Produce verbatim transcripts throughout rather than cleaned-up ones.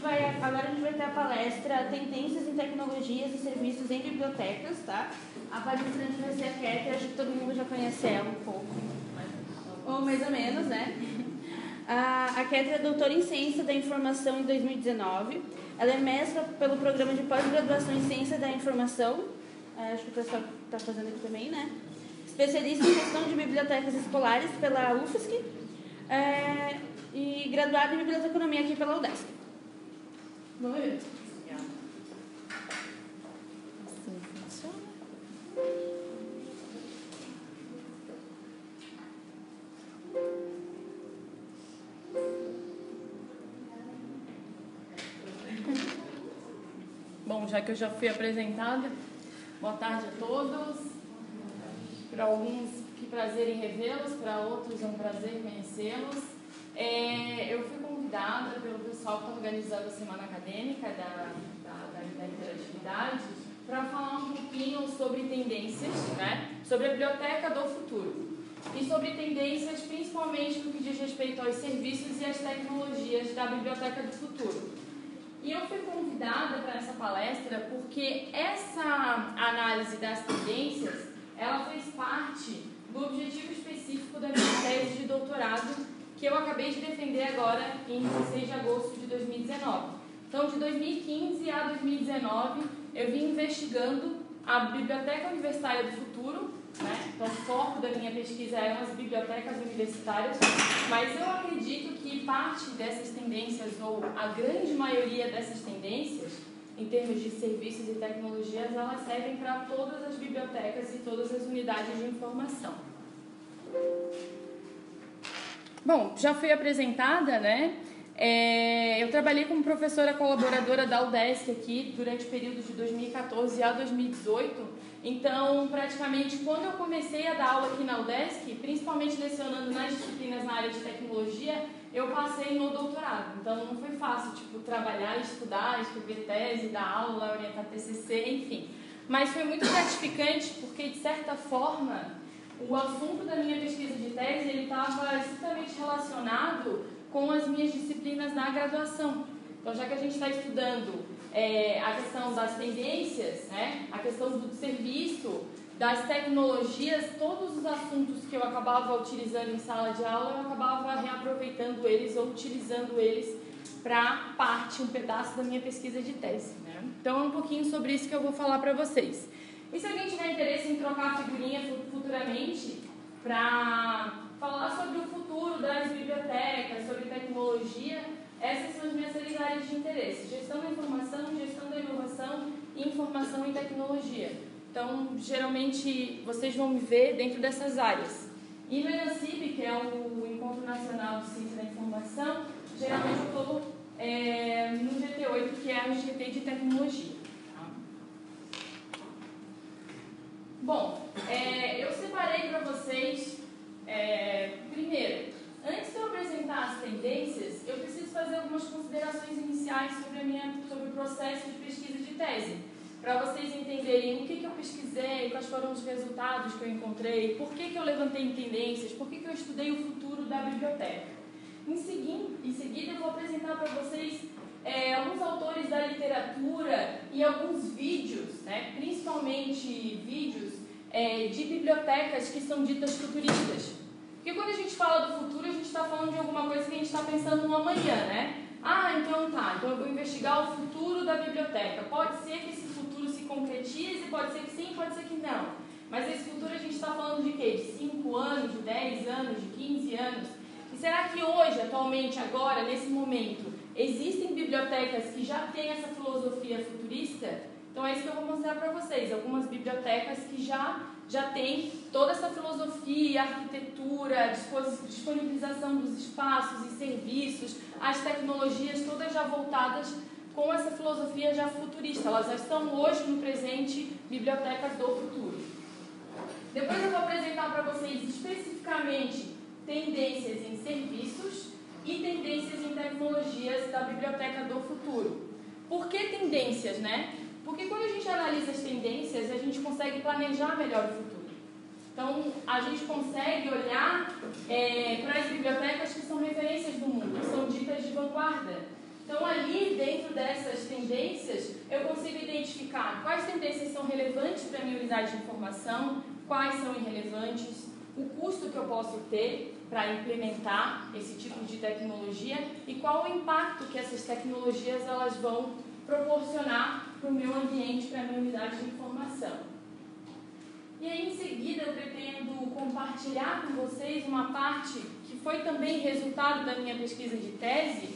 vai, agora a gente vai ter a palestra Tendências em Tecnologias e Serviços em Bibliotecas, tá? A palestrante vai ser a Kátia, acho que todo mundo já conhece ela um pouco, ou mais ou menos, né? A Kátia é doutora em Ciência da Informação em dois mil e dezenove. Ela é mestra pelo programa de pós-graduação em Ciência da Informação. Acho que o pessoal está fazendo aqui também, né? Especialista em gestão de bibliotecas escolares pela U F S C é, e graduada em Biblioteconomia aqui pela U D E S C. Bom evento. Assim funciona. Bom, já que eu já fui apresentada, boa tarde a todos. Para alguns, que prazer em revê-los, para outros é um prazer conhecê-los. É, eu fui convidada pelo pessoal que está organizando a Semana Acadêmica da, da, da, da Interatividade para falar um pouquinho sobre tendências, né? Sobre a Biblioteca do Futuro e sobre tendências principalmente no que diz respeito aos serviços e às tecnologias da Biblioteca do Futuro. E eu fui convidada para essa palestra porque essa análise das tendências, ela fez parte do objetivo específico da minha tese de doutorado, que eu acabei de defender agora em dezesseis de agosto de dois mil e dezenove. Então, de dois mil e quinze a dois mil e dezenove, eu vim investigando a Biblioteca Universitária do Futuro, né? Então, o foco da minha pesquisa eram as bibliotecas universitárias, mas eu acredito que parte dessas tendências, ou a grande maioria dessas tendências, em termos de serviços e tecnologias, elas servem para todas as bibliotecas e todas as unidades de informação. Bom, já fui apresentada, né? É, eu trabalhei como professora colaboradora da U D E S C aqui durante o período de dois mil e quatorze a dois mil e dezoito. Então, praticamente, quando eu comecei a dar aula aqui na U D E S C, principalmente lecionando nas disciplinas na área de tecnologia, eu passei no doutorado. Então, não foi fácil, tipo, trabalhar, estudar, escrever tese, dar aula, orientar T C C, enfim. Mas foi muito gratificante porque, de certa forma, o assunto da minha pesquisa de tese, ele estava estritamente relacionado com as minhas disciplinas na graduação. Então, já que a gente está estudando é, a questão das tendências, né, a questão do serviço, das tecnologias, todos os assuntos que eu acabava utilizando em sala de aula, eu acabava reaproveitando eles ou utilizando eles para parte, um pedaço da minha pesquisa de tese, né? Então, é um pouquinho sobre isso que eu vou falar para vocês. E se alguém tiver interesse em trocar a figurinha futuramente para falar sobre o futuro das bibliotecas, sobre tecnologia, essas são as minhas três áreas de interesse: gestão da informação, gestão da inovação e informação e tecnologia. Então, geralmente, vocês vão me ver dentro dessas áreas. E no ENACIB, que é o Encontro Nacional de Ciência da Informação, geralmente eu estou é, no G T oito, que é a G T de Tecnologia. Bom, é, eu separei para vocês... É, primeiro, antes de eu apresentar as tendências, eu preciso fazer algumas considerações iniciais sobre, a minha, sobre o processo de pesquisa de tese, para vocês entenderem o que, que eu pesquisei, quais foram os resultados que eu encontrei, por que, que eu levantei em tendências, por que, que eu estudei o futuro da biblioteca. Em, segui- em seguida, eu vou apresentar para vocês é, alguns autores da literatura e alguns vídeos, né, principalmente vídeos é, de bibliotecas que são ditas futuristas. Porque quando a gente fala do futuro, a gente está falando de alguma coisa que a gente está pensando no amanhã, né? Ah, então tá, então eu vou investigar o futuro da biblioteca. Pode ser que esse futuro se concretize, pode ser que sim, pode ser que não. Mas esse futuro a gente está falando de quê? De cinco anos, de dez anos, de quinze anos? E será que hoje, atualmente, agora, nesse momento, existem bibliotecas que já têm essa filosofia futurista? Então é isso que eu vou mostrar para vocês, algumas bibliotecas que já, já têm toda essa filosofia, arquitetura, disponibilização dos espaços e serviços, as tecnologias todas já voltadas com essa filosofia já futurista, elas já estão hoje no presente bibliotecas do futuro. Depois eu vou apresentar para vocês especificamente tendências em serviços e tendências em tecnologias da biblioteca do futuro. Por que tendências, né? Porque quando a gente analisa as tendências, a gente consegue planejar melhor o futuro. Então, a gente consegue olhar é, para as bibliotecas que são referências do mundo, que são ditas de vanguarda. Então, ali dentro dessas tendências, eu consigo identificar quais tendências são relevantes para a minha unidade de informação, quais são irrelevantes, o custo que eu posso ter para implementar esse tipo de tecnologia e qual o impacto que essas tecnologias elas vão proporcionar para o meu ambiente, para a minha unidade de informação. E aí, em seguida, eu pretendo compartilhar com vocês uma parte que foi também resultado da minha pesquisa de tese,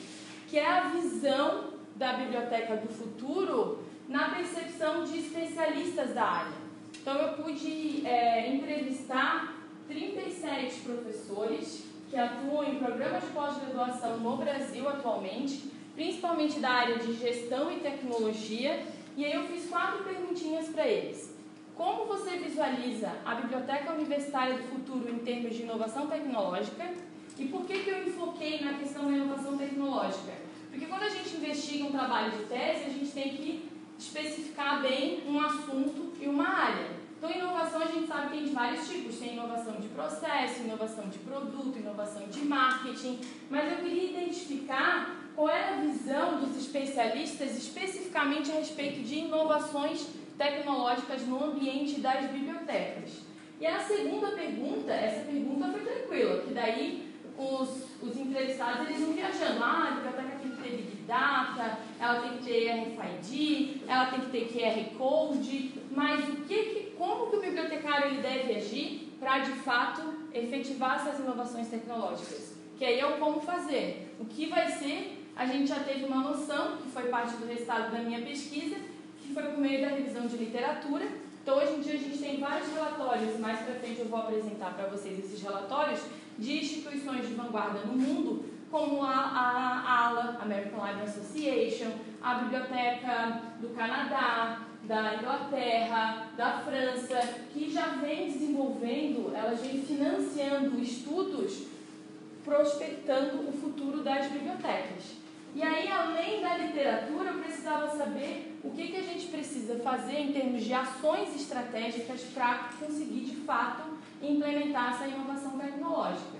que é a visão da Biblioteca do Futuro na percepção de especialistas da área. Então, eu pude é, entrevistar trinta e sete professores que atuam em programas de pós-graduação no Brasil atualmente, principalmente da área de gestão e tecnologia, e aí eu fiz quatro perguntinhas para eles. Como você visualiza a Biblioteca Universitária do Futuro em termos de inovação tecnológica? E por que que eu enfoquei na questão da inovação tecnológica? Porque quando a gente investiga um trabalho de tese, a gente tem que especificar bem um assunto e uma área. Então, inovação a gente sabe que tem de vários tipos. Tem inovação de processo, inovação de produto, inovação de marketing. Mas eu queria identificar qual era a visão dos especialistas especificamente a respeito de inovações tecnológicas no ambiente das bibliotecas. E a segunda pergunta, essa pergunta foi tranquila, que daí os, os entrevistados eles vão viajando. Ah, a biblioteca tem que ter Big Data, ela tem que ter R F I D, ela tem que ter Q R Code, mas o que que, como que o bibliotecário ele deve agir para, de fato, efetivar essas inovações tecnológicas? Que aí é o como fazer. O que vai ser, a gente já teve uma noção, que foi parte do resultado da minha pesquisa, que foi por meio da revisão de literatura. Então, hoje em dia, a gente tem vários relatórios, mais para frente eu vou apresentar para vocês esses relatórios, de instituições de vanguarda no mundo, como a, a, a ALA, American Library Association, a Biblioteca do Canadá, da Inglaterra, da França, que já vem desenvolvendo, elas vêm financiando estudos, prospectando o futuro das bibliotecas. E aí, além da literatura, eu precisava saber o que que a gente precisa fazer em termos de ações estratégicas para conseguir, de fato, implementar essa inovação tecnológica.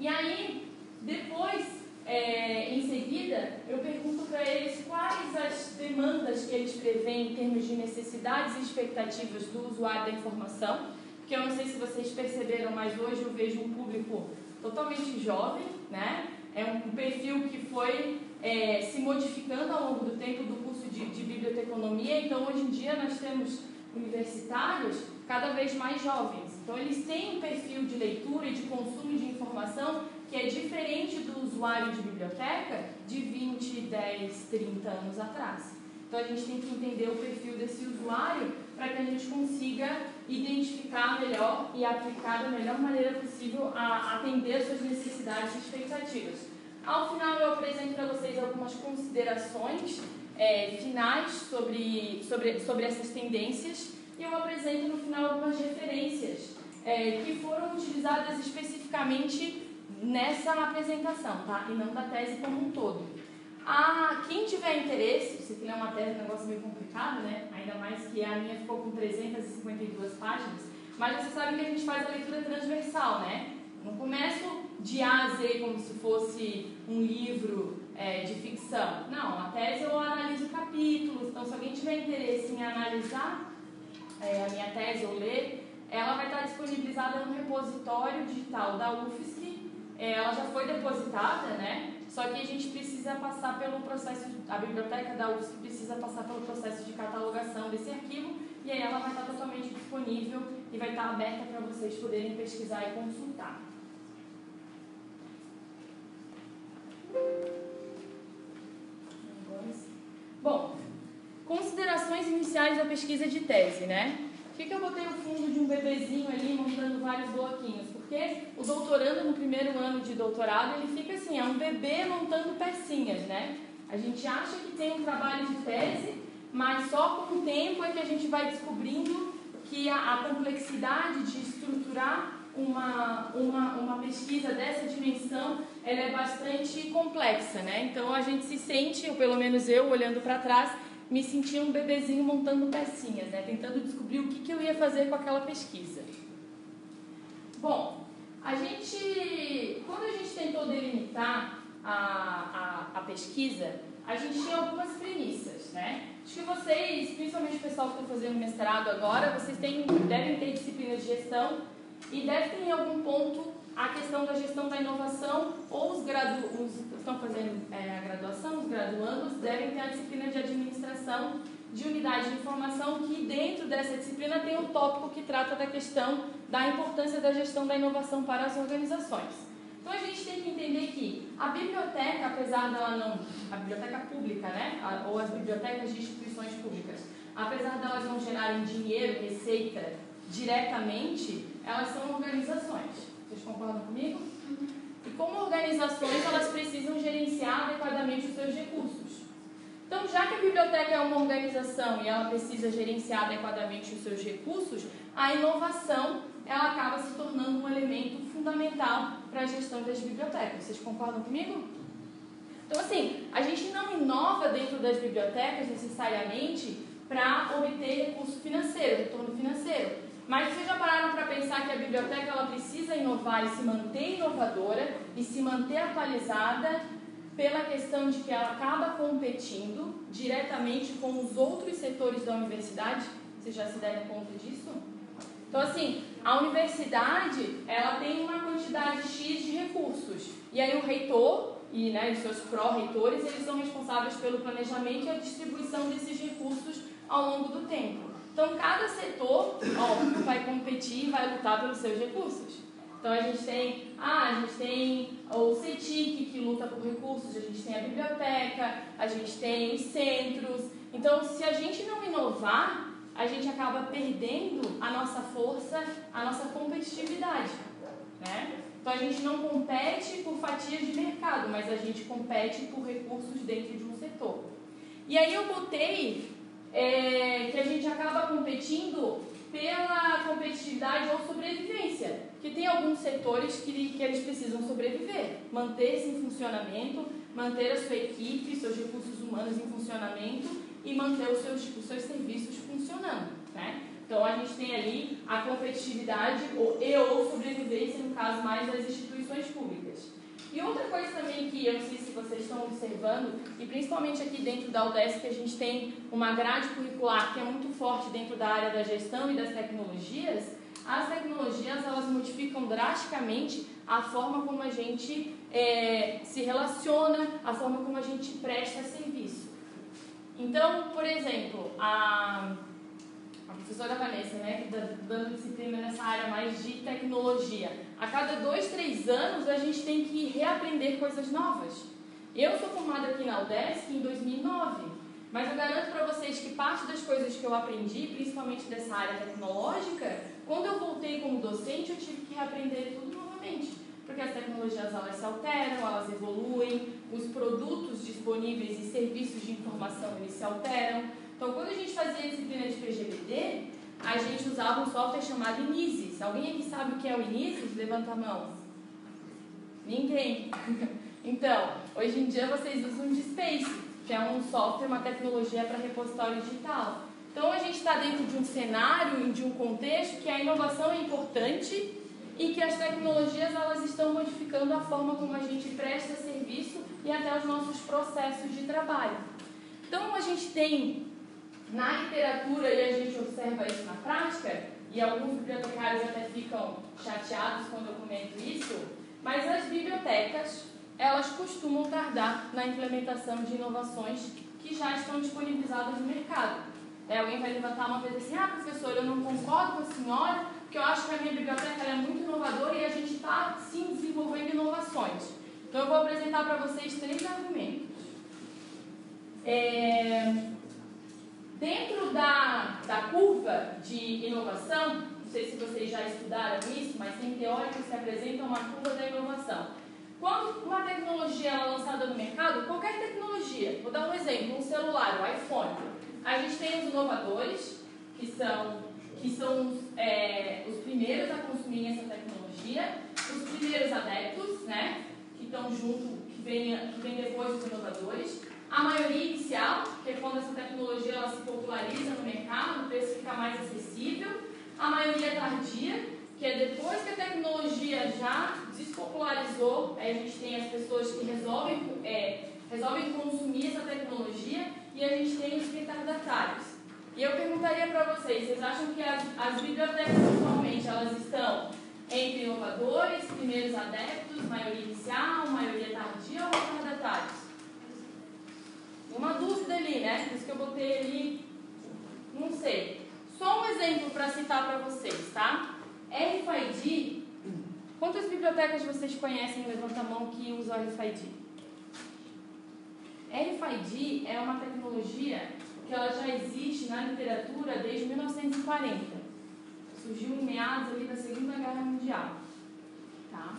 E aí, depois, é, em seguida, eu pergunto para eles quais as demandas que eles preveem em termos de necessidades e expectativas do usuário da informação, porque eu não sei se vocês perceberam, mas hoje eu vejo um público totalmente jovem, né? É um perfil que foi é, se modificando ao longo do tempo do curso de, de biblioteconomia. Então, hoje em dia, nós temos universitários cada vez mais jovens. Então, eles têm um perfil de leitura e de consumo de informação que é diferente do usuário de biblioteca de vinte, dez, trinta anos atrás. Então, a gente tem que entender o perfil desse usuário para que a gente consiga identificar melhor e aplicar da melhor maneira possível a atender as suas necessidades e expectativas. Ao final, eu apresento para vocês algumas considerações é, finais sobre, sobre, sobre essas tendências e eu apresento no final algumas referências é, que foram utilizadas especificamente nessa apresentação, tá? E não da tese como um todo. Ah, quem tiver interesse, isso aqui não é uma tese, é um negócio meio complicado, né? Ainda mais que a minha ficou com trezentas e cinquenta e duas páginas, mas você sabe que a gente faz a leitura transversal, né? Não começo de A a Z como se fosse um livro é, de ficção. Não, a tese eu analiso capítulos, então se alguém tiver interesse em analisar é, a minha tese ou ler, ela vai estar disponibilizada no repositório digital da U F S C, é, ela já foi depositada, né? Só que a gente precisa passar pelo processo, a biblioteca da U F S C precisa passar pelo processo de catalogação desse arquivo e aí ela vai estar totalmente disponível e vai estar aberta para vocês poderem pesquisar e consultar. Bom, considerações iniciais da pesquisa de tese, né? Por que que eu botei o fundo de um bebezinho ali montando vários bloquinhos? Porque o doutorando no primeiro ano de doutorado, ele fica assim, é um bebê montando pecinhas, né? A gente acha que tem um trabalho de tese, mas só com o tempo é que a gente vai descobrindo que a, a complexidade de estruturar uma, uma, uma pesquisa dessa dimensão, ela é bastante complexa, né? Então a gente se sente, ou pelo menos eu, olhando para trás, me sentia um bebezinho montando pecinhas, né? Tentando descobrir o que que eu ia fazer com aquela pesquisa. Bom, a gente, quando a gente tentou delimitar a, a, a pesquisa, a gente tinha algumas premissas, né? Acho que vocês, principalmente o pessoal que está fazendo mestrado agora, vocês têm, devem ter disciplina de gestão e devem ter em algum ponto a questão da gestão da inovação, ou os, gradu, os que estão fazendo é, a graduação, os graduandos, devem ter a disciplina de administração de unidade de informação, que dentro dessa disciplina tem um tópico que trata da questão da importância da gestão da inovação para as organizações. Então a gente tem que entender que a biblioteca, apesar dela não, a biblioteca pública, né, ou as bibliotecas de instituições públicas, apesar delas não gerarem dinheiro, receita diretamente, elas são organizações. Vocês concordam comigo? E como organizações, elas precisam gerenciar adequadamente os seus recursos. Então, já que a biblioteca é uma organização e ela precisa gerenciar adequadamente os seus recursos, a inovação ela acaba se tornando um elemento fundamental para a gestão das bibliotecas. Vocês concordam comigo? Então, assim, a gente não inova dentro das bibliotecas necessariamente para obter recurso financeiro, retorno financeiro. Mas vocês já pararam para pensar que a biblioteca ela precisa inovar e se manter inovadora e se manter atualizada pela questão de que ela acaba competindo diretamente com os outros setores da universidade? Vocês já se deram conta disso? Então, assim, a universidade ela tem uma quantidade X de recursos. E aí o reitor e né, os seus pró-reitores, eles são responsáveis pelo planejamento e a distribuição desses recursos ao longo do tempo. Então, cada setor, óbvio, vai competir e vai lutar pelos seus recursos. Então, a gente tem, ah, a gente tem o CETIC, que luta por recursos, a gente tem a biblioteca, a gente tem os centros. Então, se a gente não inovar, a gente acaba perdendo a nossa força, a nossa competitividade, né? Então, a gente não compete por fatias de mercado, mas a gente compete por recursos dentro de um setor. E aí eu botei... É, que a gente acaba competindo pela competitividade ou sobrevivência, que tem alguns setores que, que eles precisam sobreviver, manter-se em funcionamento, manter a sua equipe, seus recursos humanos em funcionamento e manter os seus, os seus serviços funcionando, né? Então a gente tem ali a competitividade ou, e ou sobrevivência, no caso mais das instituições públicas. E outra coisa também que eu não sei se vocês estão observando, e principalmente aqui dentro da UDESC a gente tem uma grade curricular que é muito forte dentro da área da gestão e das tecnologias, as tecnologias elas modificam drasticamente a forma como a gente é, se relaciona, a forma como a gente presta serviço. Então, por exemplo, a, a professora Vanessa, né, que está dando disciplina nessa área mais de tecnologia, a cada dois, três anos, a gente tem que reaprender coisas novas. Eu sou formada aqui na UDESC em dois mil e nove, mas eu garanto para vocês que parte das coisas que eu aprendi, principalmente dessa área tecnológica, quando eu voltei como docente, eu tive que reaprender tudo novamente, porque as tecnologias elas se alteram, elas evoluem, os produtos disponíveis e serviços de informação eles se alteram. Então, quando a gente fazia a disciplina de P G B D, a gente usava um software chamado Inisys. Alguém aqui sabe o que é o Inisys? Levanta a mão. Ninguém. Então, hoje em dia vocês usam o DSpace, que é um software, uma tecnologia para repositório digital. Então, a gente está dentro de um cenário, de um contexto que a inovação é importante e que as tecnologias elas estão modificando a forma como a gente presta serviço e até os nossos processos de trabalho. Então, a gente tem... Na literatura, e a gente observa isso na prática, e alguns bibliotecários até ficam chateados quando eu comento isso, mas as bibliotecas, elas costumam tardar na implementação de inovações que já estão disponibilizadas no mercado. É, alguém vai levantar uma vez assim, ah, professora, eu não concordo com a senhora, porque eu acho que a minha biblioteca ela é muito inovadora e a gente está, sim, desenvolvendo inovações. Então, eu vou apresentar para vocês três argumentos. É... Dentro da, da curva de inovação, não sei se vocês já estudaram isso, mas tem teóricos que apresentam uma curva da inovação. Quando uma tecnologia é lançada no mercado, qualquer tecnologia, vou dar um exemplo, um celular, um iPhone, a gente tem os inovadores, que são, que são é, os primeiros a consumir essa tecnologia, os primeiros adeptos, né, que estão junto, que vem, que vem depois dos inovadores, a maioria inicial, que é quando essa tecnologia ela se populariza no mercado, o preço fica mais acessível. A maioria tardia, que é depois que a tecnologia já despopularizou, a gente tem as pessoas que resolvem, é, resolvem retardatários. E eu perguntaria para vocês, vocês acham que as, as bibliotecas atualmente elas estão entre inovadores, primeiros adeptos, maioria inicial, maioria tardia ou retardatários? Uma dúvida ali, né? Por isso que eu botei ali, não sei. Só um exemplo para citar para vocês, tá? R F I D, quantas bibliotecas vocês conhecem, levanta a mão, que usam R F I D? R F I D é uma tecnologia que ela já existe na literatura desde mil novecentos e quarenta. Surgiu em meados ali da Segunda Guerra Mundial. Tá?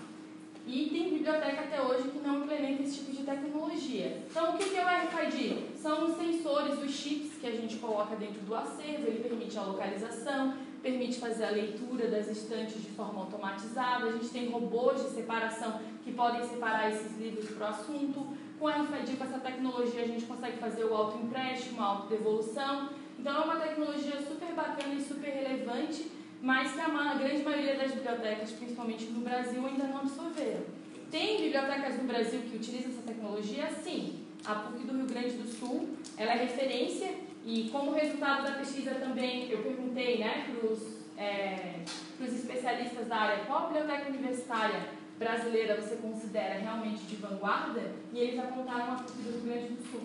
E tem biblioteca até hoje que não implementa esse tipo de tecnologia. Então, o que é o R F I D? São os sensores, os chips que a gente coloca dentro do acervo, ele permite a localização, permite fazer a leitura das estantes de forma automatizada, a gente tem robôs de separação que podem separar esses livros para o assunto. Com a R F I D, com essa tecnologia, a gente consegue fazer o autoempréstimo, a autodevolução. Então, é uma tecnologia super bacana e super relevante, mas que a grande maioria das bibliotecas, principalmente no Brasil, ainda não absorveram. Tem bibliotecas no Brasil que utilizam essa tecnologia? Sim. A P U C do Rio Grande do Sul, ela é referência, e como resultado da pesquisa também, eu perguntei, né, para os é, pros especialistas da área, qual biblioteca universitária brasileira você considera realmente de vanguarda, e eles apontaram a P U C do Rio Grande do Sul.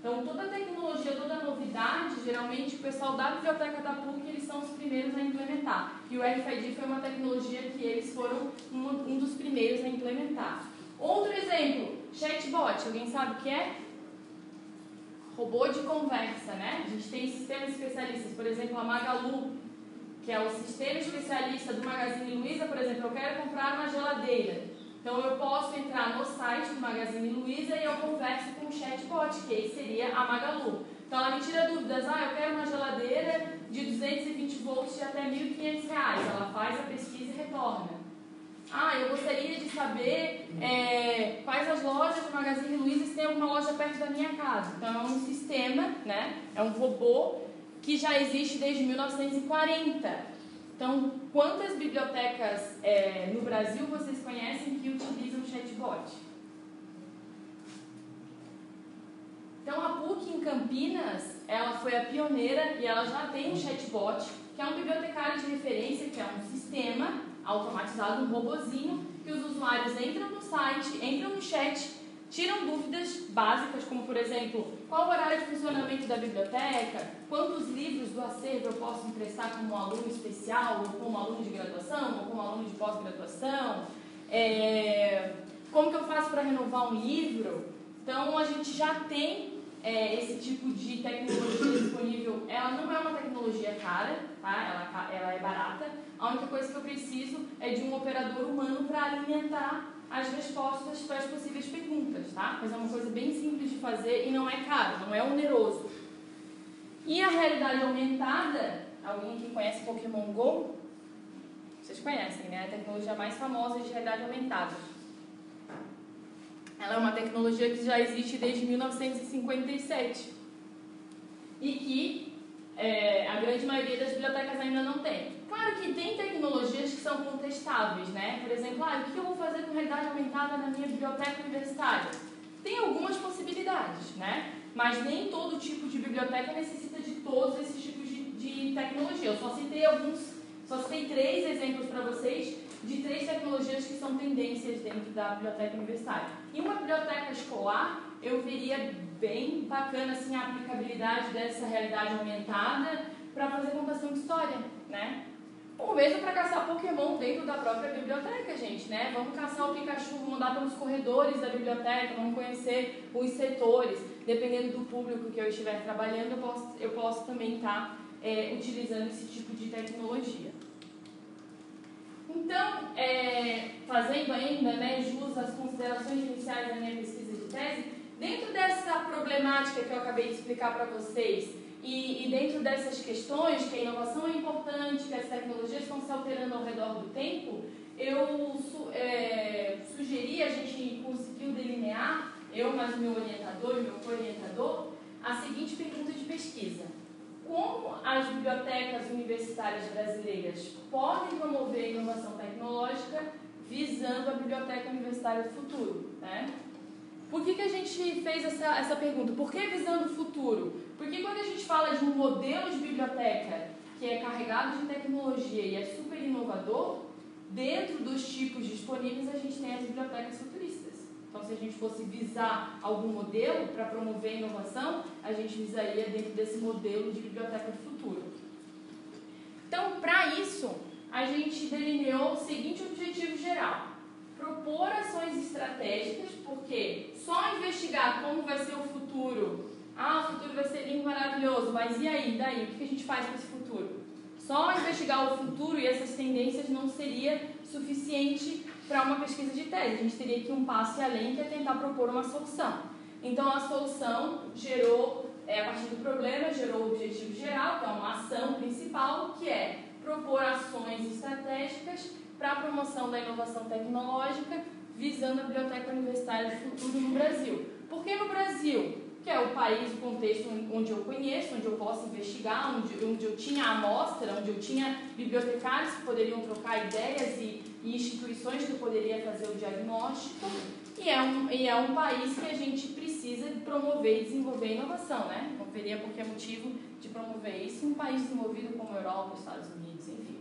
Então, toda tecnologia, toda novidade, geralmente o pessoal da biblioteca da P U C, eles são os primeiros a implementar. E o R F I D foi uma tecnologia que eles foram um, um dos primeiros a implementar. Outro exemplo, chatbot. Alguém sabe o que é? Robô de conversa, né? A gente tem sistemas especialistas, por exemplo, a Magalu, que é o sistema especialista do Magazine Luiza. Por exemplo, eu quero comprar uma geladeira. Então, eu posso entrar no site do Magazine Luiza e eu converso com o chatbot, que aí seria a Magalu. Então, ela me tira dúvidas. Ah, eu quero uma geladeira de duzentos e vinte volts de até mil e quinhentos reais. Ela faz a pesquisa e retorna. Ah, eu gostaria de saber é, quais as lojas do Magazine Luiza, tem alguma loja perto da minha casa. Então, é um sistema, né? É um robô que já existe desde mil novecentos e quarenta. Então, quantas bibliotecas é, no Brasil vocês conhecem que utilizam chatbot? Então, a P U C em Campinas, ela foi a pioneira e ela já tem um chatbot, que é um bibliotecário de referência, que é um sistema automatizado, um robozinho, que os usuários entram no site, entram no chat, tiram dúvidas básicas, como, por exemplo, qual o horário de funcionamento da biblioteca, quantos livros do acervo eu posso emprestar como aluno especial, ou como aluno de graduação, ou como aluno de pós-graduação, é, como que eu faço para renovar um livro. Então, a gente já tem é, esse tipo de tecnologia disponível. Ela não é uma tecnologia cara, tá? ela, ela é barata. A única coisa que eu preciso é de um operador humano para alimentar as respostas para as possíveis perguntas, tá? Mas é uma coisa bem simples de fazer e não é caro, não é oneroso. E a realidade aumentada, alguém que conhece Pokémon Go? Vocês conhecem, né? A tecnologia mais famosa de realidade aumentada. Ela é uma tecnologia que já existe desde mil novecentos e cinquenta e sete e que é, a grande maioria das bibliotecas ainda não tem. Claro que tem tecnologias que são contestáveis, né? Por exemplo, ah, o que eu vou fazer com realidade aumentada na minha biblioteca universitária? Tem algumas possibilidades, né? Mas nem todo tipo de biblioteca necessita de todos esses tipos de, de tecnologia. Eu só citei alguns, só citei três exemplos para vocês de três tecnologias que são tendências dentro da biblioteca universitária. Em uma biblioteca escolar, eu veria bem bacana assim, a aplicabilidade dessa realidade aumentada para fazer contação de história, né? Ou mesmo para caçar Pokémon dentro da própria biblioteca, gente, né? Vamos caçar o Pikachu, vamos andar pelos corredores da biblioteca, vamos conhecer os setores. Dependendo do público que eu estiver trabalhando, eu posso, eu posso também estar tá, é, utilizando esse tipo de tecnologia. Então, é, fazendo ainda, né, jus às considerações iniciais da minha pesquisa de tese, dentro dessa problemática que eu acabei de explicar para vocês, E, e dentro dessas questões, que a inovação é importante, que as tecnologias estão se alterando ao redor do tempo, eu su, é, sugeri, a gente conseguiu delinear, eu mais meu orientador e meu co-orientador, a seguinte pergunta de pesquisa. Como as bibliotecas universitárias brasileiras podem promover a inovação tecnológica visando a Biblioteca Universitária do Futuro, né? Por que que a gente fez essa, essa pergunta? Por que visando o futuro? Porque quando a gente fala de um modelo de biblioteca que é carregado de tecnologia e é super inovador, dentro dos tipos disponíveis a gente tem as bibliotecas futuristas. Então, se a gente fosse visar algum modelo para promover a inovação, a gente visaria dentro desse modelo de biblioteca do futuro. Então, para isso, a gente delineou o seguinte objetivo geral: propor ações estratégicas, porque só investigar como vai ser o futuro, ah, o futuro vai ser lindo, maravilhoso, mas e aí, daí, o que a gente faz com esse futuro? Só investigar o futuro e essas tendências não seria suficiente para uma pesquisa de tese. A gente teria que ir um passo além, que é tentar propor uma solução. Então, a solução gerou, é, a partir do problema, gerou o objetivo geral, que é uma ação principal, que é propor ações estratégicas para a promoção da inovação tecnológica, visando a Biblioteca Universitária do Futuro no Brasil. Por que no Brasil? Que é o país, o contexto onde eu conheço, onde eu posso investigar, onde, onde eu tinha amostra, onde eu tinha bibliotecários que poderiam trocar ideias e, e instituições que eu poderia fazer o diagnóstico, e é, um, e é um país que a gente precisa promover e desenvolver a inovação, né? Não teria qualquer motivo de promover isso em um país desenvolvido como a Europa, Estados Unidos, enfim.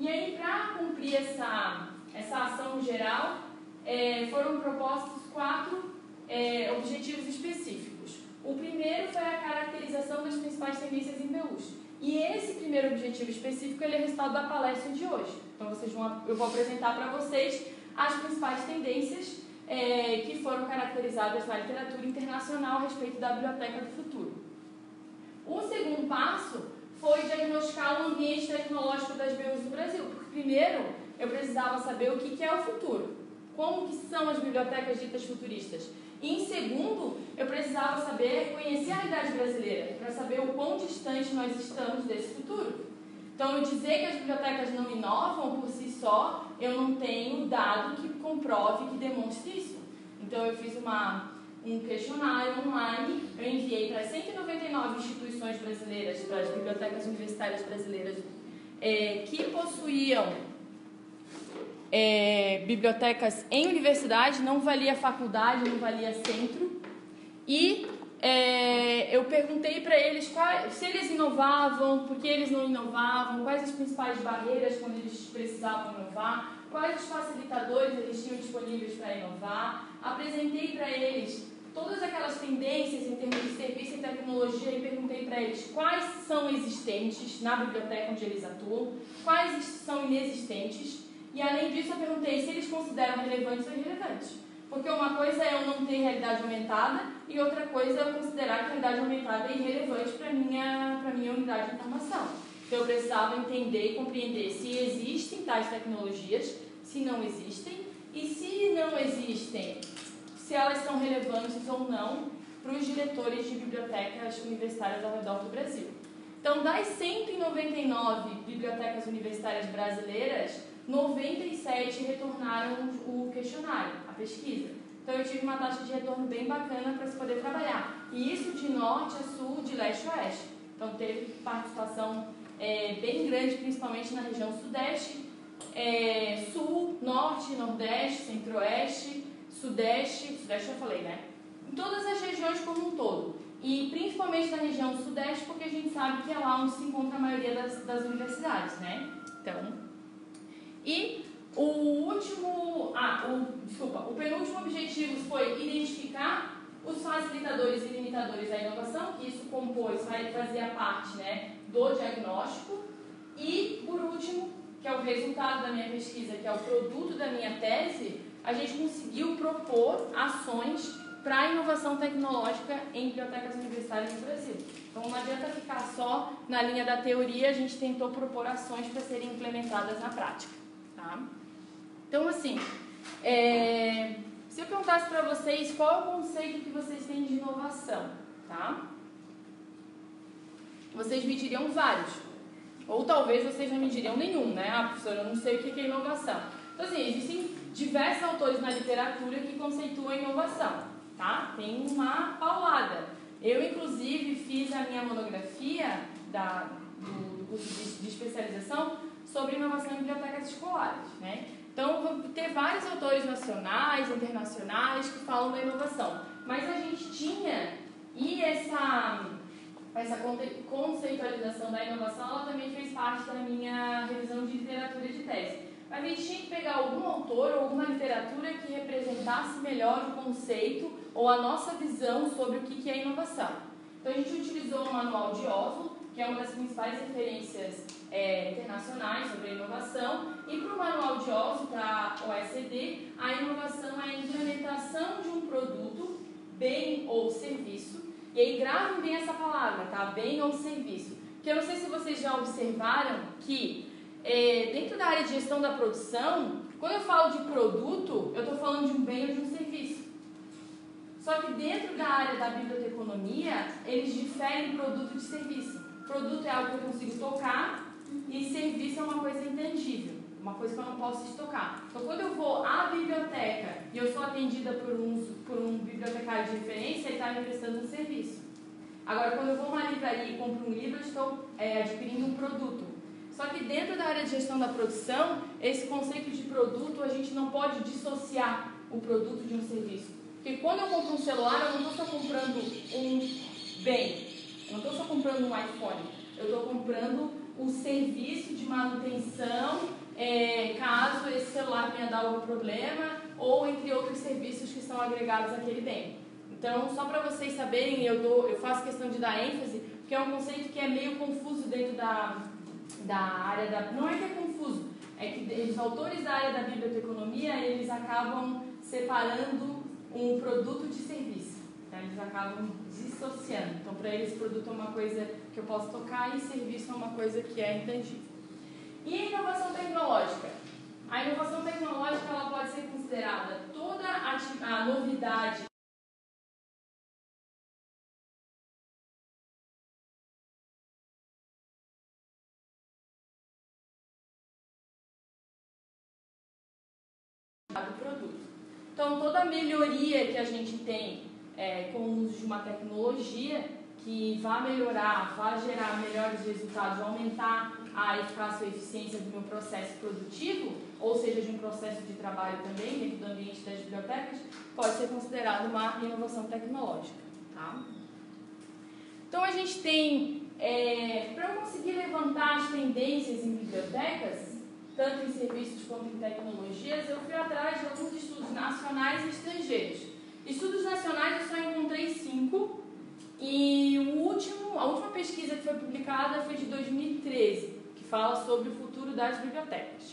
E aí, para cumprir essa, essa ação geral, é, foram propostos quatro é, objetivos específicos. O primeiro foi a caracterização das principais tendências em P Us. E esse primeiro objetivo específico ele é resultado da palestra de hoje. Então, vocês vão, eu vou apresentar para vocês as principais tendências é, que foram caracterizadas na literatura internacional a respeito da Biblioteca do Futuro. O segundo passo foi diagnosticar o ambiente tecnológico das B Us no Brasil, porque primeiro eu precisava saber o que é o futuro, como que são as bibliotecas ditas futuristas, e em segundo eu precisava saber, conhecer a realidade brasileira, para saber o quão distante nós estamos desse futuro. Então, eu dizer que as bibliotecas não inovam por si só, eu não tenho dado que comprove, que demonstre isso. Então, eu fiz uma... um questionário online, eu enviei para cento e noventa e nove instituições brasileiras, para as bibliotecas universitárias brasileiras é, que possuíam é, bibliotecas em universidade, não valia faculdade, não valia centro, e é, eu perguntei para eles qual, se eles inovavam, por que eles não inovavam, quais as principais barreiras quando eles precisavam inovar, quais os facilitadores eles tinham disponíveis para inovar. Apresentei para eles todas aquelas tendências em termos de serviço e tecnologia e perguntei para eles quais são existentes na biblioteca onde eles atuam, quais são inexistentes, e além disso eu perguntei se eles consideram relevantes ou irrelevantes. Porque uma coisa é eu não ter realidade aumentada e outra coisa é eu considerar que a realidade aumentada é irrelevante para a minha, para a minha unidade de informação. Então, eu precisava entender e compreender se existem tais tecnologias, se não existem, e se não existem, se elas são relevantes ou não para os diretores de bibliotecas universitárias ao redor do Brasil. Então, das cento e noventa e nove bibliotecas universitárias brasileiras, noventa e sete retornaram o questionário, a pesquisa. Então, eu tive uma taxa de retorno bem bacana para se poder trabalhar. E isso de norte a sul, de leste a oeste. Então, teve participação é, bem grande, principalmente na região sudeste, É, sul, norte, nordeste, centro-oeste, sudeste, sudeste eu falei, né? Em todas as regiões como um todo. E principalmente na região sudeste, porque a gente sabe que é lá onde se encontra a maioria das, das universidades, né? Então, e o último, ah, o, desculpa, o penúltimo objetivo foi identificar os facilitadores e limitadores da inovação, que isso compôs, vai fazer a parte, né, do diagnóstico. E, por último, que é o resultado da minha pesquisa, que é o produto da minha tese, a gente conseguiu propor ações para a inovação tecnológica em bibliotecas universitárias no Brasil. Então, não adianta ficar só na linha da teoria, a gente tentou propor ações para serem implementadas na prática. Tá? Então, assim, é... se eu perguntasse para vocês qual é o conceito que vocês têm de inovação, tá? Vocês me diriam vários. Ou talvez vocês não me diriam nenhum, né? Ah, professora, eu não sei o que é inovação. Então, assim, existem diversos autores na literatura que conceituam inovação, tá? Tem uma paulada. Eu, inclusive, fiz a minha monografia da, do curso de, de especialização sobre inovação em bibliotecas escolares, né? Então, vão ter vários autores nacionais, internacionais, que falam da inovação. Mas a gente tinha, e essa, essa conceitualização da inovação, ela também fez parte da minha revisão de literatura de tese. Mas a gente tinha que pegar algum autor ou alguma literatura que representasse melhor o conceito ou a nossa visão sobre o que é inovação. Então, a gente utilizou o Manual de Oslo, que é uma das principais referências é, internacionais sobre a inovação, e para o Manual de Oslo da O E C D, a inovação é a implementação de um produto, bem ou serviço, e aí gravem bem essa palavra, tá? Bem ou serviço, porque eu não sei se vocês já observaram que é, dentro da área de gestão da produção, quando eu falo de produto, eu estou falando de um bem ou de um serviço. Só que dentro da área da biblioteconomia, eles diferem produto de serviço. Produto é algo que eu consigo tocar e serviço é uma coisa intangível, uma coisa que eu não posso tocar. Então, quando eu vou à biblioteca e eu sou atendida por um, por um bibliotecário de referência, ele está me prestando um serviço. Agora, quando eu vou a uma livraria e compro um livro, eu estou é, adquirindo um produto. Só que dentro da área de gestão da produção, esse conceito de produto, a gente não pode dissociar o produto de um serviço. Porque quando eu compro um celular, eu não estou só comprando um bem. Eu não estou só comprando um iPhone, eu estou comprando o serviço de manutenção, é, caso esse celular venha dar algum problema, ou entre outros serviços que são agregados àquele bem. Então, só para vocês saberem, eu, dou, eu faço questão de dar ênfase, porque é um conceito que é meio confuso dentro da, da área da... Não é que é confuso, é que os autores da área da biblioteconomia, eles acabam separando um produto de serviço. Eles acabam dissociando. Então, para eles, produto é uma coisa que eu posso tocar e serviço é uma coisa que é intangível. E a inovação tecnológica? A inovação tecnológica ela pode ser considerada toda a novidade do produto. Então, toda a melhoria que a gente tem É, com o uso de uma tecnologia que vá melhorar, vá gerar melhores resultados, vá aumentar a eficácia e eficiência do meu processo produtivo, ou seja, de um processo de trabalho também dentro do ambiente das bibliotecas, pode ser considerado uma inovação tecnológica. Tá? Então, a gente tem, é, para conseguir levantar as tendências em bibliotecas, tanto em serviços quanto em tecnologias, eu fui atrás de alguns estudos nacionais e estrangeiros. Estudos nacionais eu só encontrei cinco, e o último, a última pesquisa que foi publicada foi de dois mil e treze, que fala sobre o futuro das bibliotecas.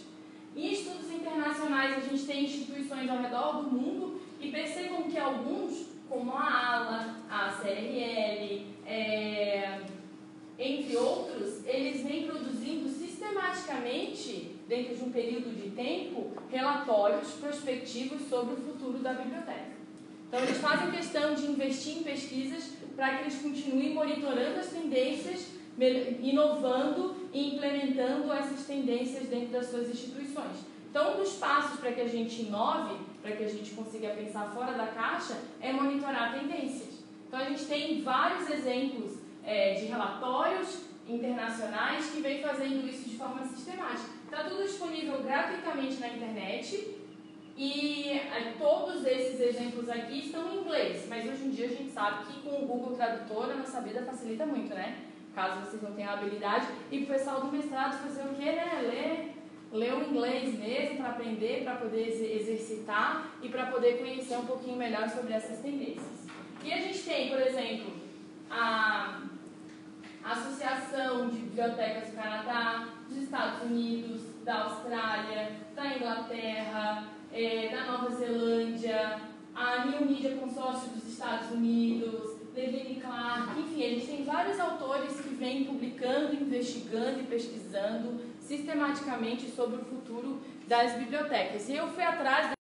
E estudos internacionais, a gente tem instituições ao redor do mundo, e percebam que alguns, como a ALA, a C R L, é, entre outros, eles vêm produzindo sistematicamente, dentro de um período de tempo, relatórios prospectivos sobre o futuro da biblioteca. Então, eles fazem questão de investir em pesquisas para que eles continuem monitorando as tendências, inovando e implementando essas tendências dentro das suas instituições. Então, um dos passos para que a gente inove, para que a gente consiga pensar fora da caixa, é monitorar tendências. Então, a gente tem vários exemplos é, de relatórios internacionais que vêm fazendo isso de forma sistemática. Está tudo disponível gratuitamente na internet. E todos esses exemplos aqui estão em inglês, mas hoje em dia a gente sabe que com o Google Tradutor a nossa vida facilita muito, né? Caso vocês não tenham a habilidade. E o pessoal do mestrado fazer o quê, né? Ler, ler o inglês mesmo para aprender, para poder exercitar e para poder conhecer um pouquinho melhor sobre essas tendências. E a gente tem, por exemplo, a Associação de Bibliotecas do Canadá, dos Estados Unidos, da Austrália, da Inglaterra, É, da Nova Zelândia, a New Media Consórcio dos Estados Unidos, Levine Clark, enfim, a gente tem vários autores que vêm publicando, investigando e pesquisando sistematicamente sobre o futuro das bibliotecas. E eu fui atrás da...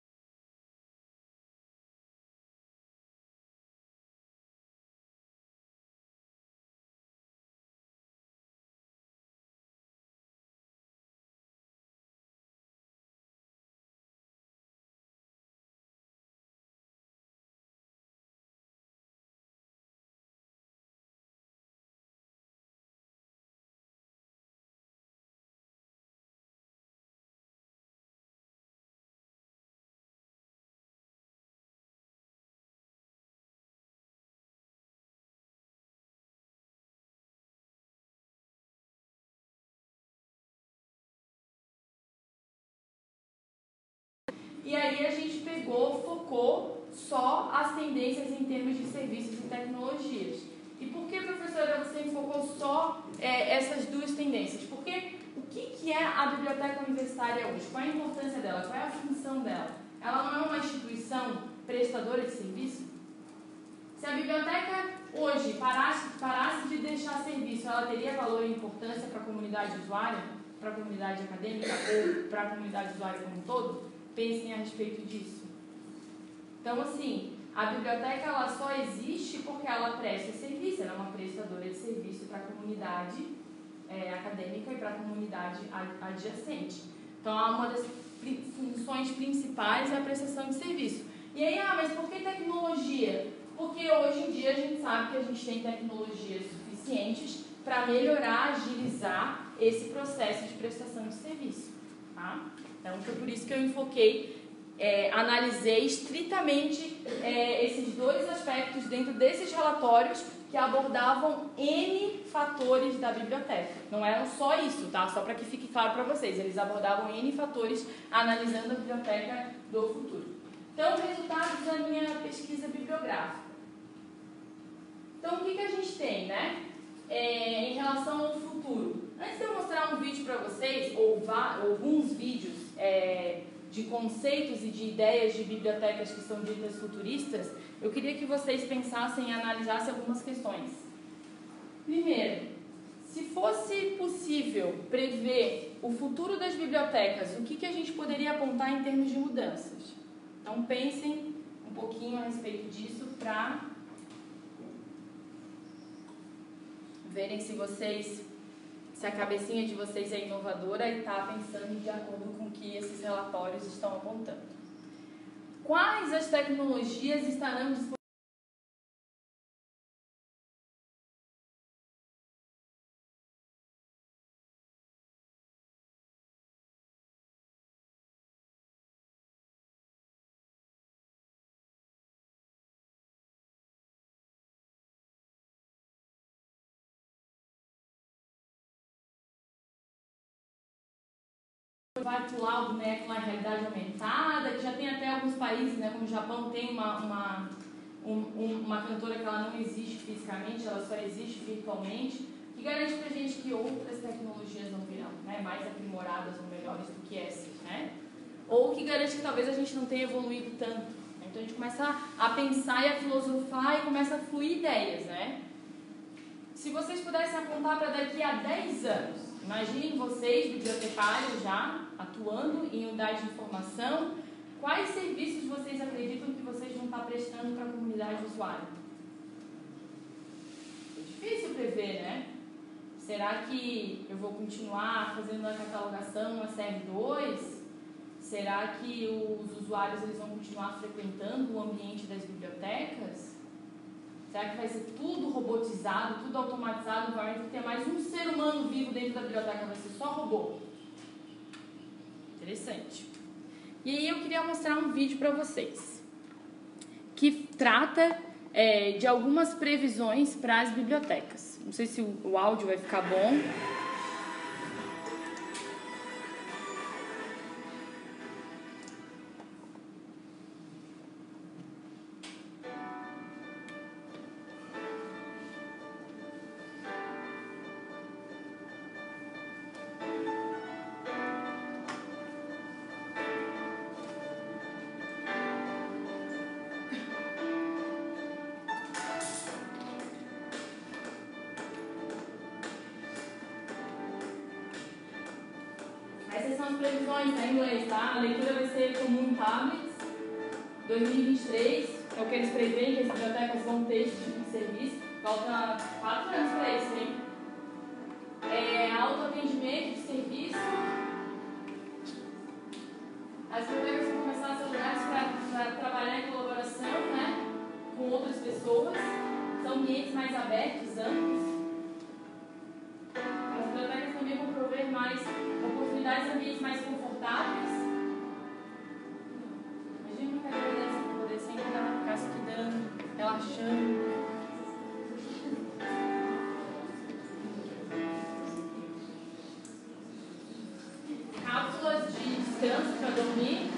pegou, focou só as tendências em termos de serviços e tecnologias. E por que, professora, você focou só é, essas duas tendências? Porque o que, que é a biblioteca universitária hoje? Qual é a importância dela? Qual é a função dela? Ela não é uma instituição prestadora de serviço? Se a biblioteca hoje parasse, parasse de deixar serviço, ela teria valor e importância para a comunidade usuária, para a comunidade acadêmica ou para a comunidade usuária como um todo? Pensem a respeito disso. Então, assim, a biblioteca ela só existe porque ela presta serviço, ela é uma prestadora de serviço para a comunidade é, acadêmica e para a comunidade adjacente. Então, uma das funções principais é a prestação de serviço. E aí, ah, mas por que tecnologia? Porque hoje em dia a gente sabe que a gente tem tecnologias suficientes para melhorar, agilizar esse processo de prestação de serviço, tá? Então, foi por isso que eu enfoquei, é, analisei estritamente é, esses dois aspectos dentro desses relatórios que abordavam N fatores da biblioteca. Não eram só isso, tá? Só para que fique claro para vocês. Eles abordavam N fatores analisando a biblioteca do futuro. Então, resultados da minha pesquisa bibliográfica. Então, o que, que a gente tem, né? É, em relação ao futuro. Antes de eu mostrar um vídeo para vocês, ou alguns vídeos é, de conceitos e de ideias de bibliotecas que são ditas futuristas, eu queria que vocês pensassem e analisassem algumas questões. Primeiro, se fosse possível prever o futuro das bibliotecas, o que, que a gente poderia apontar em termos de mudanças? Então, pensem um pouquinho a respeito disso para verem se vocês, se a cabecinha de vocês é inovadora e está pensando de acordo com o que esses relatórios estão apontando. Quais as tecnologias estarão disponíveis? Vai pular o boneco na realidade aumentada, que já tem até alguns países, né, como o Japão tem uma, uma, um, uma cantora que ela não existe fisicamente, ela só existe virtualmente, que garante pra gente que outras tecnologias não virão, né, mais aprimoradas ou melhores do que essas, né? Ou que garante que talvez a gente não tenha evoluído tanto, né? Então a gente começa a pensar e a filosofar e começa a fluir ideias, né? Se vocês pudessem apontar para daqui a dez anos, imaginem vocês, bibliotecários, já atuando em unidade de informação, quais serviços vocês acreditam que vocês vão estar prestando para a comunidade usuária? É difícil prever, né? Será que eu vou continuar fazendo a catalogação na C R dois? Será que os usuários eles vão continuar frequentando o ambiente das bibliotecas? Será que vai ser tudo robotizado, tudo automatizado? Vai ter mais um ser humano vivo dentro da biblioteca, vai ser só robô? Interessante. E aí eu queria mostrar um vídeo para vocês, que trata é, de algumas previsões para as bibliotecas. Não sei se o, o áudio vai ficar bom. Em inglês, tá? A leitura vai ser comum em tablets. dois mil e vinte e três, é o que eles preveem, que as bibliotecas vão ter esse tipo de serviço. Falta quatro anos para isso, hein? É, autoatendimento de serviço. As bibliotecas vão começar a ser lugares para trabalhar em colaboração, né? Com outras pessoas. São ambientes mais abertos, amplos. As bibliotecas também vão prover mais oportunidades em ambientes mais confortáveis. Imagina uma cadeira dessa para poder sentar, ficar estudando, relaxando. Cápsulas de descanso para dormir.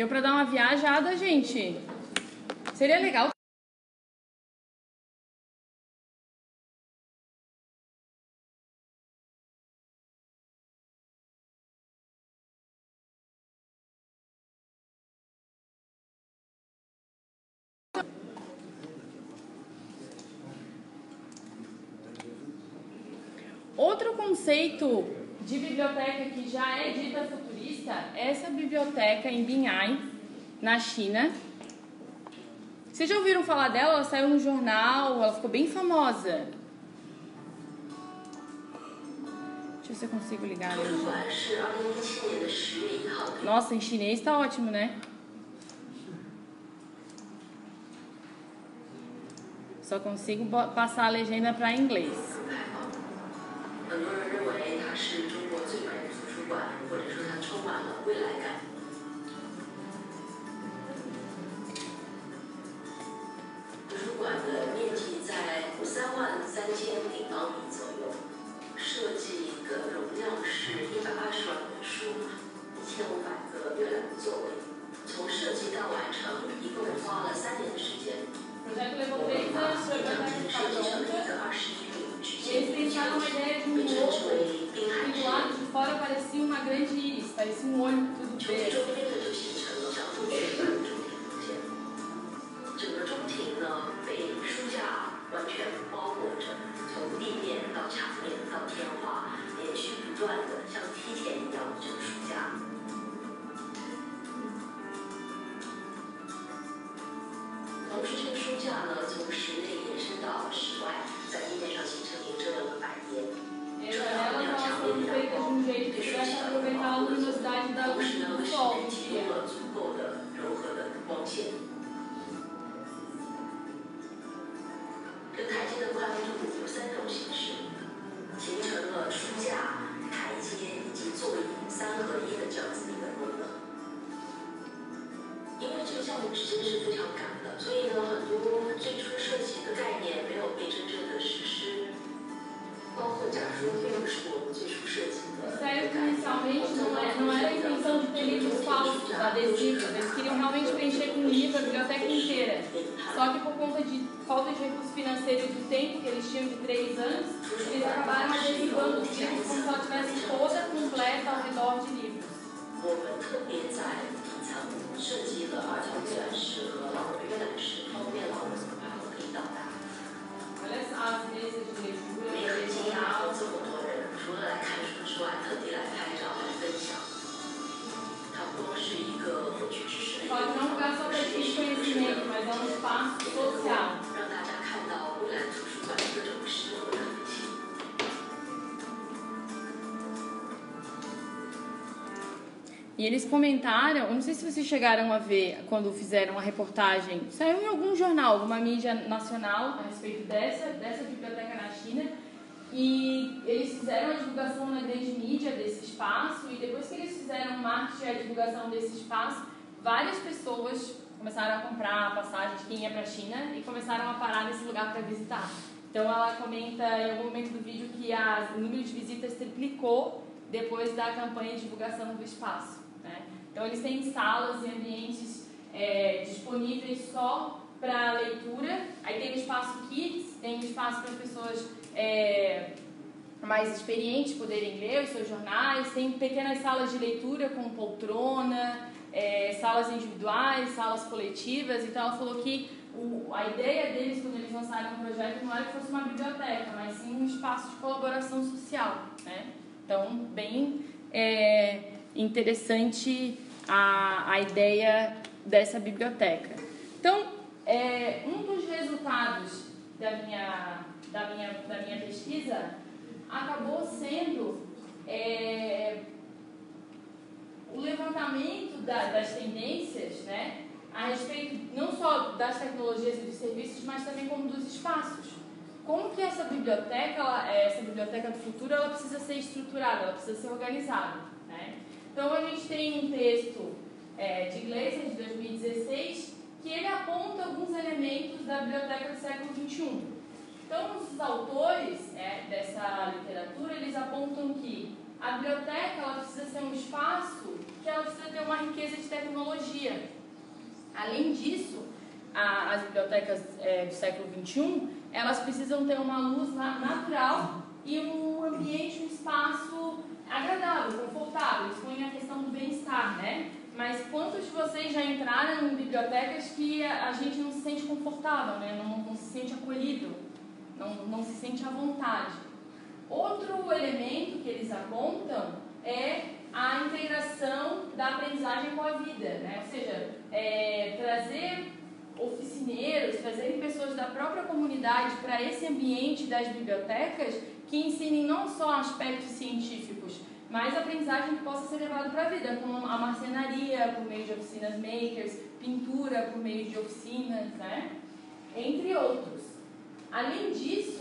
Deu para dar uma viajada, gente? Seria legal. Outro conceito de biblioteca que já é dita futurista é essa biblioteca em Binhai, na China. Vocês já ouviram falar dela? Ela saiu no jornal, ela ficou bem famosa. Deixa eu ver se eu consigo ligar. Nossa, em chinês tá ótimo, né? Só consigo passar a legenda para inglês. O projeto levou três anos para levantar essa conta. Eles pensaram uma ideia de um olho, e do lado de fora parecia uma grande íris, parecia um olho tudo verde. As janelas foram feitas de um jeito que pudesse aproveitar a luminosidade da luz do sol do dia. Sério que inicialmente não era, não era a intenção de ter livros falsos, adesivos, eles queriam realmente preencher com livro a biblioteca inteira. Só que por conta de falta de recursos financeiros do tempo, que eles tinham de três anos, eles acabaram adesivando os livros como se ela estivesse toda completa ao redor de livros. Olha as mesas de livros. Só que não é um lugar só para adquirir conhecimento, mas é um espaço social. E eles comentaram, eu não sei se vocês chegaram a ver quando fizeram a reportagem, saiu em algum jornal, alguma mídia nacional a respeito dessa, dessa biblioteca na China. E eles fizeram a divulgação na grande mídia desse espaço, e depois que eles fizeram o marketing e a divulgação desse espaço, várias pessoas começaram a comprar passagens, quem ia para a China, e começaram a parar nesse lugar para visitar. Então ela comenta em algum momento do vídeo que a, o número de visitas triplicou depois da campanha de divulgação do espaço, né? Então eles têm salas e ambientes é, disponíveis só para leitura, aí tem o espaço Kids, tem o espaço para as pessoas É, mais experientes poderem ler os seus jornais, tem pequenas salas de leitura com poltrona, é, salas individuais, salas coletivas. Então ela falou que o, a ideia deles quando eles lançaram o projeto não era que fosse uma biblioteca, mas sim um espaço de colaboração social, né? Então bem é, interessante a, a ideia dessa biblioteca. Então é, um dos resultados da minha Da minha, da minha pesquisa, acabou sendo é, o levantamento da, das tendências, né, a respeito não só das tecnologias e dos serviços, mas também como dos espaços. Como que essa biblioteca, ela, essa biblioteca do futuro, ela precisa ser estruturada, ela precisa ser organizada, né? Então a gente tem um texto é, de Glaser de dois mil e dezesseis que ele aponta alguns elementos da biblioteca do século vinte e um. Então, os autores é, dessa literatura, eles apontam que a biblioteca ela precisa ser um espaço que ela precisa ter uma riqueza de tecnologia. Além disso, a, as bibliotecas é, do século vinte e um, elas precisam ter uma luz natural e um ambiente, um espaço agradável, confortável. Expõe a questão do bem-estar, né? Mas quantos de vocês já entraram em bibliotecas que a, a gente não se sente confortável, né? Não, não se sente acolhido, não, não se sente à vontade? Outro elemento que eles apontam é a integração da aprendizagem com a vida, né? Ou seja, é, trazer oficineiros, trazer pessoas da própria comunidade para esse ambiente das bibliotecas que ensinem não só aspectos científicos, mas aprendizagem que possa ser levada para a vida, como a marcenaria, por meio de oficinas makers, pintura, por meio de oficinas, né? Entre outros. Além disso,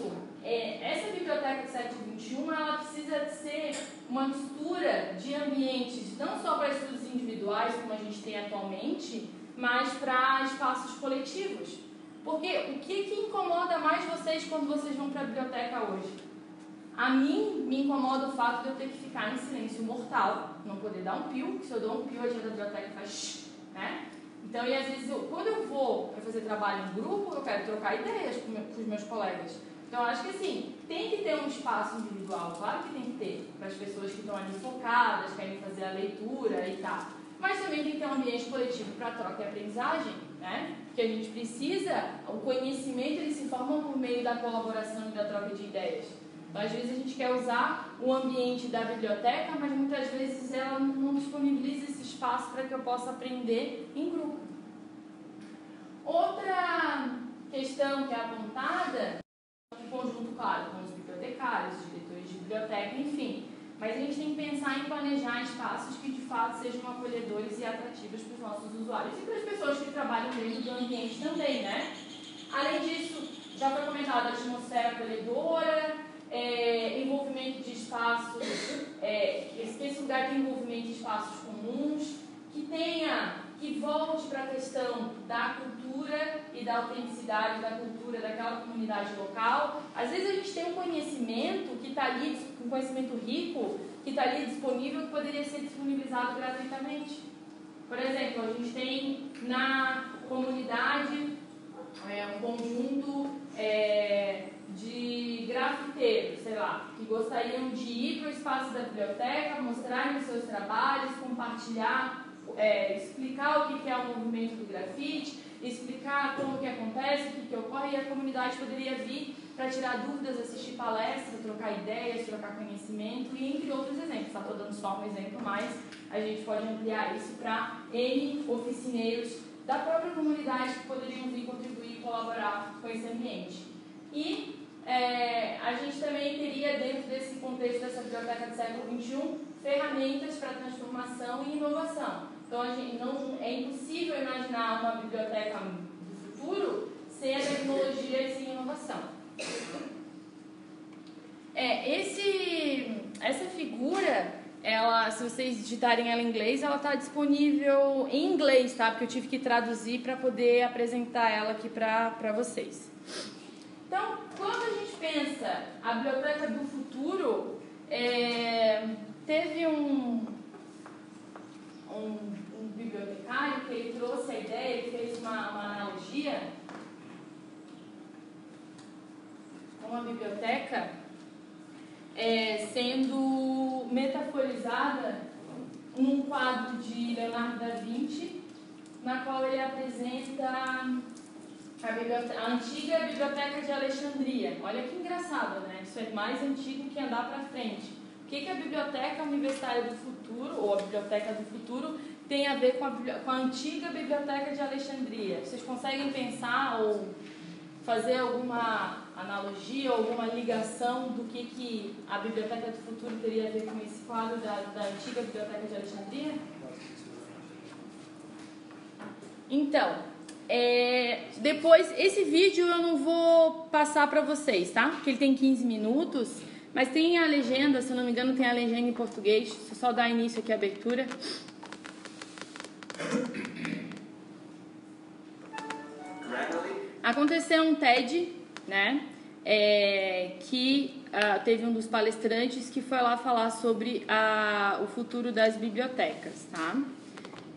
É, essa biblioteca do século vinte e um, ela precisa ser uma mistura de ambientes, não só para estudos individuais, como a gente tem atualmente, mas para espaços coletivos. Porque o que, que incomoda mais vocês quando vocês vão para a biblioteca hoje? A mim, me incomoda o fato de eu ter que ficar em silêncio mortal, não poder dar um pio, que se eu dou um pio, a gente da biblioteca faz shh, né? Então, e às vezes, eu, quando eu vou para fazer trabalho em grupo, eu quero trocar ideias com, meu, com os meus colegas. Então, acho que assim, tem que ter um espaço individual, claro que tem que ter, para as pessoas que estão ali focadas, querem fazer a leitura e tal. Mas também tem que ter um ambiente coletivo para troca e aprendizagem, né? Porque a gente precisa, o conhecimento ele se forma por meio da colaboração e da troca de ideias. Então, às vezes a gente quer usar o ambiente da biblioteca, mas muitas vezes ela não disponibiliza esse espaço para que eu possa aprender em grupo. Outra questão que é apontada, conjunto, claro, com os bibliotecários, os diretores de biblioteca, enfim. Mas a gente tem que pensar em planejar espaços que, de fato, sejam acolhedores e atrativos para os nossos usuários e para as pessoas que trabalham dentro do ambiente também, né? Além disso, já foi comentado a atmosfera acolhedora, é, envolvimento de espaços, é, que esse lugar tem envolvimento de espaços comuns, que tenha, que volte para a questão da cultura e da autenticidade da cultura daquela comunidade local. Às vezes a gente tem um conhecimento que está ali, um conhecimento rico, que está ali disponível, que poderia ser disponibilizado gratuitamente. Por exemplo, a gente tem na comunidade é, um conjunto é, de grafiteiros, sei lá, que gostariam de ir para o espaço da biblioteca, mostrarem os seus trabalhos, compartilhar. É, explicar o que é o movimento do grafite, explicar como que acontece, o que que ocorre, e a comunidade poderia vir para tirar dúvidas, assistir palestras, trocar ideias, trocar conhecimento, e entre outros exemplos. Estou dando só um exemplo, mas a gente pode ampliar isso para N oficineiros da própria comunidade que poderiam vir contribuir e colaborar com esse ambiente. E é, a gente também teria, dentro desse contexto dessa biblioteca do século vinte e um, ferramentas para transformação e inovação. Então, a gente não, é impossível imaginar uma biblioteca do futuro sem a tecnologia e sem inovação. É, esse, essa figura, ela, se vocês digitarem ela em inglês, ela está disponível em inglês, tá? Porque eu tive que traduzir para poder apresentar ela aqui para vocês. Então, quando a gente pensa a biblioteca do futuro, é, teve um... Um, um bibliotecário que ele trouxe a ideia, ele fez uma, uma analogia com uma biblioteca é, sendo metaforizada num quadro de Leonardo da Vinci, na qual ele apresenta a, biblioteca, a antiga Biblioteca de Alexandria. Olha que engraçado, né? Isso é mais antigo que andar para frente. O que, que a Biblioteca Universitária do Futuro, ou a Biblioteca do Futuro, tem a ver com a, com a antiga Biblioteca de Alexandria? Vocês conseguem pensar ou fazer alguma analogia, alguma ligação do que, que a Biblioteca do Futuro teria a ver com esse quadro da, da antiga Biblioteca de Alexandria? Então, é, depois, esse vídeo eu não vou passar para vocês, tá? Porque ele tem quinze minutos. Mas tem a legenda, se eu não me engano, tem a legenda em português. Deixa eu só dar início aqui à abertura. Aconteceu um TED, né? é, que uh, teve um dos palestrantes que foi lá falar sobre a, o futuro das bibliotecas, tá?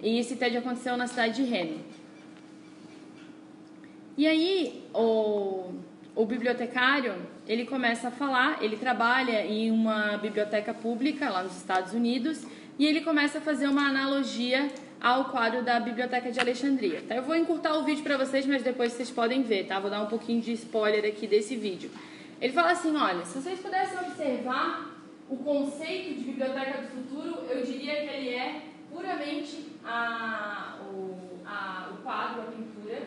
E esse TED aconteceu na cidade de Reno. E aí, o, o bibliotecário, ele começa a falar, ele trabalha em uma biblioteca pública lá nos Estados Unidos, e ele começa a fazer uma analogia ao quadro da Biblioteca de Alexandria. Tá? Eu vou encurtar o vídeo para vocês, mas depois vocês podem ver, tá? Vou dar um pouquinho de spoiler aqui desse vídeo. Ele fala assim, olha, se vocês pudessem observar o conceito de Biblioteca do Futuro, eu diria que ele é puramente a, o, a, o quadro, a pintura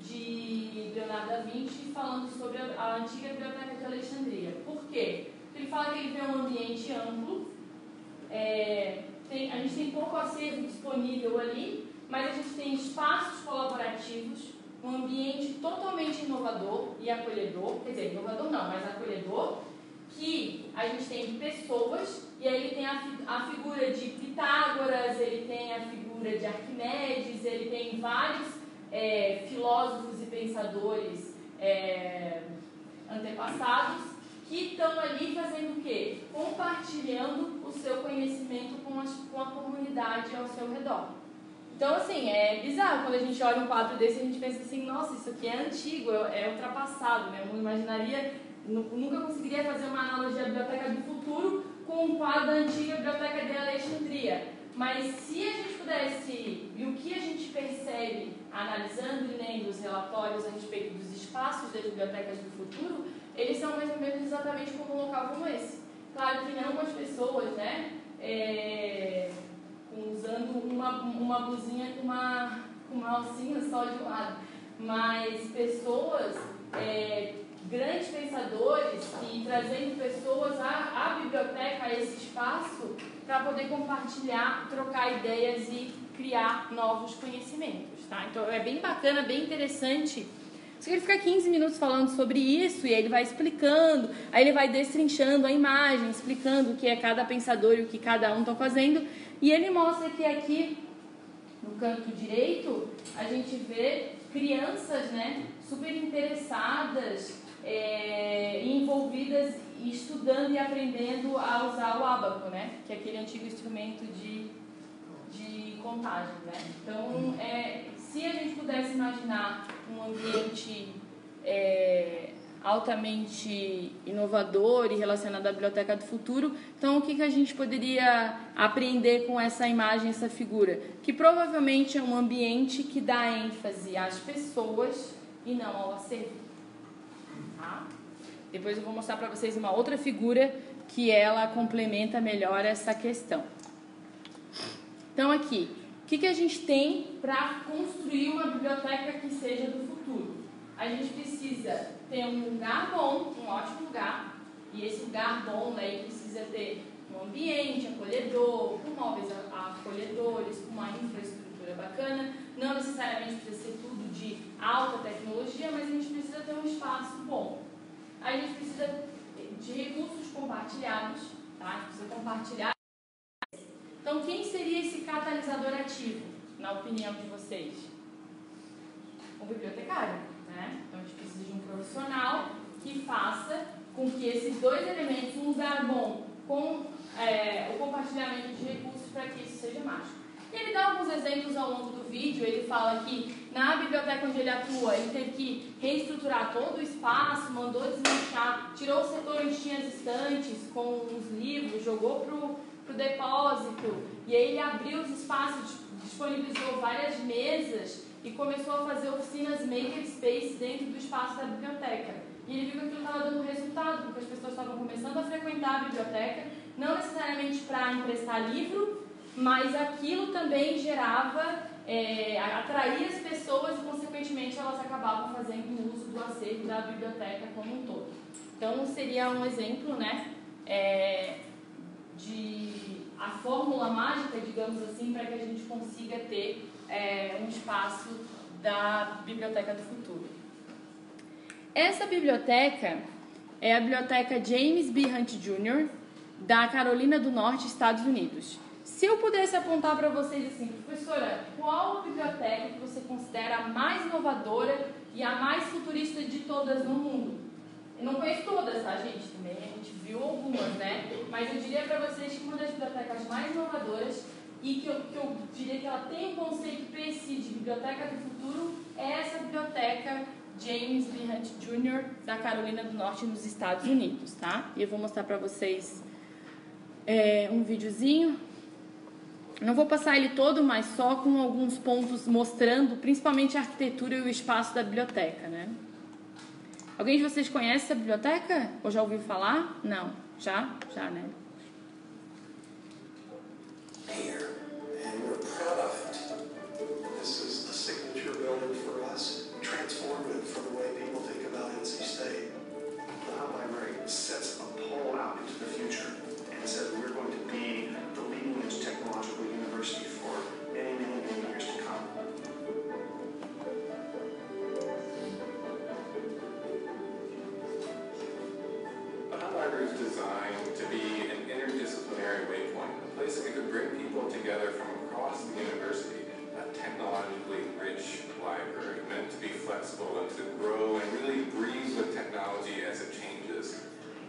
de Leonardo da Vinci falando sobre a, a antiga Biblioteca de Alexandria. Por quê? Porque ele fala que ele vê um ambiente amplo, é, tem, a gente tem pouco acervo disponível ali, mas a gente tem espaços colaborativos, um ambiente totalmente inovador e acolhedor, quer dizer, inovador não, mas acolhedor, que a gente tem pessoas, e aí ele tem a, a figura de Pitágoras, ele tem a figura de Arquimedes, ele tem vários é, filósofos e pensadores é, antepassados, que estão ali fazendo o quê? Compartilhando o seu conhecimento com, as, com a comunidade ao seu redor. Então, assim, é bizarro. Quando a gente olha um quadro desse, a gente pensa assim, nossa, isso aqui é antigo, é ultrapassado, né? Eu não imaginaria, nunca conseguiria fazer uma analogia à Biblioteca do Futuro com um quadro da antiga Biblioteca de Alexandria. Mas se a gente pudesse, e o que a gente percebe analisando e lendo os relatórios a respeito dos espaços das bibliotecas do futuro, eles são mais ou menos exatamente como um local como esse. Claro que não com as pessoas, né? É, usando uma, uma blusinha com uma, uma alcinha só de um lado. Mas pessoas, é, grandes pensadores, e trazendo pessoas à, à biblioteca, a esse espaço, para poder compartilhar, trocar ideias e criar novos conhecimentos. Tá? Então é bem bacana, bem interessante. Só que ele fica quinze minutos falando sobre isso, e aí ele vai explicando, aí ele vai destrinchando a imagem, explicando o que é cada pensador e o que cada um está fazendo. E ele mostra que aqui, no canto direito, a gente vê crianças, né, super interessadas, é, envolvidas, estudando e aprendendo a usar o ábaco, né, que é aquele antigo instrumento de, de contagem. Né? Então, é, se a gente pudesse imaginar um ambiente é, altamente inovador e relacionado à Biblioteca do Futuro, então o que, que a gente poderia aprender com essa imagem, essa figura? Que provavelmente é um ambiente que dá ênfase às pessoas e não ao acervo. Tá? Depois eu vou mostrar para vocês uma outra figura que ela complementa melhor essa questão. Então aqui, o que, que a gente tem para construir uma biblioteca que seja do futuro? A gente precisa ter um lugar bom, um ótimo lugar, e esse lugar bom, né, precisa ter um ambiente acolhedor, com móveis acolhedores, com uma infraestrutura bacana. Não necessariamente precisa ser tudo de alta tecnologia, mas a gente precisa ter um espaço bom. A gente precisa de recursos compartilhados, tá? A gente precisa compartilhar. Então, quem seria esse catalisador ativo, na opinião de vocês? O bibliotecário, né? Então, a gente precisa de um profissional que faça com que esses dois elementos, um lugar bom com é, o compartilhamento de recursos, para que isso seja mágico. E ele dá alguns exemplos ao longo do vídeo. Ele fala que na biblioteca onde ele atua, ele teve que reestruturar todo o espaço, mandou desmanchar, tirou o setor onde tinha as estantes com os livros, jogou para o depósito, e aí ele abriu os espaços, disponibilizou várias mesas e começou a fazer oficinas makerspace dentro do espaço da biblioteca. E ele viu que aquilo estava dando resultado, porque as pessoas estavam começando a frequentar a biblioteca, não necessariamente para emprestar livro, mas aquilo também gerava, é, atraía as pessoas e, consequentemente, elas acabavam fazendo uso do acervo da biblioteca como um todo. Então, seria um exemplo, né, é, de a fórmula mágica, digamos assim, para que a gente consiga ter é, um espaço da Biblioteca do Futuro. Essa biblioteca é a Biblioteca James B. Hunt Júnior, da Carolina do Norte, Estados Unidos. Se eu pudesse apontar para vocês assim, professora, qual biblioteca que você considera a mais inovadora e a mais futurista de todas no mundo? Eu não conheço todas, tá, gente? Também a gente viu algumas, né? Mas eu diria para vocês que uma das bibliotecas mais inovadoras e que eu, que eu diria que ela tem um conceito P C de Biblioteca do Futuro é essa biblioteca James B. Hunt Júnior da Carolina do Norte, nos Estados Unidos, tá? E eu vou mostrar para vocês é, um videozinho. Não vou passar ele todo, mas só com alguns pontos mostrando principalmente a arquitetura e o espaço da biblioteca, né? Alguém de vocês conhece essa biblioteca? Ou já ouviu falar? Não. Já? Já, né? Here, and we're proud of it. This is a signature building for us, transformative for the way people think about N C State. The library sets a pole out into the future and says we're going to be the leading-edge technological university for many, many, many years to come. Designed to be an interdisciplinary waypoint, a place that could bring people together from across the university, a technologically rich library meant to be flexible and to grow and really breathe with technology as it changes.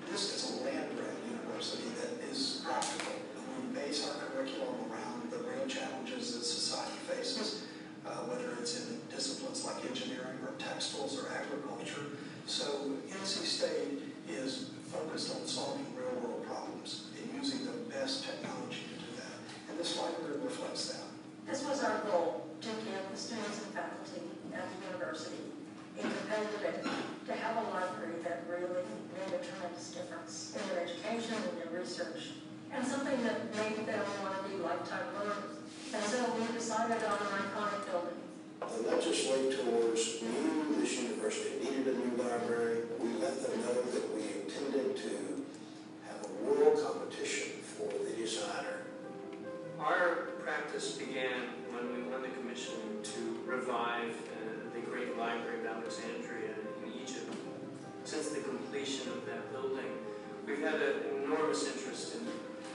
This is a land-grant university that is practical. We base our curriculum around the real challenges that society faces, uh, whether it's in disciplines like engineering or textiles or agriculture. So N C State is focused on solving real-world problems and using the best technology to do that. And this library reflects that. This was our goal, to give the students and faculty at the university a competitive edge, to have a library that really made a tremendous difference in their education and their research, and something that made them want to be lifetime learners. And so we decided on an iconic building. The legislators knew this university needed a new library. We let them know that we intended to have a world competition for the designer. Our practice began when we won the commission to revive uh, the Great Library of Alexandria in Egypt. Since the completion of that building, we've had an enormous interest in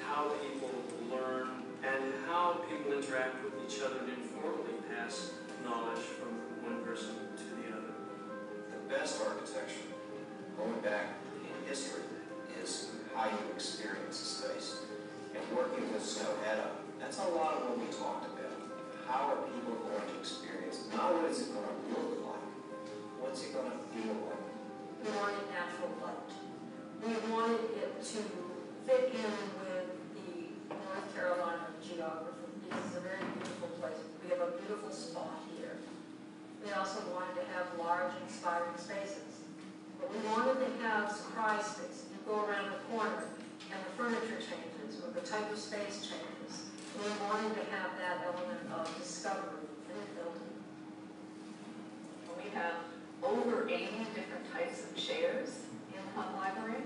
how people learn and how people interact with each other and informally pass knowledge from one person to the other. The best architecture, going back in history, is how you experience a space. And working with Snowhead, that's a lot of what we talked about. How are people going to experience? Not what is it going to look like, what's it going to feel like? We wanted natural light. We wanted it to fit in with the North Carolina geography. This is a very beautiful place. We have a beautiful spot here. We also wanted to have large, inspiring spaces. But we wanted to have surprise spaces. You go around the corner, and the furniture changes, or the type of space changes. We wanted to have that element of discovery in the building. We have over eighty different types of chairs in the Hub Library,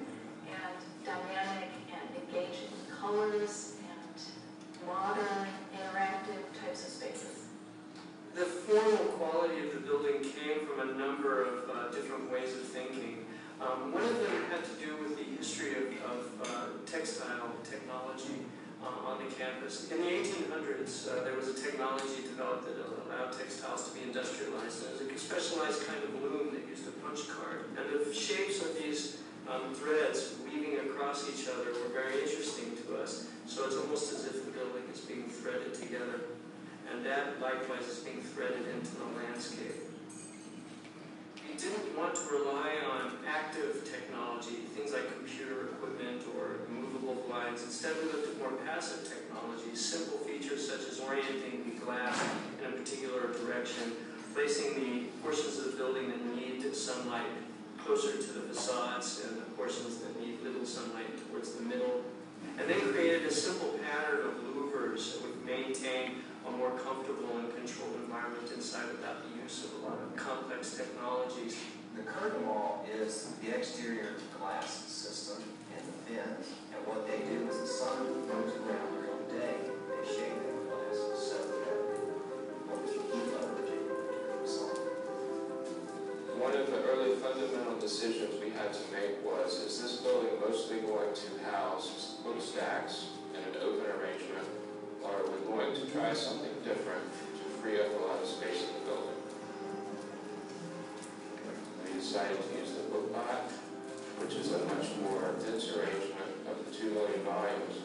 and dynamic and engaging colors, modern, interactive types of spaces. The formal quality of the building came from a number of uh, different ways of thinking. Um, one of them had to do with the history of, of uh, textile technology uh, on the campus. In the eighteen hundreds, uh, there was a technology developed that allowed textiles to be industrialized. There was a specialized kind of loom that used a punch card. And the shapes of these Um, threads weaving across each other were very interesting to us, so it's almost as if the building is being threaded together, and that likewise is being threaded into the landscape. We didn't want to rely on active technology, things like computer equipment or movable blinds. Instead, we looked at more passive technology, simple features such as orienting the glass in a particular direction, placing the portions of the building that need sunlight closer to the facades and the portions that need little sunlight towards the middle. And then created a simple pattern of louvers that would maintain a more comfortable and controlled environment inside without the use of a lot of complex technologies. The curtain wall is the exterior glass system and the bins. And what they do is the sun goes around during the day, they shade that glass and set that what we keep up with the sun. One of the early fundamental decisions we had to make was, is this building mostly going to house book stacks in an open arrangement, or are we going to try something different to free up a lot of space in the building? We decided to use the book pot which is a much more dense arrangement of the two million volumes.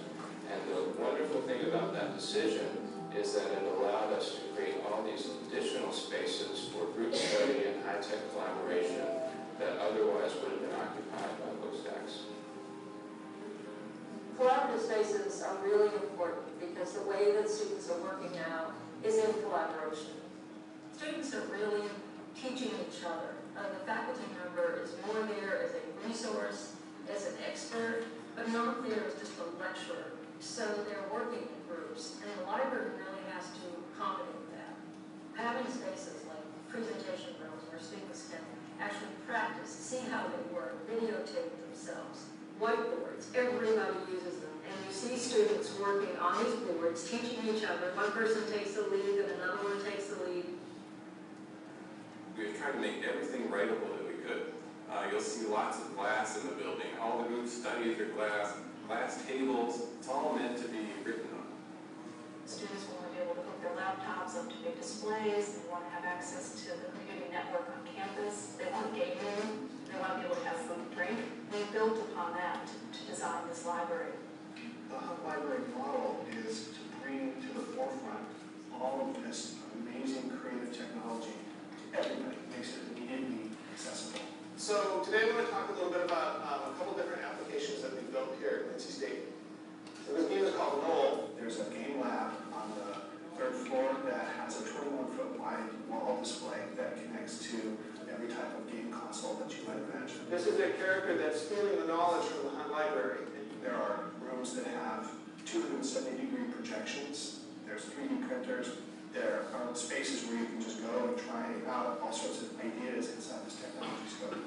And the wonderful thing about that decision is that it allowed us to create all these additional spaces for group study and high-tech collaboration that otherwise would have been occupied by book stacks. Collaborative spaces are really important because the way that students are working now is in collaboration. Students are really teaching each other. Uh, the faculty member is more there as a resource, as an expert, but not there as just a lecturer. So they're working in groups, and the library really has to accommodate that. Having spaces like presentation rooms where students can actually practice, see how they work, videotape themselves, whiteboards, everybody uses them. And you see students working on these boards, teaching each other. One person takes the lead, and another one takes the lead. We were trying to make everything writable that we could. Uh, you'll see lots of glass in the building. All the group studies are glass, glass tables. It's all meant to be written on. Students will be able to put their laptops up to big displays. They want to have access to the community network on campus. They want gaming. They want to be able to have food and drink. They built upon that to, to design this library. The hub library model is to bring to the forefront all of this amazing creative technology to everybody. It makes it immediately accessible. So today we're going to talk a little bit about um, a couple different applications that we've built here at N C State. So this game is called Knoll. There's a game lab on the third floor that has a twenty-one foot wide wall display that connects to every type of game console that you might imagine. This is a character that's stealing the knowledge from the Hunt Library. There are rooms that have two hundred seventy degree projections. There's three D printers. There are spaces where you can just go and try out all sorts of ideas inside this technology scope.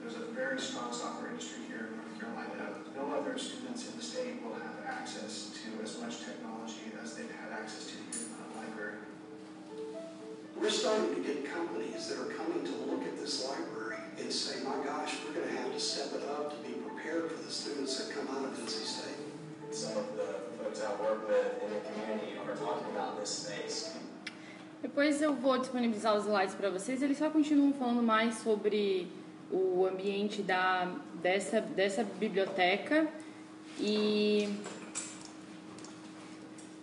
There's a very strong software industry here in North Carolina. No other students in the state will have access to as much technology as they've had access to here in the library. We're starting to get companies that are coming to look at this library and say, my gosh, we're going to have to step it up to be prepared for the students that come out of N C State. Some of the folks I work with in the community are talking about this space. Depois eu vou disponibilizar os slides para vocês. Eles só continuam falando mais sobre o ambiente da, dessa, dessa biblioteca e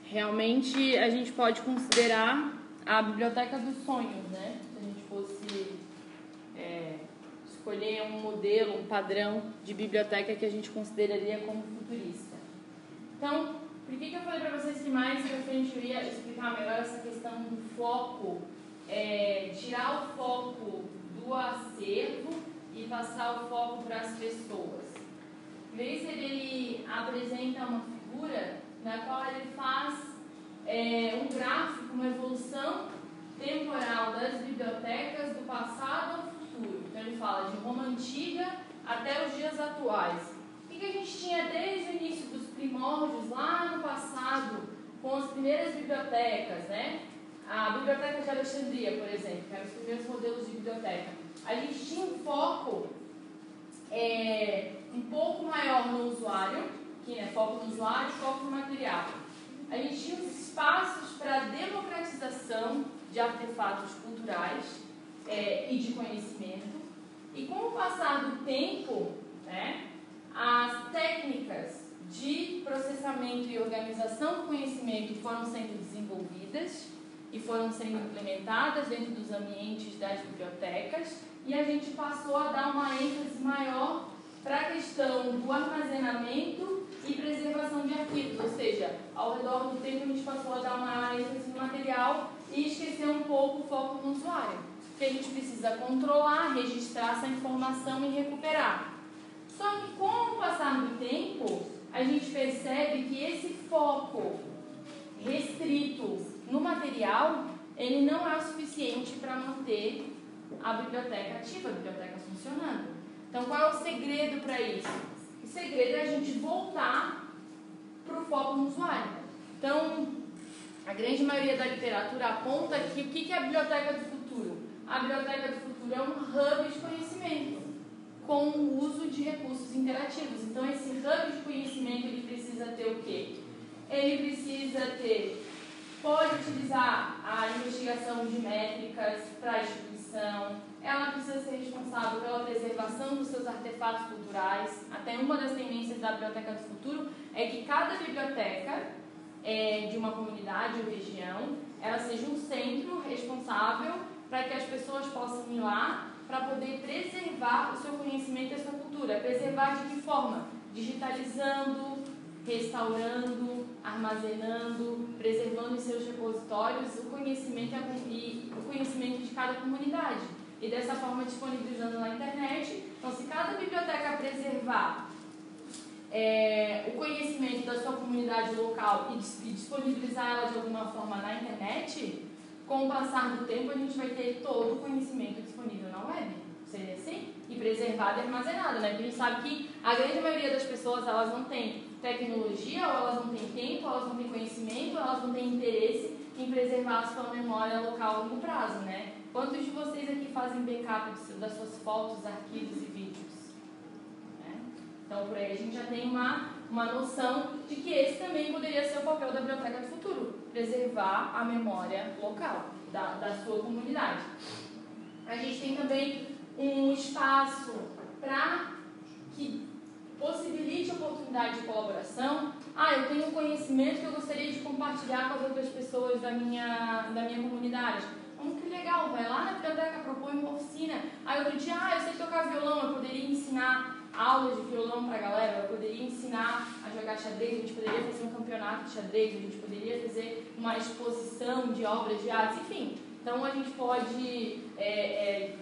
realmente a gente pode considerar a biblioteca dos sonhos, né? Se a gente fosse é, escolher um modelo, um padrão de biblioteca que a gente consideraria como futurista. Então, por que, que eu falei para vocês que mais pra frente eu ia explicar melhor essa questão do foco, é, tirar o foco do acervo e passar o foco para as pessoas? Inisys, ele apresenta uma figura na qual ele faz é, um gráfico, uma evolução temporal das bibliotecas do passado ao futuro. Então, ele fala de Roma Antiga até os dias atuais. O que a gente tinha desde o início dos primórdios, lá no passado, com as primeiras bibliotecas, né? A Biblioteca de Alexandria, por exemplo, que eram os primeiros modelos de biblioteca. A gente tinha um foco é, um pouco maior no usuário, que é foco no usuário, foco no material. A gente tinha os espaços para democratização de artefatos culturais é, e de conhecimento. E com o passar do tempo, né? As técnicas de processamento e organização do conhecimento foram sendo desenvolvidas e foram sendo implementadas dentro dos ambientes das bibliotecas e a gente passou a dar uma ênfase maior para a questão do armazenamento e preservação de arquivos, ou seja, ao redor do tempo a gente passou a dar uma ênfase no material e esquecer um pouco o foco no usuário, porque a gente precisa controlar, registrar essa informação e recuperar. Só que com o passar do tempo, a gente percebe que esse foco restrito no material, ele não é o suficiente para manter a biblioteca ativa, a biblioteca funcionando. Então, qual é o segredo para isso? O segredo é a gente voltar para o foco no usuário. Então, a grande maioria da literatura aponta que o que é a biblioteca do futuro? A biblioteca do futuro é um hub de conhecimento, com o uso de recursos interativos. Então, esse hub de conhecimento, ele precisa ter o quê? Ele precisa ter, pode utilizar a investigação de métricas para a instituição, exposição, ela precisa ser responsável pela preservação dos seus artefatos culturais. Até uma das tendências da Biblioteca do Futuro é que cada biblioteca é, de uma comunidade ou região, ela seja um centro responsável para que as pessoas possam ir lá para poder preservar o seu conhecimento e a sua cultura. Preservar de que forma? Digitalizando, restaurando, armazenando, preservando em seus repositórios o conhecimento e o conhecimento de cada comunidade. E dessa forma, disponibilizando na internet. Então, se cada biblioteca preservar é, o conhecimento da sua comunidade local e, e disponibilizar ela de alguma forma na internet, com o passar do tempo, a gente vai ter todo o conhecimento disponível na web. Seria assim? E preservado e armazenado, né? Porque a gente sabe que a grande maioria das pessoas, elas não tem tecnologia, ou elas não têm tempo, ou elas não têm conhecimento, ou elas não têm interesse em preservar a sua memória local a longo prazo, né? Quantos de vocês aqui fazem backup das suas fotos, arquivos e vídeos? Né? Então, por aí a gente já tem uma, uma noção de que esse também poderia ser o papel da Biblioteca do Futuro, preservar a memória local da, da sua comunidade. A gente tem também um espaço para que possibilite a oportunidade de colaboração. Ah, eu tenho um conhecimento que eu gostaria de compartilhar com as outras pessoas da minha, da minha comunidade. Então, que legal, vai lá na biblioteca, propõe uma oficina. Aí outro dia, ah, eu sei tocar violão, eu poderia ensinar aulas de violão para a galera, eu poderia ensinar a jogar xadrez, a gente poderia fazer um campeonato de xadrez, a gente poderia fazer uma exposição de obras de artes, enfim. Então, a gente pode... É, é,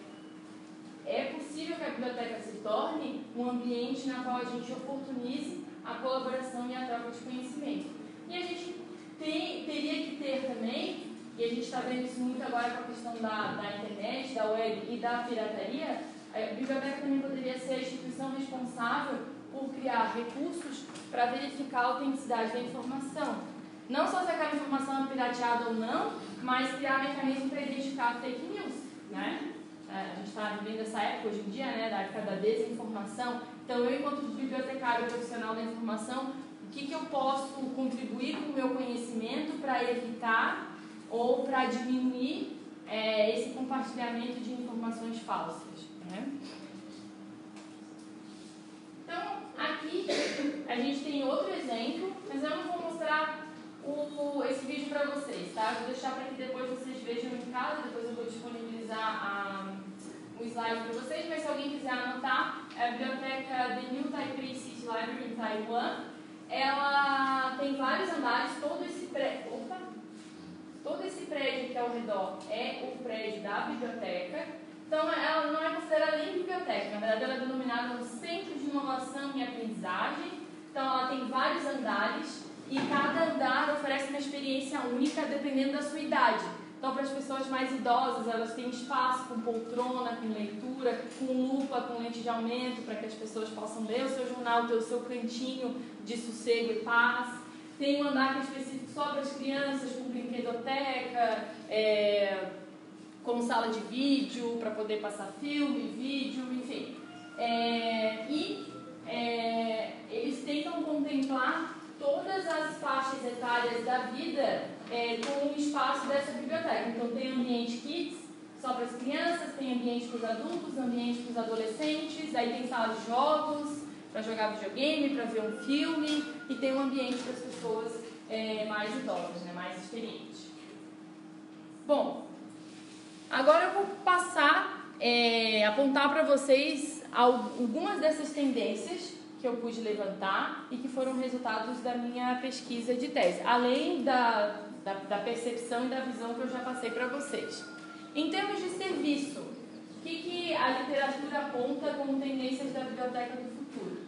É possível que a biblioteca se torne um ambiente na qual a gente oportunize a colaboração e a troca de conhecimento. E a gente tem, teria que ter também, e a gente está vendo isso muito agora com a questão da, da internet, da web e da pirataria, a biblioteca também poderia ser a instituição responsável por criar recursos para verificar a autenticidade da informação. Não só se aquela informação é pirateada ou não, mas criar mecanismos para identificar fake news, né? A gente está vivendo essa época hoje em dia, né, da época da desinformação. Então, eu, enquanto bibliotecário profissional da informação, o que, que eu posso contribuir com o meu conhecimento para evitar ou para diminuir é, esse compartilhamento de informações falsas, né? Então, aqui a gente tem outro exemplo, mas eu não vou mostrar O, esse vídeo para vocês, tá? Vou deixar para que depois vocês vejam em casa, depois eu vou disponibilizar a, um slide para vocês, mas se alguém quiser anotar, é a biblioteca The New Taipei City Library em Taiwan. Ela tem vários andares, todo esse prédio, opa, todo esse prédio que é ao redor é o prédio da biblioteca. Então, ela não é considerada nem biblioteca, na verdade ela é denominada um centro de inovação e aprendizagem. Então, ela tem vários andares. E cada andar oferece uma experiência única dependendo da sua idade. Então, para as pessoas mais idosas, elas têm espaço com poltrona, com leitura, com lupa, com lente de aumento, para que as pessoas possam ler o seu jornal, ter o seu cantinho de sossego e paz. Tem um andar que é específico só para as crianças, com brinquedoteca, é, como sala de vídeo, para poder passar filme, vídeo, enfim. É, e é, eles tentam contemplar todas as faixas etárias da vida é, com o espaço dessa biblioteca. Então, tem ambiente kids, só para as crianças, tem ambiente para os adultos, ambiente para os adolescentes, aí tem sala de jogos, para jogar videogame, para ver um filme, e tem um ambiente para as pessoas é, mais idosas, né, mais experientes. Bom, agora eu vou passar, é, apontar para vocês algumas dessas tendências que eu pude levantar e que foram resultados da minha pesquisa de tese, além da, da, da percepção e da visão que eu já passei para vocês. Em termos de serviço, o que, que a literatura aponta como tendências da biblioteca do futuro?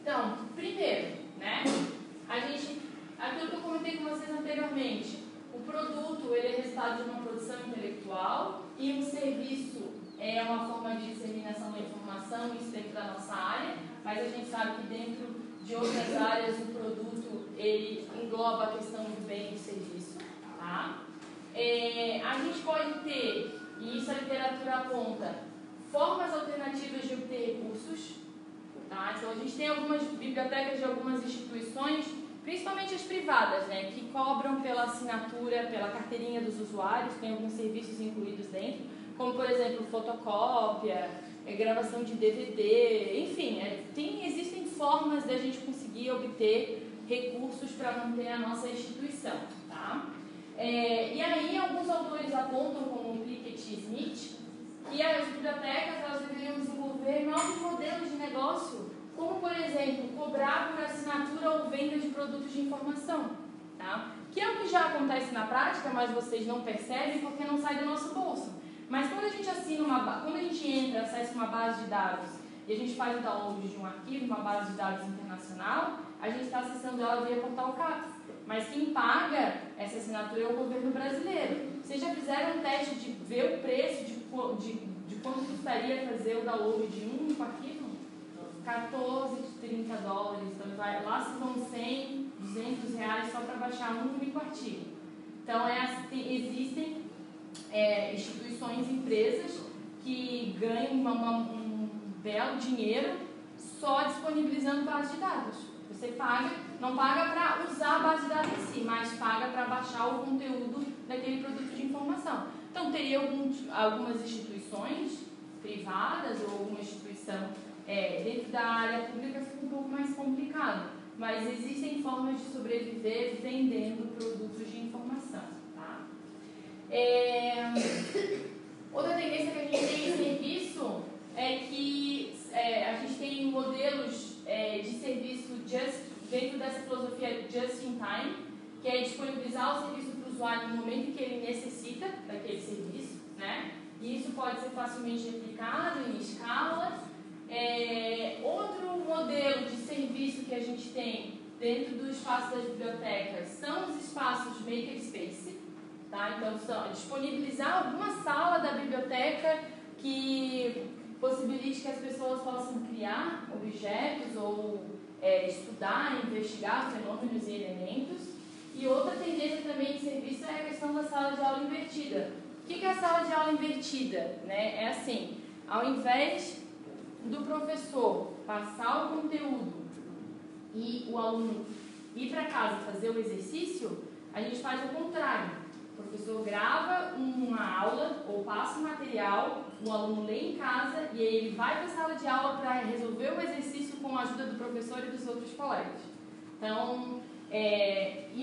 Então, primeiro, né, a gente, aquilo que eu comentei com vocês anteriormente, o produto ele é resultado de uma produção intelectual e um serviço é uma forma de disseminação da informação, isso dentro da nossa área, mas a gente sabe que dentro de outras áreas o produto ele engloba a questão do bem e do serviço, tá? É, a gente pode ter, e isso a literatura aponta, formas alternativas de obter recursos, tá? Então a gente tem algumas bibliotecas de algumas instituições principalmente as privadas, né, que cobram pela assinatura, pela carteirinha dos usuários, tem alguns serviços incluídos dentro, como, por exemplo, fotocópia, gravação de D V D, enfim, é, tem, existem formas da gente conseguir obter recursos para manter a nossa instituição, tá? É, e aí, alguns autores apontam, como o Plickett e Smith, que as bibliotecas elas deveriam desenvolver novos modelos de negócio, como, por exemplo, cobrar por assinatura ou venda de produtos de informação, tá? Que é o que já acontece na prática, mas vocês não percebem porque não sai do nosso bolso. Mas quando a gente assina uma, quando a gente entra, acessa uma base de dados e a gente faz o download de um arquivo, uma base de dados internacional, a gente está acessando ela via portal CAPES. Mas quem paga essa assinatura é o governo brasileiro. Vocês já fizeram um teste de ver o preço de, de, de quanto custaria fazer o download de um arquivo? catorze, trinta dólares. Então vai, lá se vão cem, duzentos reais só para baixar um único artigo. Então é, existem é, instituições, empresas que ganham uma, uma, um belo dinheiro só disponibilizando base de dados. Você paga, não paga para usar a base de dados em si, mas paga para baixar o conteúdo daquele produto de informação. Então, teria algum, algumas instituições privadas ou alguma instituição é, dentro da área pública, fica um pouco mais complicado. Mas existem formas de sobreviver vendendo produtos de informação. Tá? É... Outra tendência que a gente tem em serviço é que é, a gente tem modelos É, de serviço just, dentro dessa filosofia just in time, que é disponibilizar o serviço para o usuário no momento em que ele necessita daquele serviço, né? E isso pode ser facilmente replicado em escala. É, outro modelo de serviço que a gente tem dentro do espaço das bibliotecas são os espaços makerspace, tá? Então, são disponibilizar alguma sala da biblioteca que possibilite que as pessoas possam criar objetos ou é, estudar, investigar fenômenos e elementos. E outra tendência também de serviço é a questão da sala de aula invertida. O que é a sala de aula invertida? Né? É assim, ao invés do professor passar o conteúdo e o aluno ir para casa fazer o exercício, a gente faz o contrário. O professor grava uma aula ou passa o material, o aluno lê em casa e aí ele vai para a sala de aula para resolver o exercício com a ajuda do professor e dos outros colegas. Então, é,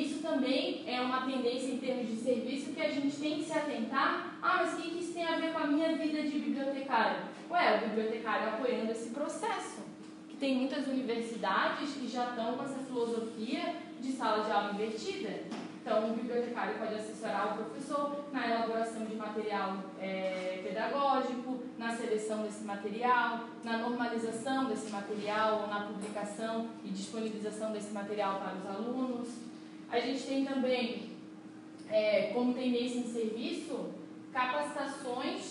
isso também é uma tendência em termos de serviço que a gente tem que se atentar. Ah, mas o que isso tem a ver com a minha vida de bibliotecário? Ué, o bibliotecário apoiando esse processo, que tem muitas universidades que já estão com essa filosofia de sala de aula invertida. Então, o bibliotecário pode assessorar o professor na elaboração de material é, pedagógico, na seleção desse material, na normalização desse material, na publicação e disponibilização desse material para os alunos. A gente tem também, é, como tendência em serviço, capacitações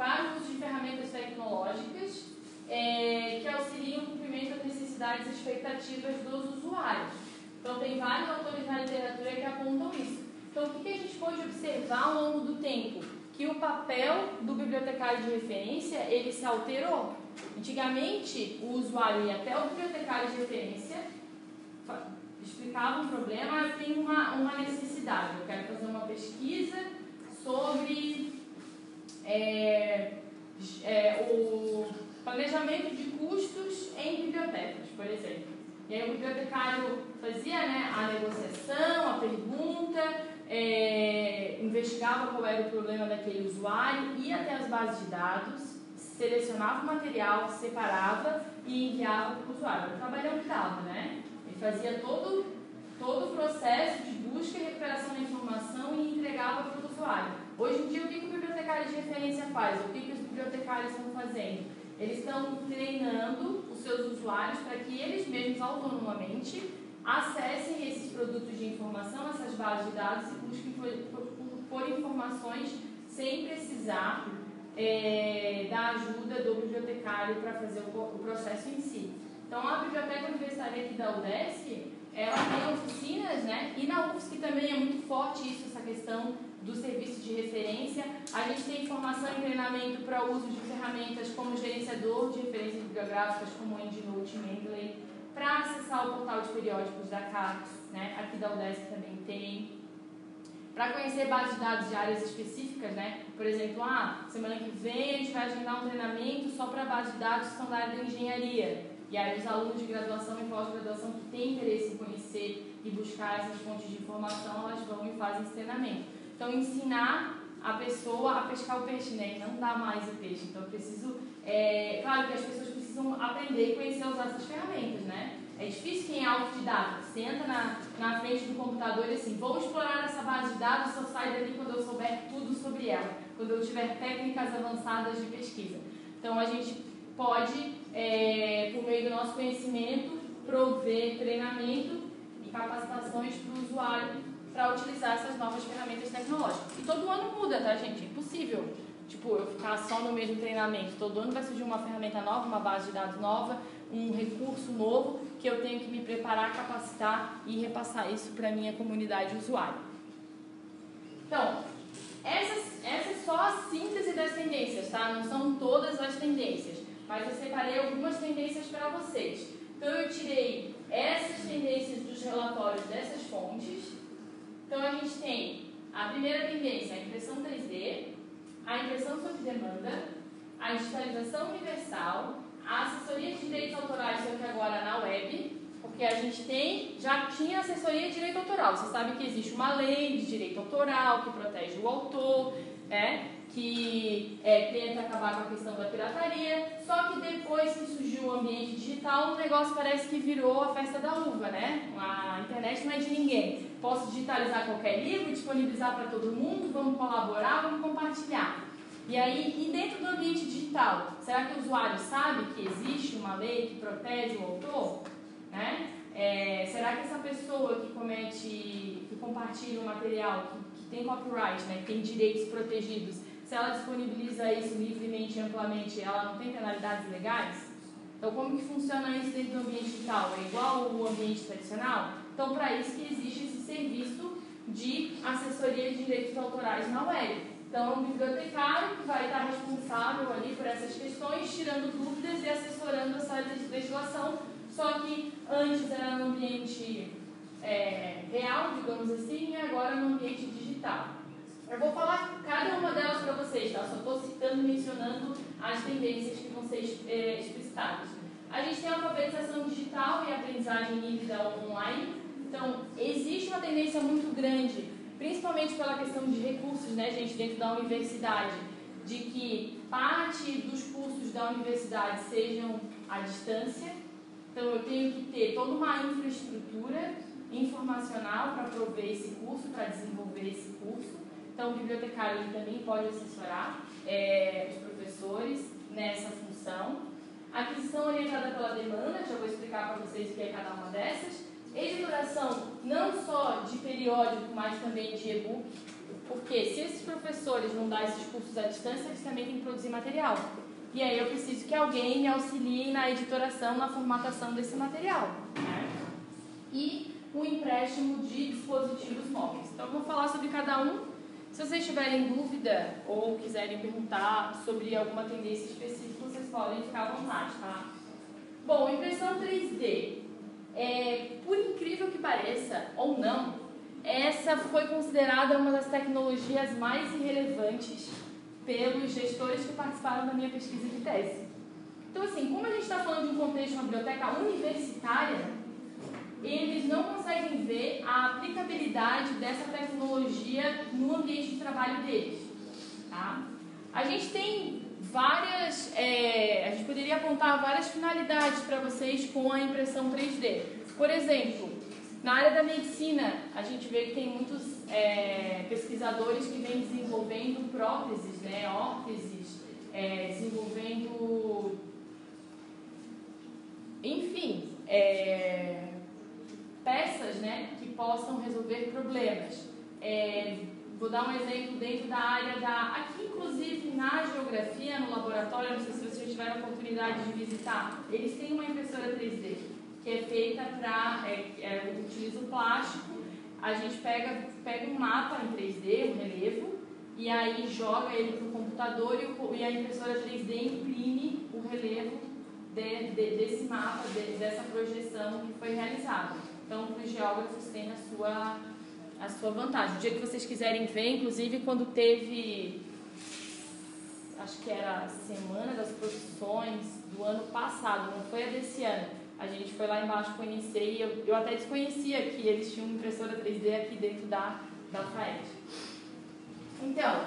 para o uso de ferramentas tecnológicas é, que auxiliam o cumprimento das necessidades e expectativas dos usuários. Então, tem vários autores na literatura que apontam isso. Então, o que a gente pode observar ao longo do tempo? Que o papel do bibliotecário de referência, ele se alterou. Antigamente, o usuário ia até o bibliotecário de referência, explicava um problema, mas tem uma, uma necessidade. Eu quero fazer uma pesquisa sobre é, é, o planejamento de custos em bibliotecas, por exemplo. E aí o bibliotecário fazia, né, a negociação, a pergunta, é, investigava qual era o problema daquele usuário, ia até as bases de dados, selecionava o material, separava e enviava para o usuário. O trabalhão que dava, né? Ele fazia todo, todo o processo de busca e recuperação da informação e entregava para o usuário. Hoje em dia, o que, que o bibliotecário de referência faz? O que, que os bibliotecários estão fazendo? Eles estão treinando os seus usuários para que eles mesmos, autonomamente, acessem esses produtos de informação, essas bases de dados, e busquem por, por, por informações sem precisar é, da ajuda do bibliotecário para fazer o, o processo em si. Então, a Biblioteca Universitária aqui da U D E S C, ela tem oficinas, né? E na U F S C também é muito forte isso, essa questão do serviço de referência. A gente tem formação e treinamento para o uso de ferramentas como gerenciador de referências bibliográficas, como EndNote e Mendeley, para acessar o portal de periódicos da CAPES, né? Aqui da UDESC também tem. Para conhecer bases de dados de áreas específicas, né? Por exemplo, ah, semana que vem a gente vai agendar um treinamento só para bases de dados que são da área da engenharia. E aí os alunos de graduação e pós-graduação que têm interesse em conhecer e buscar essas fontes de informação, elas vão e fazem esse treinamento. Então, ensinar a pessoa a pescar o peixe, né? E não dá mais o peixe. Então, eu preciso... É, claro que as pessoas precisam aprender e conhecer a usar essas ferramentas, né? É difícil quem é autodidata, você entra na, na frente do computador e assim, vou explorar essa base de dados, só sai dali quando eu souber tudo sobre ela, quando eu tiver técnicas avançadas de pesquisa. Então a gente pode, é, por meio do nosso conhecimento, prover treinamento e capacitações para o usuário para utilizar essas novas ferramentas tecnológicas. E todo ano muda, tá, gente? É impossível. Tipo, eu ficar só no mesmo treinamento. Todo ano vai surgir uma ferramenta nova, uma base de dados nova, um recurso novo que eu tenho que me preparar, capacitar e repassar isso para a minha comunidade usuária. Então, essas, essa é só a síntese das tendências, tá? Não são todas as tendências, mas eu separei algumas tendências para vocês. Então, eu tirei essas tendências dos relatórios dessas fontes. Então, a gente tem a primeira tendência, a impressão três D, a impressão sob demanda, a digitalização universal, a assessoria de direitos autorais, só que agora na web, porque a gente tem, já tinha assessoria de direito autoral. Você sabe que existe uma lei de direito autoral que protege o autor, né? Que é, tenta acabar com a questão da pirataria, só que depois que surgiu o ambiente digital, o negócio parece que virou a festa da uva, né? A internet não é de ninguém. Posso digitalizar qualquer livro, disponibilizar para todo mundo, vamos colaborar, vamos compartilhar. E aí, e dentro do ambiente digital, será que o usuário sabe que existe uma lei que protege o autor? Né? É, será que essa pessoa que comete, que compartilha o material, que, que tem copyright, né, que tem direitos protegidos, se ela disponibiliza isso livremente e amplamente, ela não tem penalidades legais? Então, como que funciona isso dentro do ambiente digital? É igual ao ambiente tradicional? Então, para isso que existe esse serviço de assessoria de direitos autorais na web. Então, o bibliotecário que vai estar responsável ali por essas questões, tirando dúvidas e assessorando essa legislação, só que antes era no ambiente é, real, digamos assim, e agora no ambiente digital. Eu vou falar cada uma delas para vocês, tá? Só estou citando, mencionando as tendências que vão ser é, explicitadas. A gente tem a alfabetização digital e a aprendizagem híbrida online. Então, existe uma tendência muito grande, principalmente pela questão de recursos, né, gente, dentro da universidade, de que parte dos cursos da universidade sejam à distância. Então, eu tenho que ter toda uma infraestrutura informacional para prover esse curso, para desenvolver esse curso. Então, o bibliotecário ele também pode assessorar é, os professores nessa função. Aquisição orientada pela demanda, já vou explicar para vocês o que é cada uma dessas. Editoração não só de periódico, mas também de e-book, porque se esses professores vão dar esses cursos à distância, eles também têm que produzir material. E aí eu preciso que alguém me auxilie na editoração, na formatação desse material. Né? E o empréstimo de dispositivos móveis. Então eu vou falar sobre cada um. Se vocês tiverem dúvida ou quiserem perguntar sobre alguma tendência específica, vocês podem ficar à vontade, tá? Bom, impressão três D. É, por incrível que pareça, ou não, essa foi considerada uma das tecnologias mais irrelevantes pelos gestores que participaram da minha pesquisa de tese. Então, assim, como a gente está falando de um contexto de uma biblioteca universitária, eles não conseguem ver a aplicabilidade dessa tecnologia no ambiente de trabalho deles. Tá? A gente tem várias, é, a gente poderia apontar várias finalidades para vocês com a impressão três D. Por exemplo, na área da medicina, a gente vê que tem muitos é, pesquisadores que vêm desenvolvendo próteses, né, órteses, é, desenvolvendo, enfim, é, peças, né, que possam resolver problemas. É, Vou dar um exemplo dentro da área da... Aqui, inclusive, na geografia, no laboratório, não sei se vocês tiveram a oportunidade de visitar, eles têm uma impressora três D, que é feita para... É, é, utiliza o plástico, a gente pega, pega um mapa em três D, um relevo, e aí joga ele para o computador e, o, e a impressora três D imprime o relevo de, de, desse mapa, de, dessa projeção que foi realizada. Então, para os geógrafos tem a sua, a sua vantagem. O dia que vocês quiserem ver, inclusive, quando teve, acho que era a Semana das Profissões do ano passado, não foi a desse ano, a gente foi lá embaixo conhecer, e eu, eu até desconhecia que eles tinham uma impressora três D aqui dentro da, da F A E D. Então,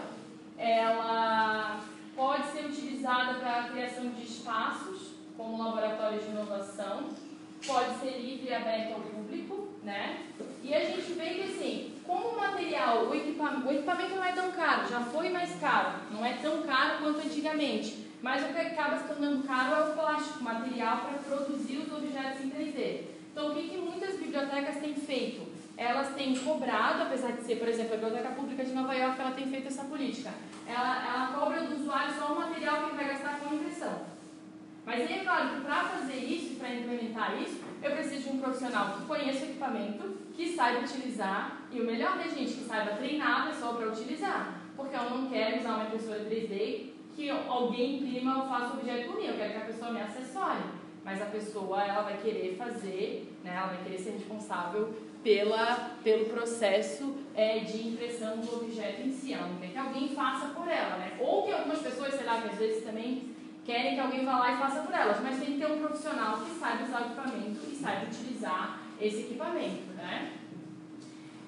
ela pode ser utilizada para a criação de espaços, como laboratórios de inovação, pode ser livre e aberta ao público, né? E a gente vê que, assim, como o material, o equipamento, o equipamento não é tão caro, já foi mais caro, não é tão caro quanto antigamente, mas o que acaba se tornando caro é o plástico, material para produzir os objetos em três D. Então, o que, que muitas bibliotecas têm feito? Elas têm cobrado, apesar de ser, por exemplo, a Biblioteca Pública de Nova York, ela tem feito essa política. Ela, ela cobra do usuário só o material que ele vai gastar com impressão. Mas aí, é claro, que para fazer isso, para implementar isso, eu preciso de um profissional que conheça o equipamento, que saiba utilizar, e o melhor, né, gente, que saiba treinar a pessoa para utilizar. Porque eu não quero usar uma impressora três D que alguém imprima ou faça o objeto comigo, eu quero que a pessoa me acessore. Mas a pessoa, ela vai querer fazer, né, ela vai querer ser responsável pela, pelo processo é, de impressão do objeto em si. Ela não quer que alguém faça por ela, né? Ou que algumas pessoas, sei lá, que às vezes também querem que alguém vá lá e faça por elas, mas tem que ter um profissional que saiba usar o equipamento e saiba utilizar esse equipamento, né?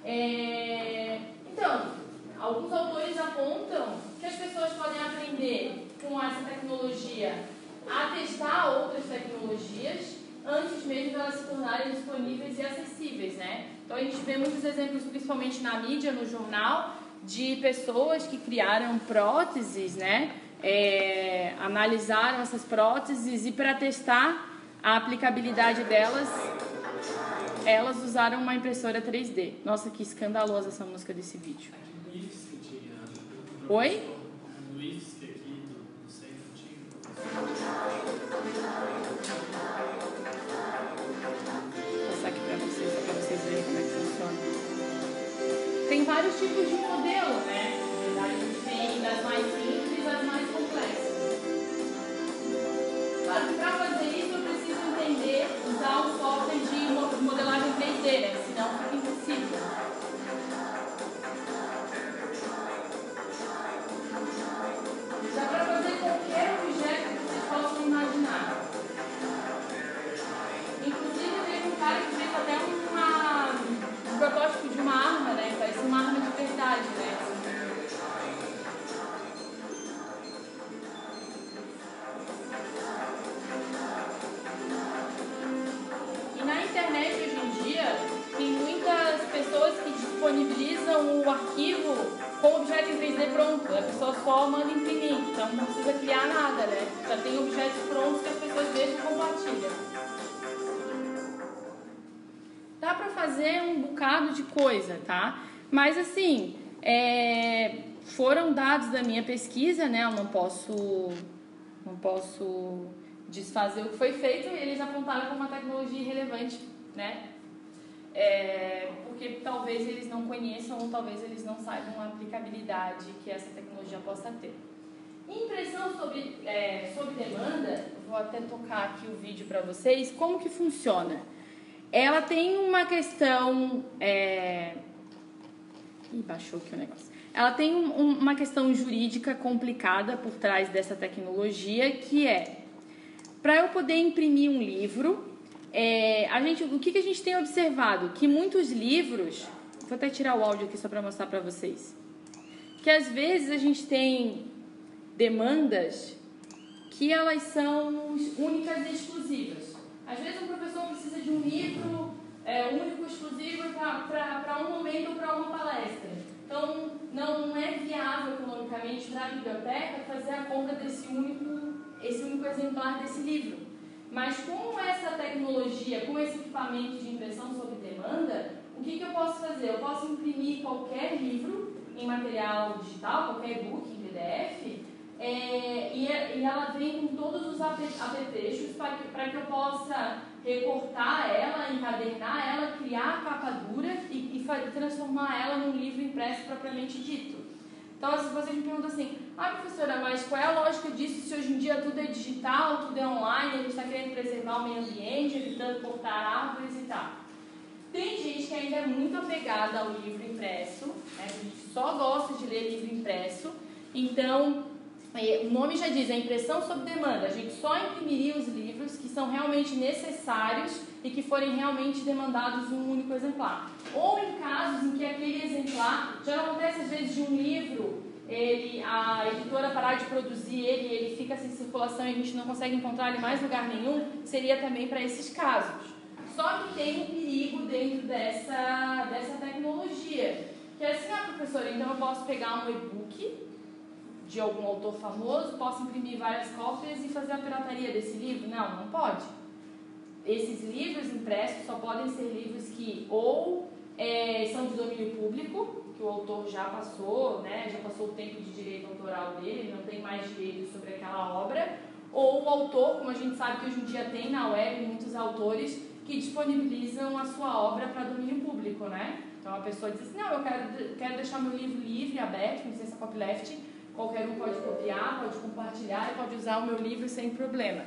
É... Então, alguns autores apontam que as pessoas podem aprender com essa tecnologia a testar outras tecnologias antes mesmo de elas se tornarem disponíveis e acessíveis, né? Então a gente vê muitos exemplos, principalmente na mídia, no jornal, de pessoas que criaram próteses, né? É, analisaram essas próteses e para testar a aplicabilidade delas, elas usaram uma impressora três D. Nossa, que escandalosa essa música desse vídeo. Oi? Vou passar aqui pra vocês, só pra vocês verem como é que funciona. Tem vários tipos de modelo, né? A gente tem das mais simples às mais complexas. Claro que pra fazer isso eu preciso entender, usar o software de modelagem três D, né? Senão fica impossível. De coisa, tá? Mas assim, é, foram dados da minha pesquisa, né? Eu não posso, não posso desfazer o que foi feito e eles apontaram como uma tecnologia irrelevante, né? É, porque talvez eles não conheçam ou talvez eles não saibam a aplicabilidade que essa tecnologia possa ter. Impressão sobre, é, sobre demanda, vou até tocar aqui o vídeo para vocês, como que funciona. Ela tem uma questão... É... Ih, baixou aqui o negócio. Ela tem um, um, uma questão jurídica complicada por trás dessa tecnologia, que é... Para eu poder imprimir um livro, é, a gente, o que, que a gente tem observado? Que muitos livros... Vou até tirar o áudio aqui só para mostrar para vocês. Que às vezes a gente tem demandas que elas são únicas e exclusivas. Às vezes o professor precisa de um livro é, único, exclusivo para um momento ou para uma palestra. Então, não é viável economicamente para a biblioteca fazer a compra desse único, esse único exemplar desse livro. Mas com essa tecnologia, com esse equipamento de impressão sob demanda, o que, que eu posso fazer? Eu posso imprimir qualquer livro em material digital, qualquer e-book, em P D F, É, e, e ela vem com todos os apetrechos para que, para que eu possa recortar ela, encadernar ela, criar a capa dura e, e transformar ela num livro impresso propriamente dito. Então, se vocês me perguntam assim, Ah, professora, mas qual é a lógica disso se hoje em dia tudo é digital, tudo é online, a gente está querendo preservar o meio ambiente, evitando cortar árvores e tal. Tem gente que ainda é muito apegada ao livro impresso, né? A gente só gosta de ler livro impresso, então o nome já diz, é impressão sob demanda, a gente só imprimiria os livros que são realmente necessários e que forem realmente demandados um único exemplar. Ou em casos em que aquele exemplar, já acontece às vezes de um livro, ele, a editora parar de produzir ele, ele fica sem circulação e a gente não consegue encontrar ele em mais lugar nenhum, seria também para esses casos. Só que tem um perigo dentro dessa, dessa tecnologia, que é assim, ah, professora, então eu posso pegar um e-book de algum autor famoso, posso imprimir várias cópias e fazer a pirataria desse livro? Não, não pode. Esses livros impressos só podem ser livros que ou é, são de domínio público, que o autor já passou, né, já passou o tempo de direito autoral dele, não tem mais direito sobre aquela obra, ou o autor, como a gente sabe que hoje em dia tem na web muitos autores que disponibilizam a sua obra para domínio público, né? Então a pessoa diz assim, não, eu quero, quero deixar meu livro livre, aberto, com licença copyleft, qualquer um pode copiar, pode compartilhar e pode usar o meu livro sem problema.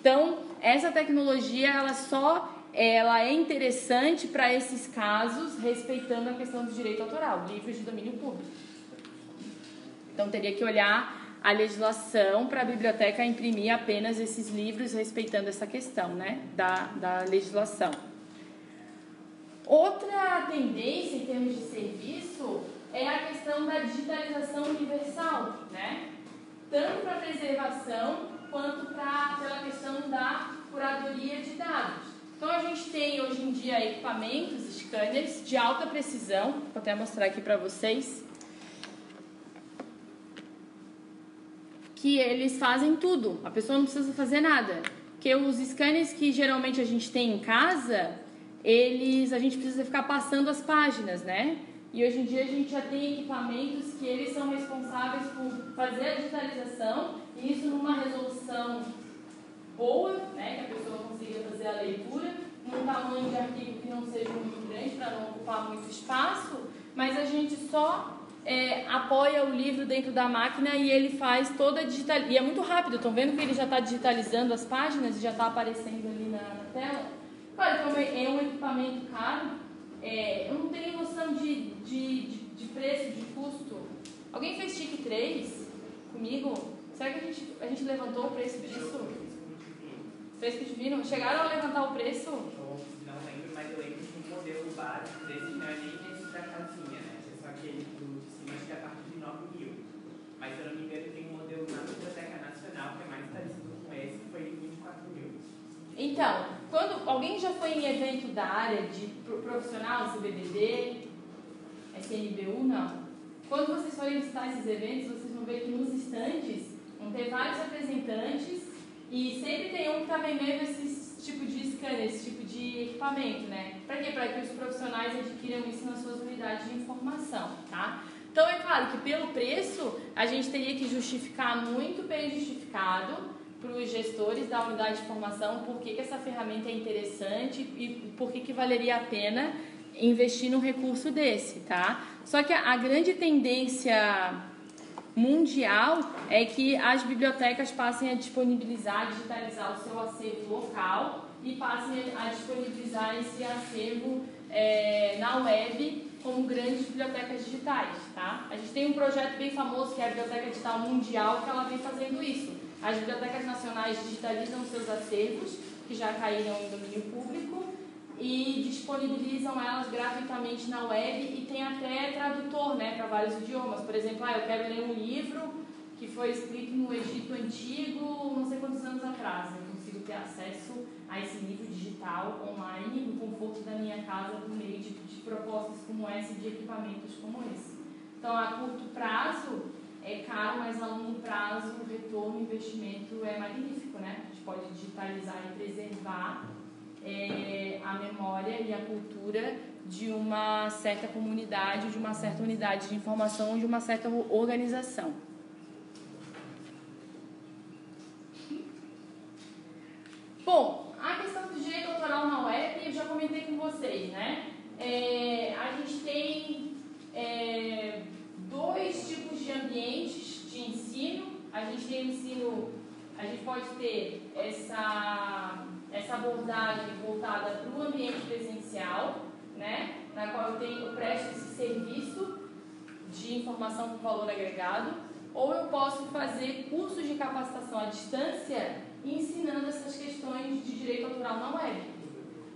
Então, essa tecnologia, ela só ela é interessante para esses casos, respeitando a questão do direito autoral, livros de domínio público. Então, teria que olhar a legislação para a biblioteca imprimir apenas esses livros, respeitando essa questão, né, da, da legislação. Outra tendência em termos de serviço é a questão da digitalização universal, né? Tanto para preservação quanto pra, pela questão da curadoria de dados. Então a gente tem hoje em dia equipamentos, scanners de alta precisão, vou até mostrar aqui para vocês, que eles fazem tudo, a pessoa não precisa fazer nada, porque os scanners que geralmente a gente tem em casa, eles, a gente precisa ficar passando as páginas, né? E hoje em dia a gente já tem equipamentos que eles são responsáveis por fazer a digitalização, e isso numa resolução boa, né, que a pessoa consiga fazer a leitura, num tamanho de arquivo que não seja muito grande para não ocupar muito espaço, mas a gente só é, apoia o livro dentro da máquina e ele faz toda a digitalização. E é muito rápido, estão vendo que ele já está digitalizando as páginas e já está aparecendo ali na, na tela? Claro, então é um equipamento caro. É, eu não tenho noção de, de, de, de preço, de custo. Alguém fez TIC três comigo? Será que a gente, a gente levantou o preço disso? Vocês que viram? Chegaram a levantar o preço? Não lembro, mas eu lembro que um modelo básico desse não é nem esse da casinha, né? É só aquele do cima, acho que é a partir de nove mil. Mas se eu não me engano, tem um modelo na Biblioteca Nacional que é mais parecido com esse, que foi de vinte e quatro mil. Então, quando alguém já foi em evento da área de profissional, C B D D, S N B U, não. Quando vocês forem visitar esses eventos, vocês vão ver que nos estandes vão ter vários representantes e sempre tem um que está vendendo esse tipo de scanner, esse tipo de equipamento, né? Para quê? Para que os profissionais adquiram isso nas suas unidades de informação, tá? Então, é claro que pelo preço, a gente teria que justificar muito bem justificado para os gestores da unidade de formação por que, que essa ferramenta é interessante e por que, que valeria a pena investir num recurso desse, tá? Só que a, a grande tendência mundial é que as bibliotecas passem a disponibilizar, a digitalizar o seu acervo local e passem a disponibilizar esse acervo é, na web como grandes bibliotecas digitais, tá? A gente tem um projeto bem famoso que é a Biblioteca Digital Mundial, que ela vem fazendo isso. As bibliotecas nacionais digitalizam seus acervos, que já caíram em domínio público, e disponibilizam elas gratuitamente na web e tem até tradutor, né, para vários idiomas. Por exemplo, ah, eu quero ler um livro que foi escrito no Egito Antigo, não sei quantos anos atrás. Eu consigo ter acesso a esse livro digital, online, no conforto da minha casa, por meio de, de propostas como essa e de equipamentos como esse. Então, a curto prazo, é caro, mas a longo prazo o retorno, o investimento é magnífico, né? A gente pode digitalizar e preservar é, a memória e a cultura de uma certa comunidade, de uma certa unidade de informação, de uma certa organização. Bom, a questão do direito autoral na web, eu já comentei com vocês, né? É, a gente tem... É, dois tipos de ambientes de de ensino, a gente tem o ensino, a gente pode ter essa, essa abordagem voltada para o ambiente presencial, né, na qual eu tenho, eu presto esse serviço de informação com valor agregado, ou eu posso fazer cursos de capacitação à distância ensinando essas questões de direito autoral na web.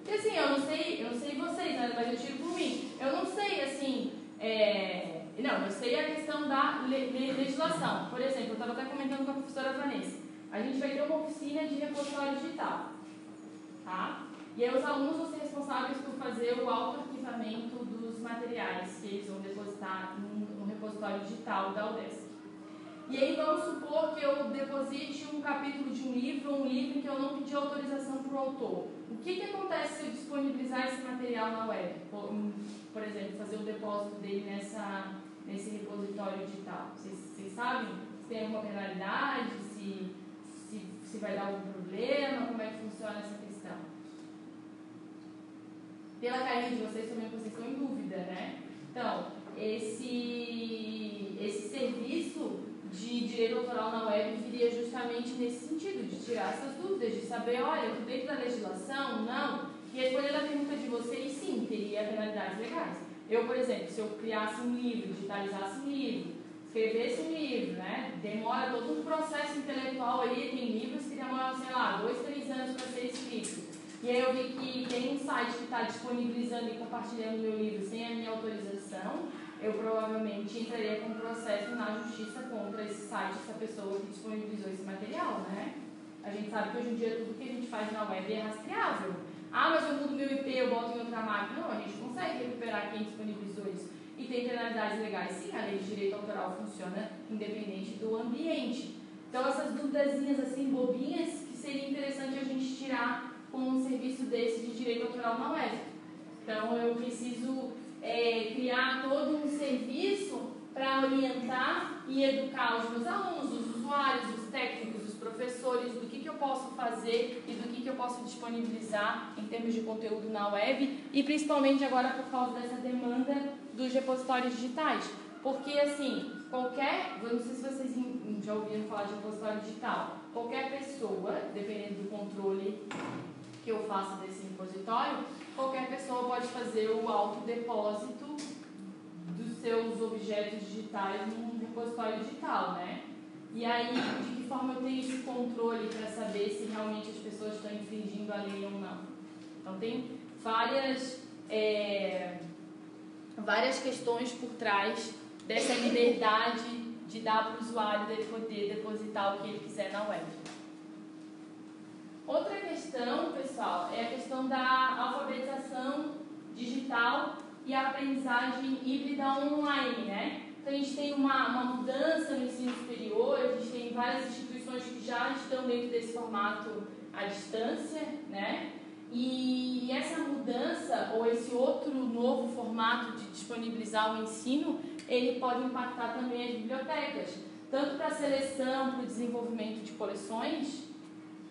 Porque assim, eu não sei, eu não sei vocês, né, mas eu tiro por mim, eu não sei assim, é, não, eu sei a questão da legislação. Por exemplo, eu estava até comentando com a professora Vanessa, a gente vai ter uma oficina de repositório digital, tá? E aí os alunos vão ser responsáveis por fazer o autoarquivamento dos materiais que eles vão depositar no repositório digital da U D E S C. E aí vamos supor que eu deposite um capítulo de um livro, um livro que eu não pedi autorização para o autor. O que, que acontece se eu disponibilizar esse material na web? Por, por exemplo, fazer o depósito dele nessa, nesse repositório digital. Vocês, vocês sabem se tem alguma penalidade, se, se, se vai dar algum problema, como é que funciona essa questão? Pela carinha de vocês também, vocês estão em dúvida, né? Então, esse, esse serviço de direito autoral na web viria justamente nesse sentido, de tirar essas dúvidas, de saber, olha, eu estou dentro da legislação, não, e responder a pergunta de vocês, sim, teria penalidades legais. Eu, por exemplo, se eu criasse um livro, digitalizasse um livro, escrevesse um livro, né, demora todo um processo intelectual aí, tem livros que demoram, sei lá, dois, três anos para ser escrito. E aí eu vi que tem um site que está disponibilizando e compartilhando meu livro sem a minha autorização, eu provavelmente entraria com um processo na justiça contra esse site, essa pessoa que disponibilizou esse material, né? A gente sabe que hoje em dia tudo que a gente faz na web é rastreável. Ah, mas eu mudo meu I P, eu boto em outra máquina. Não, a gente consegue recuperar quem disponibilizou isso. E tem penalidades legais. Sim, a lei de direito autoral funciona independente do ambiente. Então, essas duvidazinhas assim, bobinhas, que seria interessante a gente tirar com um serviço desse de direito autoral na web. Então, eu preciso... É, criar todo um serviço para orientar e educar os meus alunos, os usuários, os técnicos, os professores, do que, que eu posso fazer e do que, que eu posso disponibilizar em termos de conteúdo na web, e principalmente agora por causa dessa demanda dos repositórios digitais. Porque assim, qualquer, eu não sei se vocês já ouviram falar de repositório digital, qualquer pessoa, dependendo do controle que eu faço desse repositório, qualquer pessoa pode fazer o autodepósito dos seus objetos digitais num repositório digital, né? E aí, de que forma eu tenho esse controle para saber se realmente as pessoas estão infringindo a lei ou não? Então, tem várias, é, várias questões por trás dessa liberdade de dar para o usuário de poder depositar o que ele quiser na web. Outra questão, pessoal, é a questão da alfabetização digital e a aprendizagem híbrida online, né? Então, a gente tem uma, uma mudança no ensino superior, a gente tem várias instituições que já estão dentro desse formato à distância, né? E essa mudança, ou esse outro novo formato de disponibilizar o ensino, ele pode impactar também as bibliotecas, tanto para a seleção, para o desenvolvimento de coleções,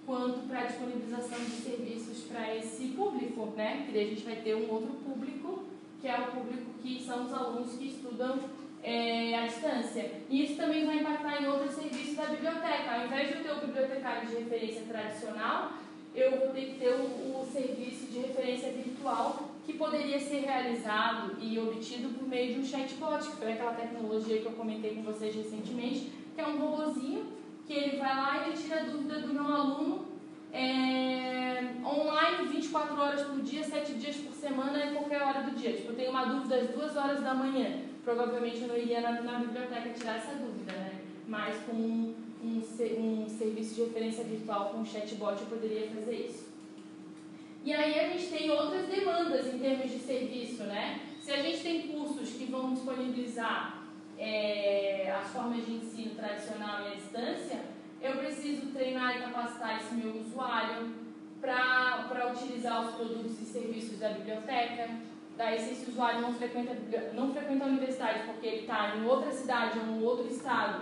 quanto para a disponibilização de serviços para esse público, né? Que daí a gente vai ter um outro público, que é o público que são os alunos que estudam é, à distância. E isso também vai impactar em outros serviços da biblioteca. Ao invés de eu ter o bibliotecário de referência tradicional, eu vou ter que ter o, o serviço de referência virtual, que poderia ser realizado e obtido por meio de um chatbot, que foi aquela tecnologia que eu comentei com vocês recentemente, que é um robozinho, que ele vai lá e ele tira a dúvida do meu aluno é, online vinte e quatro horas por dia, sete dias por semana, em qualquer hora do dia. Tipo, eu tenho uma dúvida às duas horas da manhã. Provavelmente eu não iria na, na biblioteca tirar essa dúvida, né? Mas com um, um, um serviço de referência virtual, com um chatbot, eu poderia fazer isso. E aí a gente tem outras demandas em termos de serviço, né? Se a gente tem cursos que vão disponibilizar É, as formas de ensino tradicional e à distância, eu preciso treinar e capacitar esse meu usuário para utilizar os produtos e serviços da biblioteca. Daí, se esse usuário não frequenta, não frequenta a universidade porque ele está em outra cidade ou em outro estado,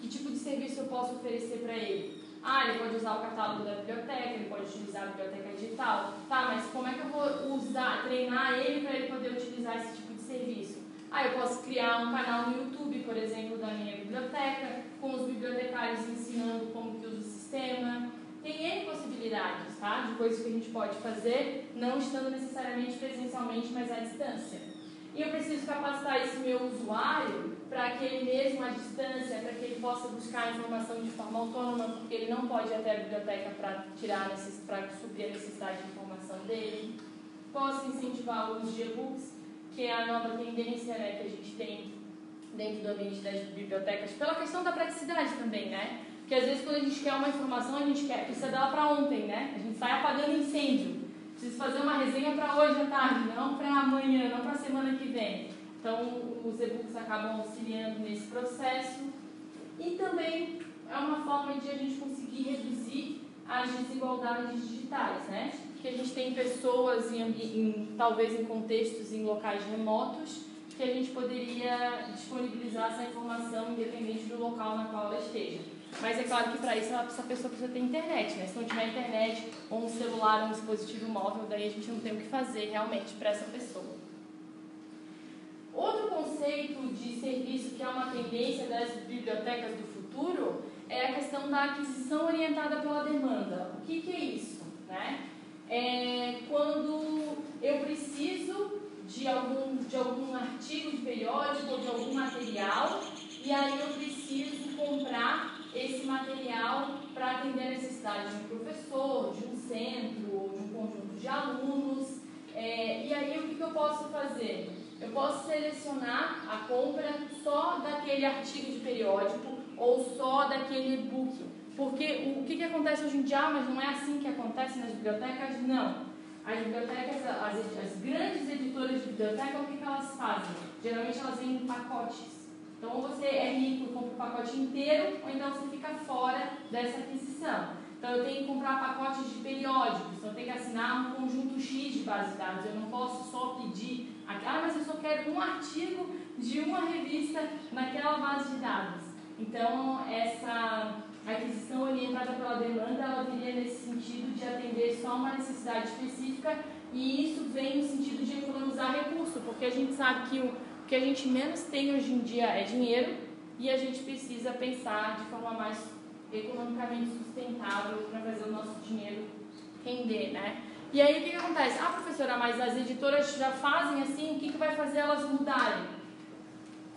que tipo de serviço eu posso oferecer para ele? Ah, ele pode usar o catálogo da biblioteca, ele pode utilizar a biblioteca digital. Tá, mas como é que eu vou usar, treinar ele para ele poder utilizar esse tipo de serviço? Ah, eu posso criar um canal no YouTube, por por exemplo, da minha biblioteca, com os bibliotecários ensinando como que usa o sistema. Tem N possibilidades, tá? De coisas que a gente pode fazer, não estando necessariamente presencialmente, mas à distância. E eu preciso capacitar esse meu usuário para que ele mesmo à distância, para que ele possa buscar a informação de forma autônoma, porque ele não pode ir até a biblioteca para tirar, para suprir a necessidade de informação dele. Posso incentivar o uso de e-books, que é a nova tendência, né, que a gente tem dentro do ambiente das bibliotecas, pela questão da praticidade também, né? Porque às vezes quando a gente quer uma informação, a gente quer, precisa dela para ontem, né? A gente sai apagando incêndio. Preciso fazer uma resenha para hoje à tarde, não para amanhã, não para a semana que vem. Então, os e-books acabam auxiliando nesse processo. E também é uma forma de a gente conseguir reduzir as desigualdades digitais, né? Que a gente tem pessoas, em, em, talvez em contextos, em locais remotos, que a gente poderia disponibilizar essa informação independente do local na qual ela esteja. Mas é claro que para isso essa pessoa precisa ter internet, né? Se não tiver internet, ou um celular, um dispositivo móvel, daí a gente não tem o que fazer realmente para essa pessoa. Outro conceito de serviço que é uma tendência das bibliotecas do futuro é a questão da aquisição orientada pela demanda. O que, que é isso, né? É quando eu preciso de algum, de algum artigo de periódico ou de algum material e aí eu preciso comprar esse material para atender a necessidade de um professor, de um centro ou de um conjunto de alunos. É, e aí o que, que eu posso fazer? Eu posso selecionar a compra só daquele artigo de periódico ou só daquele e-book. Porque o que, que acontece hoje em dia, mas não é assim que acontece nas bibliotecas? Não. As bibliotecas, as, as grandes editoras de biblioteca, o que, que elas fazem? Geralmente elas vêm em pacotes. Então, ou você é rico e compra o pacote inteiro, ou então você fica fora dessa aquisição. Então, eu tenho que comprar pacotes de periódicos, eu tenho que assinar um conjunto X de bases de dados, eu não posso só pedir... Ah, mas eu só quero um artigo de uma revista naquela base de dados. Então, essa aquisição orientada pela demanda, ela viria nesse sentido de atender só uma necessidade específica, e isso vem no sentido de economizar recurso, porque a gente sabe que o que a gente menos tem hoje em dia é dinheiro, e a gente precisa pensar de forma mais economicamente sustentável para fazer o nosso dinheiro render, né? E aí o que, que acontece? Ah, professora, mas as editoras já fazem assim, o que, que vai fazer elas mudarem?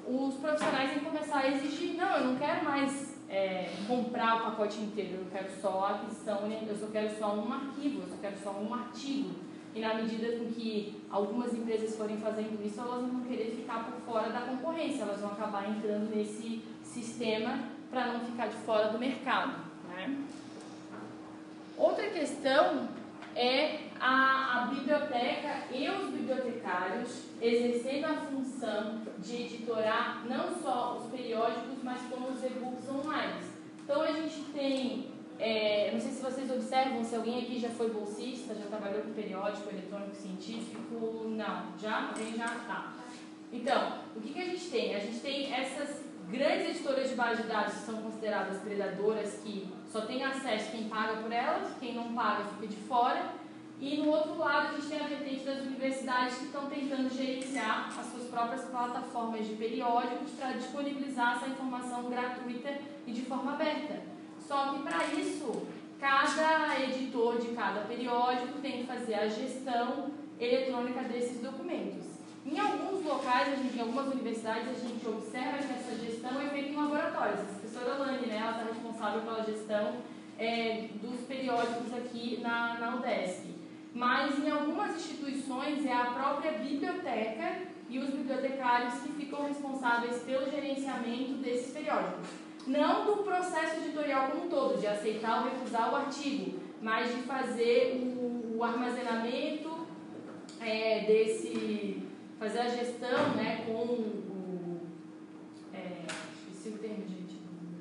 Os profissionais vão começar a exigir, não, eu não quero mais é, comprar o pacote inteiro, eu quero só a aquisição, eu só quero só um arquivo, eu só quero só um artigo. E na medida com que algumas empresas forem fazendo isso, elas vão querer ficar por fora da concorrência, elas vão acabar entrando nesse sistema para não ficar de fora do mercado, né? Outra questão... é a, a biblioteca e os bibliotecários exercendo a função de editorar não só os periódicos, mas como os e-books online. Então a gente tem, é, não sei se vocês observam, se alguém aqui já foi bolsista, já trabalhou com periódico, eletrônico, científico, não, já? Alguém já? Tá. Então, o que, que a gente tem? A gente tem essas grandes editoras de base de dados que são consideradas predadoras, que só tem acesso quem paga por elas, quem não paga fica de fora. E no outro lado a gente tem a vertente das universidades que estão tentando gerenciar as suas próprias plataformas de periódicos para disponibilizar essa informação gratuita e de forma aberta. Só que para isso, cada editor de cada periódico tem que fazer a gestão eletrônica desses documentos. Em alguns locais, a gente, em algumas universidades, a gente observa que essa gestão é feita em laboratórios. A professora Alane, né, ela está responsável pela gestão é, dos periódicos aqui na, na UDESC. Mas em algumas instituições é a própria biblioteca e os bibliotecários que ficam responsáveis pelo gerenciamento desses periódicos. Não do processo editorial como um todo, de aceitar ou recusar o artigo, mas de fazer o, o armazenamento é, desse... fazer a gestão, né, com o, é, esqueci o termo, gente,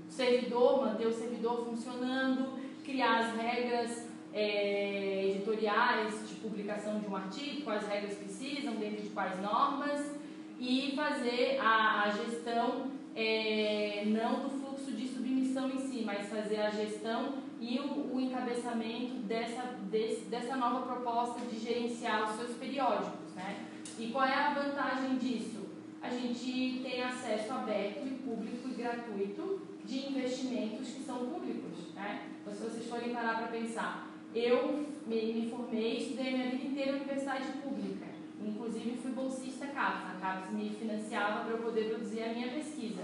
o servidor, manter o servidor funcionando, criar as regras é, editoriais de publicação de um artigo, quais regras precisam, dentro de quais normas, e fazer a, a gestão é, não do fluxo de submissão em si, mas fazer a gestão e o, o encabeçamento dessa, desse, dessa nova proposta de gerenciar os seus periódicos, né? E qual é a vantagem disso? a gente tem acesso aberto e público e gratuito de investimentos que são públicos, né? Então, se vocês forem parar para pensar, eu me formei, estudei minha vida inteira na universidade pública, inclusive fui bolsista CAPES, a CAPES me financiava para eu poder produzir a minha pesquisa.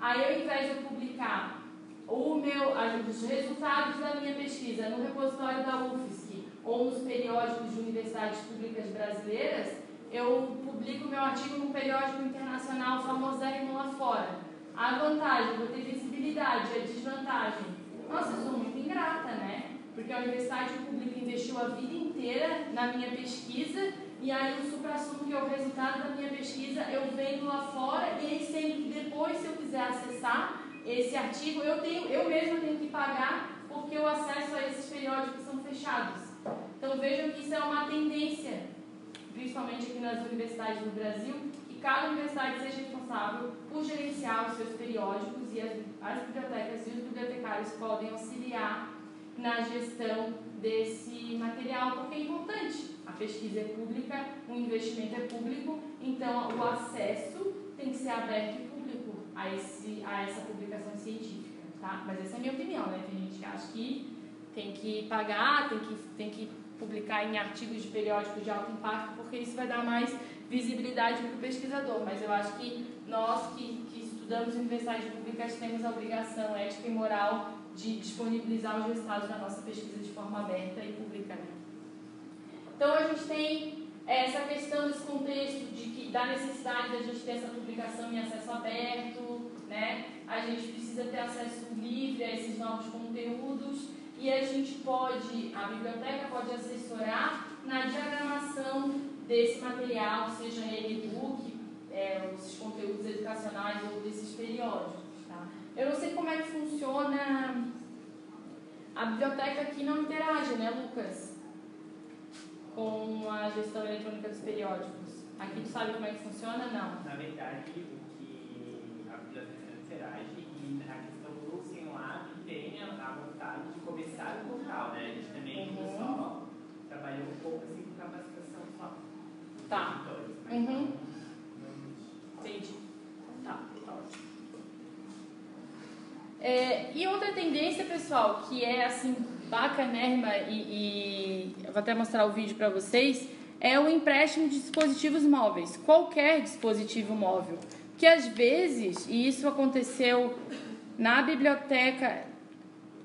Aí, ao invés de eu publicar o meu, os resultados da minha pesquisa no repositório da U F S C ou nos periódicos de universidades públicas brasileiras, eu publico meu artigo num periódico internacional famoso da Irmã lá fora. A vantagem, vou ter visibilidade, a desvantagem. Nossa, eu sou muito ingrata, né? Porque a universidade pública investiu a vida inteira na minha pesquisa e aí o supra-sumo, que é o resultado da minha pesquisa, eu vendo lá fora, e aí sempre que depois, se eu quiser acessar esse artigo, eu, tenho, eu mesma tenho que pagar porque o acesso a esses periódicos são fechados. Então vejam que isso é uma tendência, principalmente aqui nas universidades do Brasil, que cada universidade seja responsável por gerenciar os seus periódicos, e as, as bibliotecas e os bibliotecários podem auxiliar na gestão desse material, porque é importante. A pesquisa é pública, o investimento é público, então o acesso tem que ser aberto e público a, esse, a essa publicação científica, tá? Mas essa é a minha opinião, né? Tem gente que acha que tem que pagar, tem que, tem que publicar em artigos de periódicos de alto impacto, porque isso vai dar mais visibilidade para o pesquisador, mas eu acho que nós que, que estudamos em universidades públicas temos a obrigação ética e moral de disponibilizar os resultados da nossa pesquisa de forma aberta e pública, né? Então a gente tem essa questão desse contexto de que, da necessidade da gente ter essa publicação em acesso aberto, né? A gente precisa ter acesso livre a esses novos conteúdos e a gente pode, a biblioteca pode assessorar na diagramação desse material, seja ele e-book, é, esses conteúdos educacionais ou desses periódicos. Eu não sei como é que funciona a biblioteca aqui, não interage, né, Lucas? Com a gestão eletrônica dos periódicos. Aqui tu sabe como é que funciona, não? Na verdade, o que a biblioteca não interage, e a questão do Senlab tem a vontade de começar o portal, né? A gente também uhum. só trabalhou um pouco assim com capacitação só. Tá. Uhum. Entendi. Tá, ótimo. É, e outra tendência, pessoal, que é assim bacanérrima, e, e eu vou até mostrar o vídeo para vocês, é o empréstimo de dispositivos móveis, qualquer dispositivo móvel, que às vezes, e isso aconteceu na biblioteca,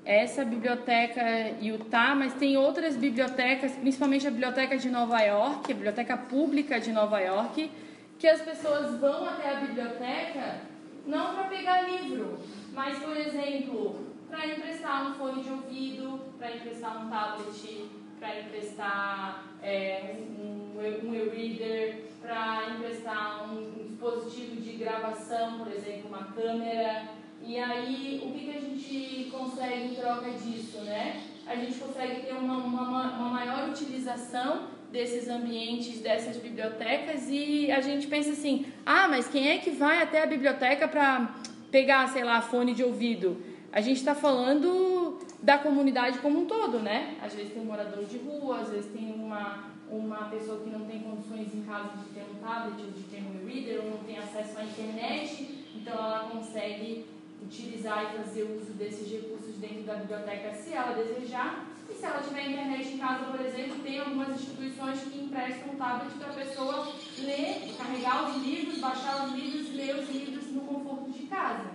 essa biblioteca Utah, mas tem outras bibliotecas, principalmente a biblioteca de Nova York, a biblioteca pública de Nova York, que as pessoas vão até a biblioteca não para pegar livro, mas, por exemplo, para emprestar um fone de ouvido, para emprestar um tablet, para emprestar é, um, um e-reader, para emprestar um, um dispositivo de gravação, por exemplo, uma câmera. E aí, o que, que a gente consegue em troca disso, né? A gente consegue ter uma, uma, uma maior utilização desses ambientes, dessas bibliotecas, e a gente pensa assim, ah, mas quem é que vai até a biblioteca para pegar, sei lá, fone de ouvido? A gente está falando da comunidade como um todo, né? Às vezes tem um morador de rua, às vezes tem uma, uma pessoa que não tem condições em casa de ter um tablet ou de ter um e-reader, ou não tem acesso à internet, então ela consegue utilizar e fazer uso desses recursos dentro da biblioteca se ela desejar. E se ela tiver internet em casa, por exemplo, tem algumas instituições que emprestam um tablet para a pessoa ler, carregar os livros, baixar os livros e ler os livros no conforto de casa.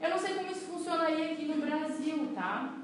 Eu não sei como isso funcionaria aqui no Brasil, tá?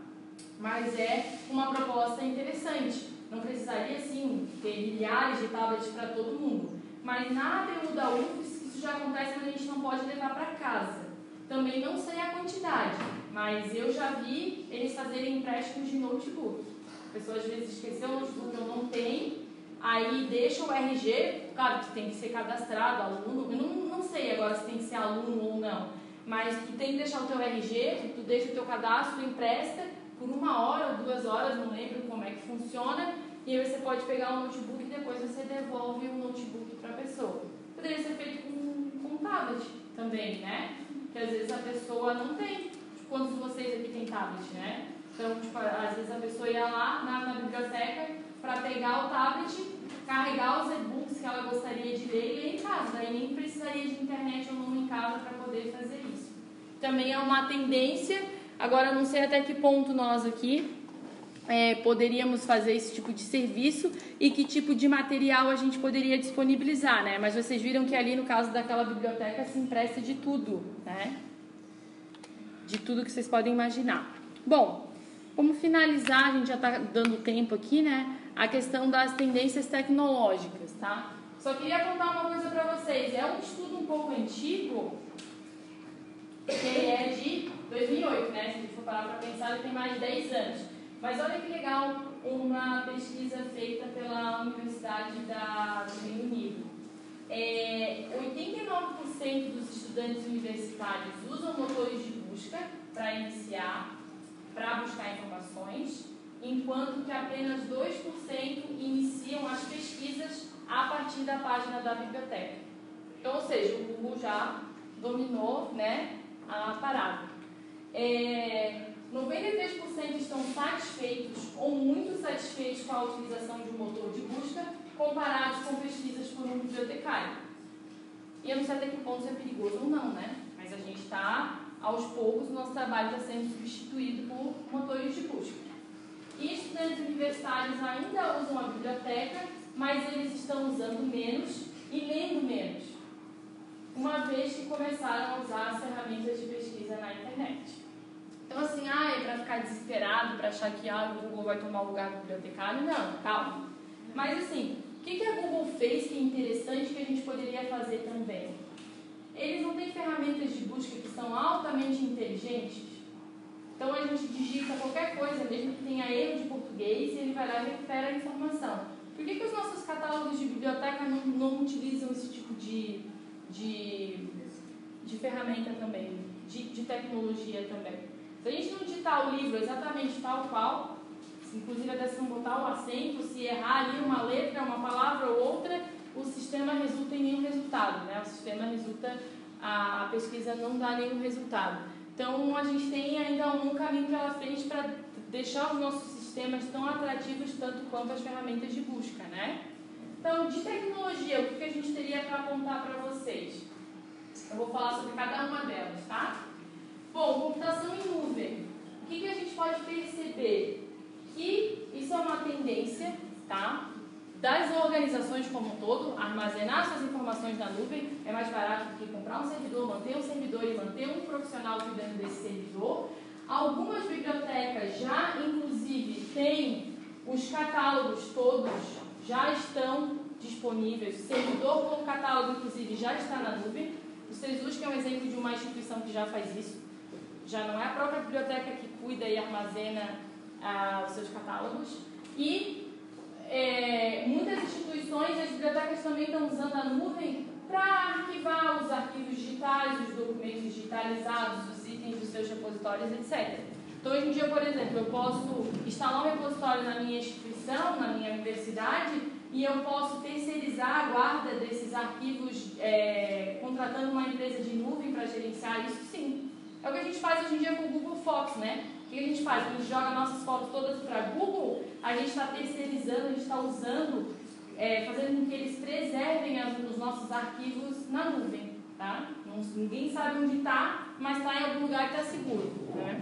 Mas é uma proposta interessante. Não precisaria, sim, ter milhares de tablets para todo mundo. Mas na A B U da U F S C, isso já acontece, mas a gente não pode levar para casa. Também não sei a quantidade, mas eu já vi eles fazerem empréstimos de notebook. A pessoa às vezes esqueceu o notebook ou não tem, aí deixa o R G, claro que tem que ser cadastrado, aluno, eu não, não sei agora se tem que ser aluno ou não, mas tu tem que deixar o teu R G, tu deixa o teu cadastro, empresta por uma hora ou duas horas, não lembro como é que funciona, e aí você pode pegar o notebook e depois você devolve o notebook para a pessoa. Poderia ser feito com, com um tablet também, né? Que às vezes a pessoa não tem. Quantos de vocês aqui tem tablet, né? Então, tipo, às vezes a pessoa ia lá na, na biblioteca para pegar o tablet, carregar os e-books que ela gostaria de ler e ler em casa. Daí nem precisa precisaria de internet ou não em casa para poder fazer isso. Também é uma tendência, agora não sei até que ponto nós aqui é, poderíamos fazer esse tipo de serviço e que tipo de material a gente poderia disponibilizar, né? Mas vocês viram que ali no caso daquela biblioteca se empresta de tudo, né? De tudo que vocês podem imaginar. Bom, como finalizar, a gente já está dando tempo aqui, né? A questão das tendências tecnológicas, tá? Só queria contar uma coisa para vocês. É um estudo um pouco antigo, que ele é de dois mil e oito, né? Se a gente for parar para pensar, ele tem mais de dez anos. Mas olha que legal uma pesquisa feita pela Universidade da, do Reino Unido. É, oitenta e nove por cento dos estudantes universitários usam motores de busca para iniciar, para buscar informações, enquanto que apenas dois por cento iniciam as pesquisas a partir da página da biblioteca. Então, ou seja, o Google já dominou, né, a parada. É, noventa e três por cento estão satisfeitos ou muito satisfeitos com a utilização de um motor de busca, comparados com pesquisas por um bibliotecário. E eu não sei até que ponto isso é perigoso ou não, né? Mas a gente está, aos poucos, o nosso trabalho está sendo substituído por motores de busca. E estudantes universitários ainda usam a biblioteca, mas eles estão usando menos e lendo menos, uma vez que começaram a usar as ferramentas de pesquisa na internet. Então, assim, ah, é para ficar desesperado, para achar que ah, o Google vai tomar o lugar do bibliotecário, não, calma. Mas, assim, o que a Google fez que é interessante que a gente poderia fazer também? Eles não têm ferramentas de busca que são altamente inteligentes? Então a gente digita qualquer coisa, mesmo que tenha erro de português, e ele vai lá e recupera a informação. Por que que os nossos catálogos de biblioteca não, não utilizam esse tipo de, de, de ferramenta também, de, de tecnologia também? Se a gente não digitar o livro exatamente tal qual, inclusive até se não botar o acento, se errar ali uma letra, uma palavra ou outra, o sistema resulta em nenhum resultado, né? O sistema resulta, a pesquisa não dá nenhum resultado. Então, a gente tem ainda um caminho pela frente para deixar os nossos sistemas tão atrativos tanto quanto as ferramentas de busca, né? Então, de tecnologia, o que a gente teria para apontar para vocês? Eu vou falar sobre cada uma delas, tá? Bom, computação em nuvem. O que, que a gente pode perceber? Que isso é uma tendência, tá? Das organizações como um todo, armazenar suas informações na nuvem é mais barato do que comprar um servidor, manter um servidor e manter um profissional cuidando desse servidor. Algumas bibliotecas já, inclusive, têm os catálogos todos, já estão disponíveis. O servidor com o catálogo, inclusive, já está na nuvem. O SESUSC é um exemplo de uma instituição que já faz isso. Já não é a própria biblioteca que cuida e armazena ah, os seus catálogos. E É, muitas instituições, as bibliotecas também estão usando a nuvem para arquivar os arquivos digitais, os documentos digitalizados, os itens dos seus repositórios, etcétera. Então, hoje em dia, por exemplo, eu posso instalar um repositório na minha instituição, na minha universidade, e eu posso terceirizar a guarda desses arquivos, é, contratando uma empresa de nuvem para gerenciar isso, sim. É o que a gente faz hoje em dia com o Google Fotos, né? O que a gente faz? A gente joga nossas fotos todas para Google, a gente está terceirizando, a gente está usando, é, fazendo com que eles preservem as, os nossos arquivos na nuvem, tá? Não, ninguém sabe onde está, mas está em algum lugar que está seguro, né?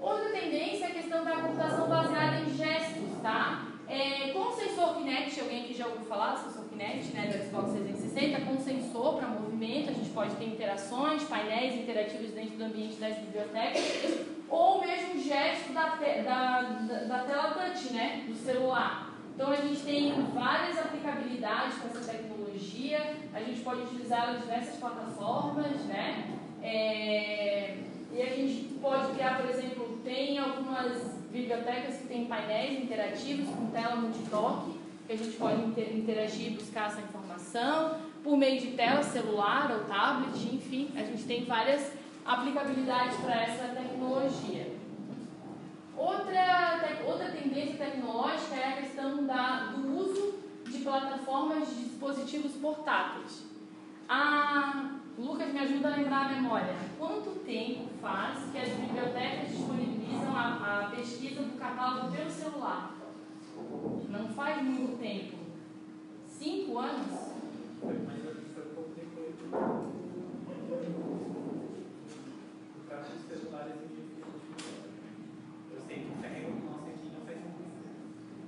Outra tendência é a questão da computação baseada em gestos, tá? É, com o sensor Kinect, alguém aqui já ouviu falar do sensor Kinect, né, do Xbox trezentos e sessenta, com sensor para movimento, a gente pode ter interações, painéis interativos dentro do ambiente das bibliotecas, ou mesmo gesto da, te, da, da, da tela touch, né, do celular. Então a gente tem várias aplicabilidades com essa tecnologia, a gente pode utilizar em diversas plataformas, né, é, e a gente pode criar, por exemplo, tem algumas bibliotecas que têm painéis interativos com tela multitoque, que a gente pode interagir e buscar essa informação, por meio de tela, celular ou tablet, enfim, a gente tem várias aplicabilidades para essa tecnologia. Outra, te, outra tendência tecnológica é a questão da, do uso de plataformas de dispositivos portáteis. Ah, Lucas, me ajuda a lembrar a memória. Quanto tempo faz que as bibliotecas disponibilizam a, a pesquisa do catálogo pelo celular? Não faz muito tempo. Cinco anos?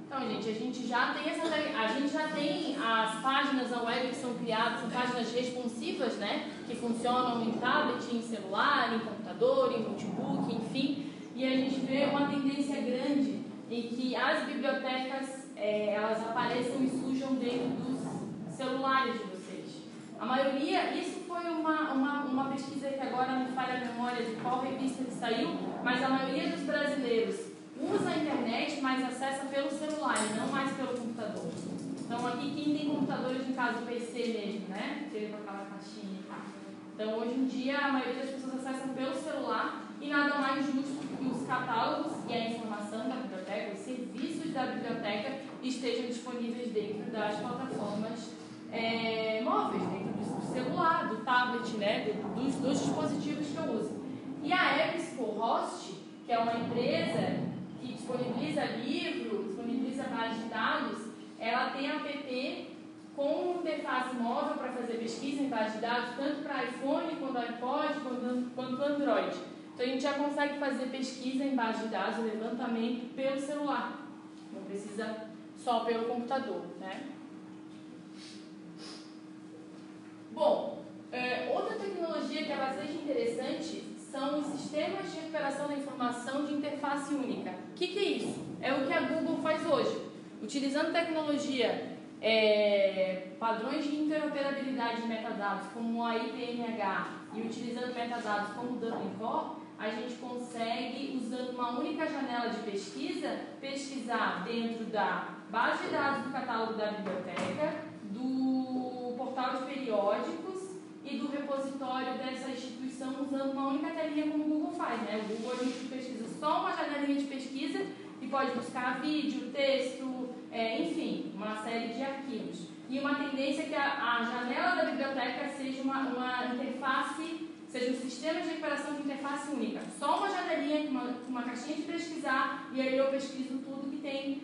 Então, gente, a gente já tem essas, a gente já tem as páginas na web que são criadas, são páginas responsivas, né? Que funcionam em tablet, em celular, em computador, em notebook, enfim. E a gente vê uma tendência grande em que as bibliotecas é, elas apareçam e surjam dentro dos celulares de vocês. A maioria, isso foi uma, uma, uma pesquisa que agora não falha a memória de qual revista que saiu, mas a maioria dos brasileiros usa a internet, mas acessa pelo celular e não mais pelo computador. Então aqui quem tem computadores, no caso o P C mesmo, né? Teve aquela caixinha e tal. Então hoje em dia a maioria das pessoas acessa pelo celular e nada mais justo que os catálogos e a informação da biblioteca, os serviços da biblioteca estejam disponíveis dentro das plataformas é, móveis, dentro do celular, do tablet, né? Dos, dos dispositivos que eu uso. E a EBSCOhost, que é uma empresa que disponibiliza livro, disponibiliza base de dados, ela tem app com interface móvel para fazer pesquisa em base de dados, tanto para iPhone, quanto iPod, quanto, quanto Android. Então a gente já consegue fazer pesquisa em base de dados, levantamento pelo celular, não precisa só pelo computador, né? Bom, é, outra tecnologia que é bastante interessante são os sistemas de recuperação da informação de interface única. O que, que é isso? É o que a Google faz hoje. Utilizando tecnologia, é, padrões de interoperabilidade de metadados, como a I P M H, e utilizando metadados como o Dublin Core, a gente consegue, usando uma única janela de pesquisa, pesquisar dentro da base de dados do catálogo da biblioteca, do portal de periódicos e do repositório dessa instituição, usando uma única telinha como o Google faz, né? O Google a gente pesquisa só uma janelinha de pesquisa e pode buscar vídeo, texto, é, enfim, uma série de arquivos. E uma tendência é que a, a janela da biblioteca seja uma, uma interface, seja um sistema de recuperação de interface única. Só uma janelinha com uma, uma caixinha de pesquisar, e aí eu pesquiso tudo que tem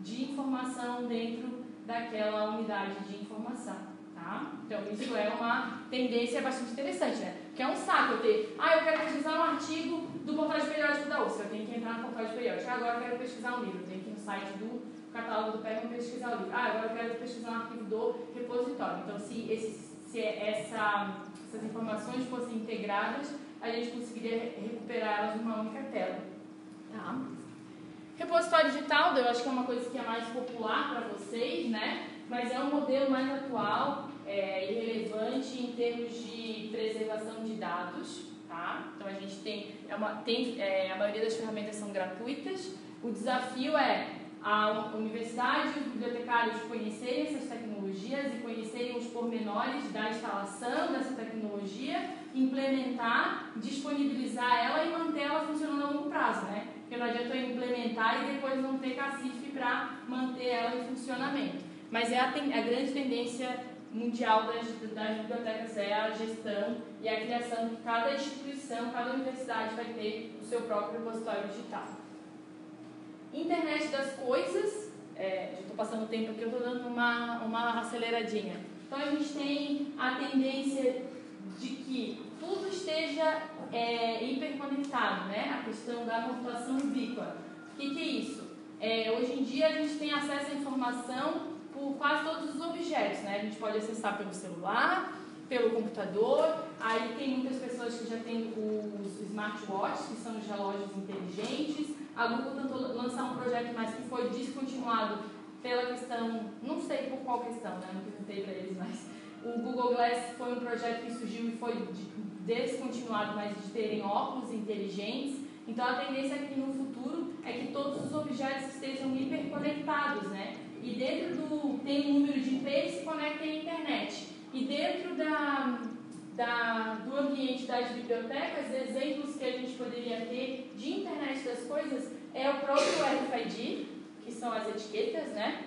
de informação dentro daquela unidade de informação. Tá? Então isso é uma tendência bastante interessante, né? Porque é um saco eu ter, ah, eu quero pesquisar um artigo do portal de periódico da U F S C, eu tenho que entrar no portal de periódico. Ah, agora eu quero pesquisar um livro, eu tenho que ir no site do catálogo do P E C e pesquisar o livro. Ah, agora eu quero pesquisar um arquivo do repositório. Então se, esse, se essa, essas informações fossem integradas, a gente conseguiria recuperá-las numa única tela, tá? Repositório digital, eu acho que é uma coisa que é mais popular para vocês, né? Mas é um modelo mais atual é, e relevante em termos de preservação de dados, tá? Então a gente tem, é uma, tem é, a maioria das ferramentas são gratuitas. O desafio é a universidade e os bibliotecários conhecerem essas tecnologias e conhecerem os pormenores da instalação dessa tecnologia, implementar, disponibilizar ela e manter ela funcionando a longo prazo, né? Porque não adianta eu implementar e depois não ter cacife para manter ela em funcionamento. Mas é a, a grande tendência mundial das, das bibliotecas é a gestão e a criação de cada instituição, cada universidade vai ter o seu próprio repositório digital. Internet das coisas, é, já estou passando o tempo aqui, eu estou dando uma, uma aceleradinha. Então a gente tem a tendência de que tudo esteja é, hiperconectado, né? A questão da computação ubíqua. O que, que é isso? É, hoje em dia a gente tem acesso à informação por quase todos os objetos, né? A gente pode acessar pelo celular, pelo computador, aí tem muitas pessoas que já têm os smartwatches, que são os relógios inteligentes. A Google tentou lançar um projeto, mas que foi descontinuado pela questão, não sei por qual questão, né? Não perguntei para eles, mas o Google Glass foi um projeto que surgiu e foi descontinuado, mas de terem óculos inteligentes. Então a tendência aqui no futuro é que todos os objetos estejam hiperconectados, né? E dentro do... tem um número de I P que se conecta à internet. E dentro da, da, do ambiente das bibliotecas, exemplos que a gente poderia ter de internet das coisas é o próprio R F I D, que são as etiquetas, né?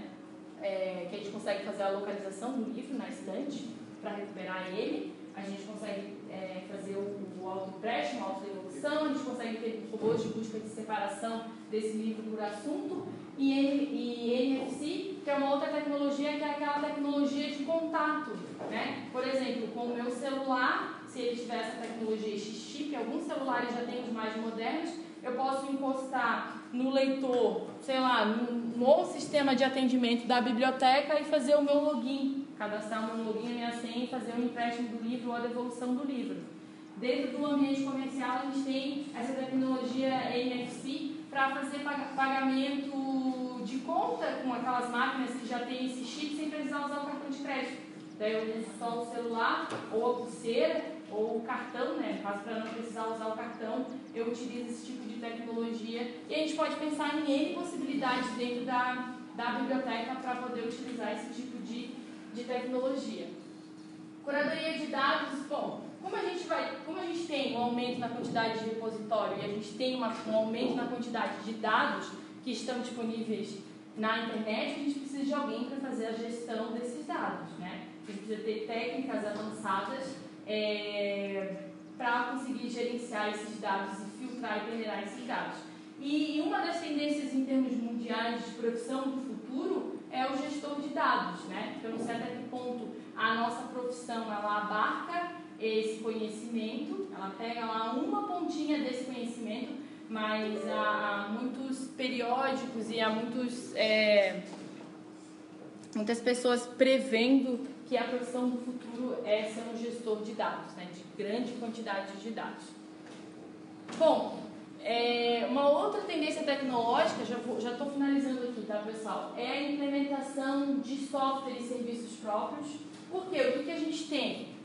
É, que a gente consegue fazer a localização do livro na estante para recuperar ele. A gente consegue é, fazer o, o auto-empréstimo, a auto-devolução, a gente consegue ter robôs de busca de separação desse livro por assunto. E, e N F C, que é uma outra tecnologia, que é aquela tecnologia de contato. contato, né? Por exemplo, com o meu celular, se ele tiver essa tecnologia X-Chip, alguns celulares já têm os mais modernos, eu posso encostar no leitor, sei lá, no sistema de atendimento da biblioteca e fazer o meu login, cadastrar o meu login, a minha senha e fazer o empréstimo do livro ou a devolução do livro. Dentro do ambiente comercial, a gente tem essa tecnologia N F C para fazer pagamento de conta com aquelas máquinas que já tem esse chip sem precisar usar o cartão de crédito. Daí eu uso só o celular, ou a pulseira, ou o cartão, né? Mas para não precisar usar o cartão, eu utilizo esse tipo de tecnologia. E a gente pode pensar em N possibilidades dentro da, da biblioteca para poder utilizar esse tipo de, de tecnologia. Curadoria de dados, bom... Como a gente vai, como a gente tem um aumento na quantidade de repositório e a gente tem uma, um aumento na quantidade de dados que estão disponíveis na internet, a gente precisa de alguém para fazer a gestão desses dados, né? A gente precisa ter técnicas avançadas é, para conseguir gerenciar esses dados e filtrar e peneirar esses dados. E, e uma das tendências em termos mundiais de profissão do futuro é o gestor de dados, né? Porque eu não sei até que ponto a nossa profissão ela abarca esse conhecimento, ela pega lá uma pontinha desse conhecimento, mas há muitos periódicos e há muitos, é, muitas pessoas prevendo que a profissão do futuro é ser um gestor de dados, né, de grande quantidade de dados. Bom, é, uma outra tendência tecnológica, já vou, já estou finalizando aqui, tá, pessoal, é a implementação de software e serviços próprios. Por quê? O que, que a gente tem?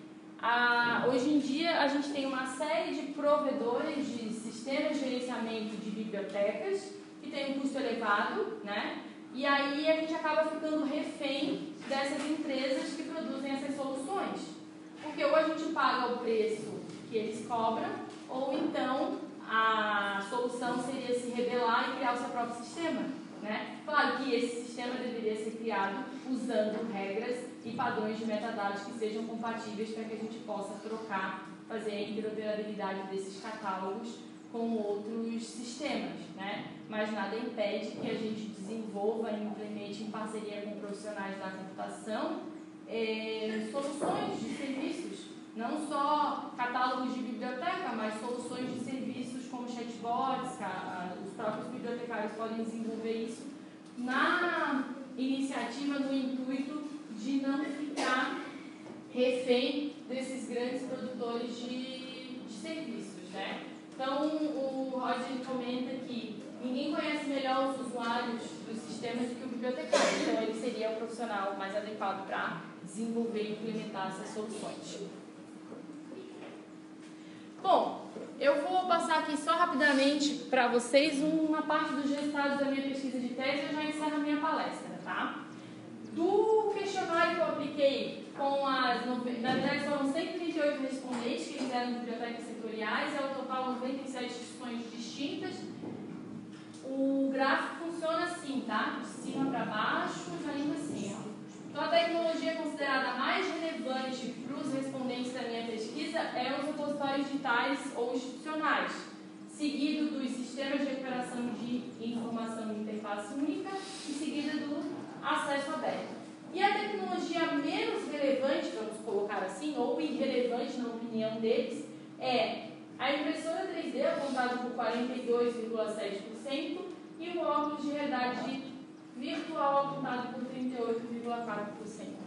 Ah, hoje em dia a gente tem uma série de provedores de sistemas de gerenciamento de bibliotecas que tem um custo elevado, né? E aí a gente acaba ficando refém dessas empresas que produzem essas soluções, porque ou a gente paga o preço que eles cobram, ou então a solução seria se rebelar e criar o seu próprio sistema, né? Claro que esse sistema deveria ser criado usando regras e padrões de metadados que sejam compatíveis para que a gente possa trocar, fazer a interoperabilidade desses catálogos com outros sistemas, né? Mas nada impede que a gente desenvolva e implemente em parceria com profissionais da computação eh, soluções de serviços, não só catálogos de biblioteca, mas soluções de serviços como chatbots, a, a, os próprios bibliotecários podem desenvolver isso na iniciativa no intuito de não ficar refém desses grandes produtores de, de serviços, né? Então, o Roger comenta que ninguém conhece melhor os usuários dos sistemas do que o bibliotecário, então ele seria o profissional mais adequado para desenvolver e implementar essas soluções. Bom, eu vou passar aqui só rapidamente para vocês uma parte dos resultados da minha pesquisa de tese e eu já encerro a minha palestra, tá? Do questionário que eu apliquei com as... Na verdade, foram cento e trinta e oito respondentes que fizeram bibliotecas setoriais, é o total noventa e sete instituições distintas. O gráfico funciona assim, tá? De cima para baixo, saindo assim, ó. Então, a tecnologia considerada mais relevante para os respondentes da minha pesquisa é os repositórios digitais ou institucionais, seguido dos sistemas de recuperação de informação de interface única e seguida do acesso aberto. E a tecnologia menos relevante, vamos colocar assim, ou irrelevante na opinião deles, é a impressora três D, apontada por quarenta e dois vírgula sete por cento, e o óculos de realidade virtual, apontado por trinta e oito vírgula quatro por cento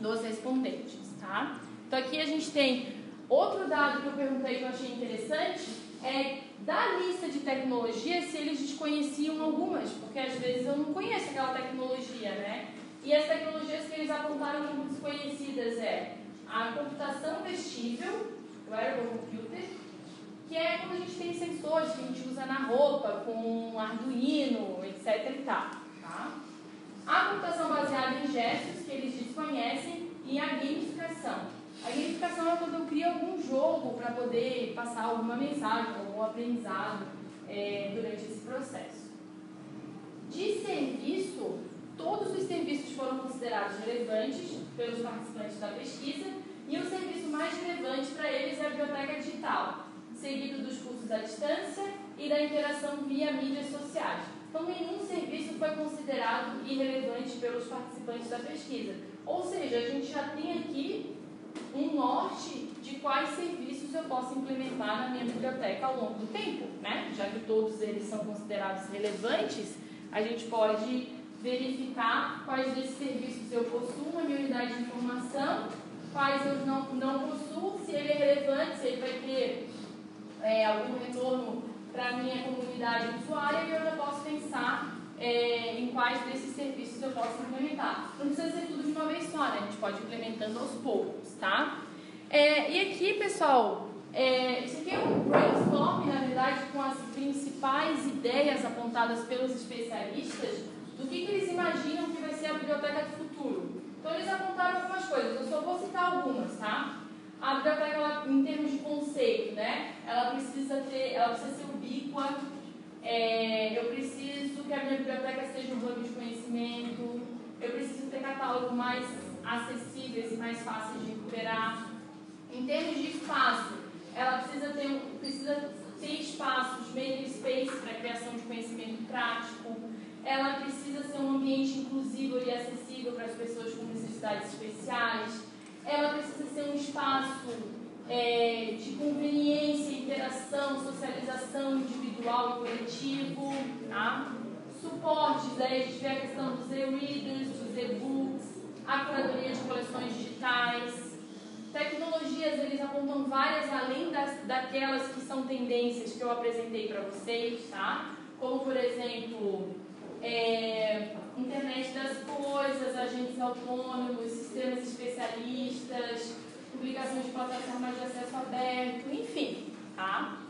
dos respondentes, tá? Então aqui a gente tem outro dado que eu perguntei que eu achei interessante, é da lista de tecnologias, se eles desconheciam algumas, porque às vezes eu não conheço aquela tecnologia, né? E as tecnologias que eles apontaram como desconhecidas é a computação vestível, wearable computer, que é quando a gente tem sensores que a gente usa na roupa, com Arduino, etc e tal, tá? A computação baseada em gestos, que eles desconhecem, e a gamificação. A gamificação é quando eu crio algum jogo para poder passar alguma mensagem, algum aprendizado é, durante esse processo. De serviço, todos os serviços foram considerados relevantes pelos participantes da pesquisa e o serviço mais relevante para eles é a biblioteca digital, seguido dos cursos à distância e da interação via mídias sociais. Então, nenhum serviço foi considerado irrelevante pelos participantes da pesquisa. Ou seja, a gente já tem aqui um norte de quais serviços eu posso implementar na minha biblioteca ao longo do tempo, né? Já que todos eles são considerados relevantes, a gente pode verificar quais desses serviços eu possuo na minha unidade de informação, quais eu não, não possuo, se ele é relevante, se ele vai ter é, algum retorno para a minha comunidade usuária, e eu já posso pensar é, em quais desses serviços eu posso implementar. Não precisa ser tudo de uma vez só, né? A gente pode ir implementando aos poucos, tá? É, e aqui, pessoal, é, isso aqui é um brainstorm, na verdade, com as principais ideias apontadas pelos especialistas do que, que eles imaginam que vai ser a biblioteca do futuro. Então, eles apontaram algumas coisas, eu só vou citar algumas, tá? A biblioteca, ela, em termos de conceito, né? Ela precisa ter, ela precisa ser ubíqua, é, eu preciso que a minha biblioteca seja um hub de conhecimento, eu preciso ter catálogos mais acessíveis e mais fáceis de recuperar. Em termos de espaço, ela precisa ter, precisa ter espaços, meio space para criação de conhecimento prático, ela precisa ser um ambiente inclusivo e acessível para as pessoas com necessidades especiais, ela precisa ser um espaço é, de conveniência, interação, socialização individual e coletivo, tá? Suportes, aí a gente vê a questão dos e-readers, dos e-books, a curadoria de coleções digitais. Tecnologias, eles apontam várias além das, daquelas que são tendências que eu apresentei para vocês, tá? Como, por exemplo, é, internet das coisas, agentes autônomos, sistemas especialistas, publicação de plataformas de acesso aberto, enfim, tá?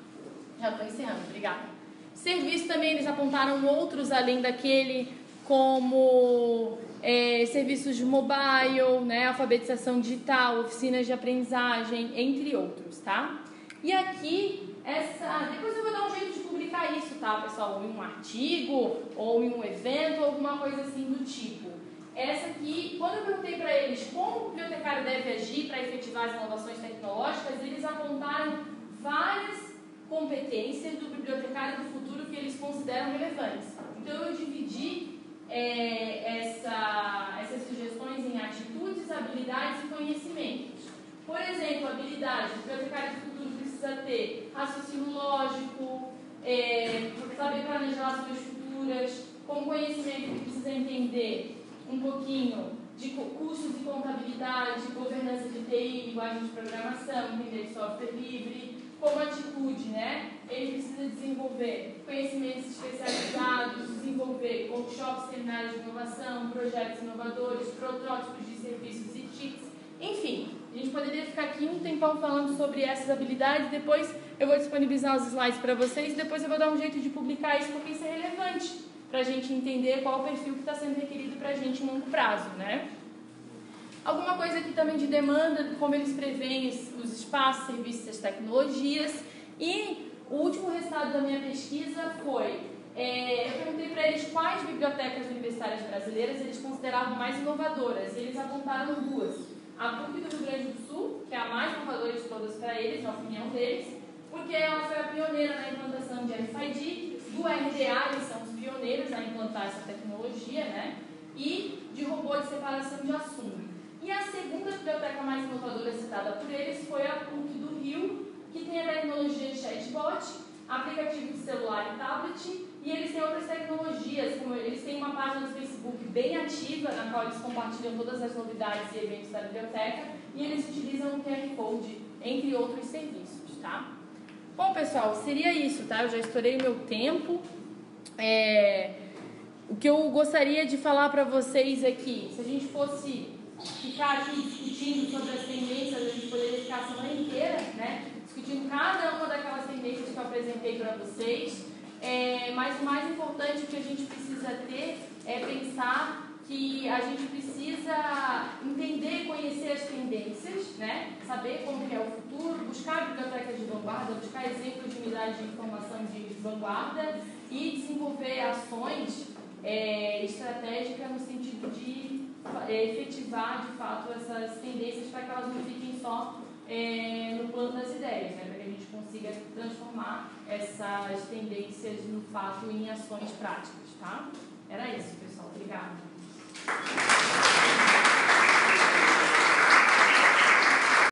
Já estou encerrando, obrigada. Serviço também, eles apontaram outros além daquele, como é, serviços de mobile, né, alfabetização digital, oficinas de aprendizagem, entre outros, tá? E aqui, essa, depois eu vou dar um jeito de publicar isso, tá, pessoal? Ou em um artigo, ou em um evento, alguma coisa assim do tipo. Essa aqui, quando eu perguntei para eles como o bibliotecário deve agir para efetivar as inovações tecnológicas, eles apontaram várias competências do bibliotecário do futuro que eles consideram relevantes. Então, eu dividi É, essa, essas sugestões em atitudes, habilidades e conhecimentos. Por exemplo, habilidades, o bibliotecário do futuro precisa ter raciocínio lógico, é, saber planejar suas futuras, como conhecimento ele precisa entender um pouquinho de cursos de contabilidade, governança de T I, linguagem de programação, entender de software livre. Como atitude, né? Ele precisa desenvolver conhecimentos especializados, desenvolver workshops, seminários de inovação, projetos inovadores, protótipos de serviços e kits. Enfim, a gente poderia ficar aqui um tempão falando sobre essas habilidades. Depois eu vou disponibilizar os slides para vocês. Depois eu vou dar um jeito de publicar isso, porque isso é relevante para a gente entender qual o perfil que está sendo requerido para a gente em longo prazo, né? Alguma coisa aqui também de demanda, como eles preveem os espaços, serviços e as tecnologias. E o último resultado da minha pesquisa foi, é, eu perguntei para eles quais bibliotecas universitárias brasileiras eles consideravam mais inovadoras. E eles apontaram duas. A P U C do Rio Grande do Sul, que é a mais inovadora de todas para eles, na opinião deles, porque ela foi a pioneira na implantação de R F I D, do R D A, eles são os pioneiros a implantar essa tecnologia, né? E de robô de separação de assunto. E a segunda biblioteca mais inovadora citada por eles foi a P U C do Rio, que tem a tecnologia de chatbot, aplicativo de celular e tablet, e eles têm outras tecnologias, como eles têm uma página do Facebook bem ativa, na qual eles compartilham todas as novidades e eventos da biblioteca, e eles utilizam o Q R Code, entre outros serviços, tá? Bom, pessoal, seria isso, tá? Eu já estourei meu tempo. É... O que eu gostaria de falar para vocês aqui, se a gente fosse ficar aqui discutindo sobre as tendências, a gente poderia ficar a semana inteira, né, discutindo cada uma daquelas tendências que eu apresentei para vocês, é, mas o mais importante que a gente precisa ter é pensar que a gente precisa entender e conhecer as tendências, né, saber como é o futuro, buscar bibliotecas de vanguarda, buscar exemplos de unidade de informação de vanguarda e desenvolver ações é, estratégicas no sentido de efetivar, de fato, essas tendências para que elas não fiquem só é, no plano das ideias, né? Para que a gente consiga transformar essas tendências, no fato, em ações práticas, tá? Era isso, pessoal. Obrigada.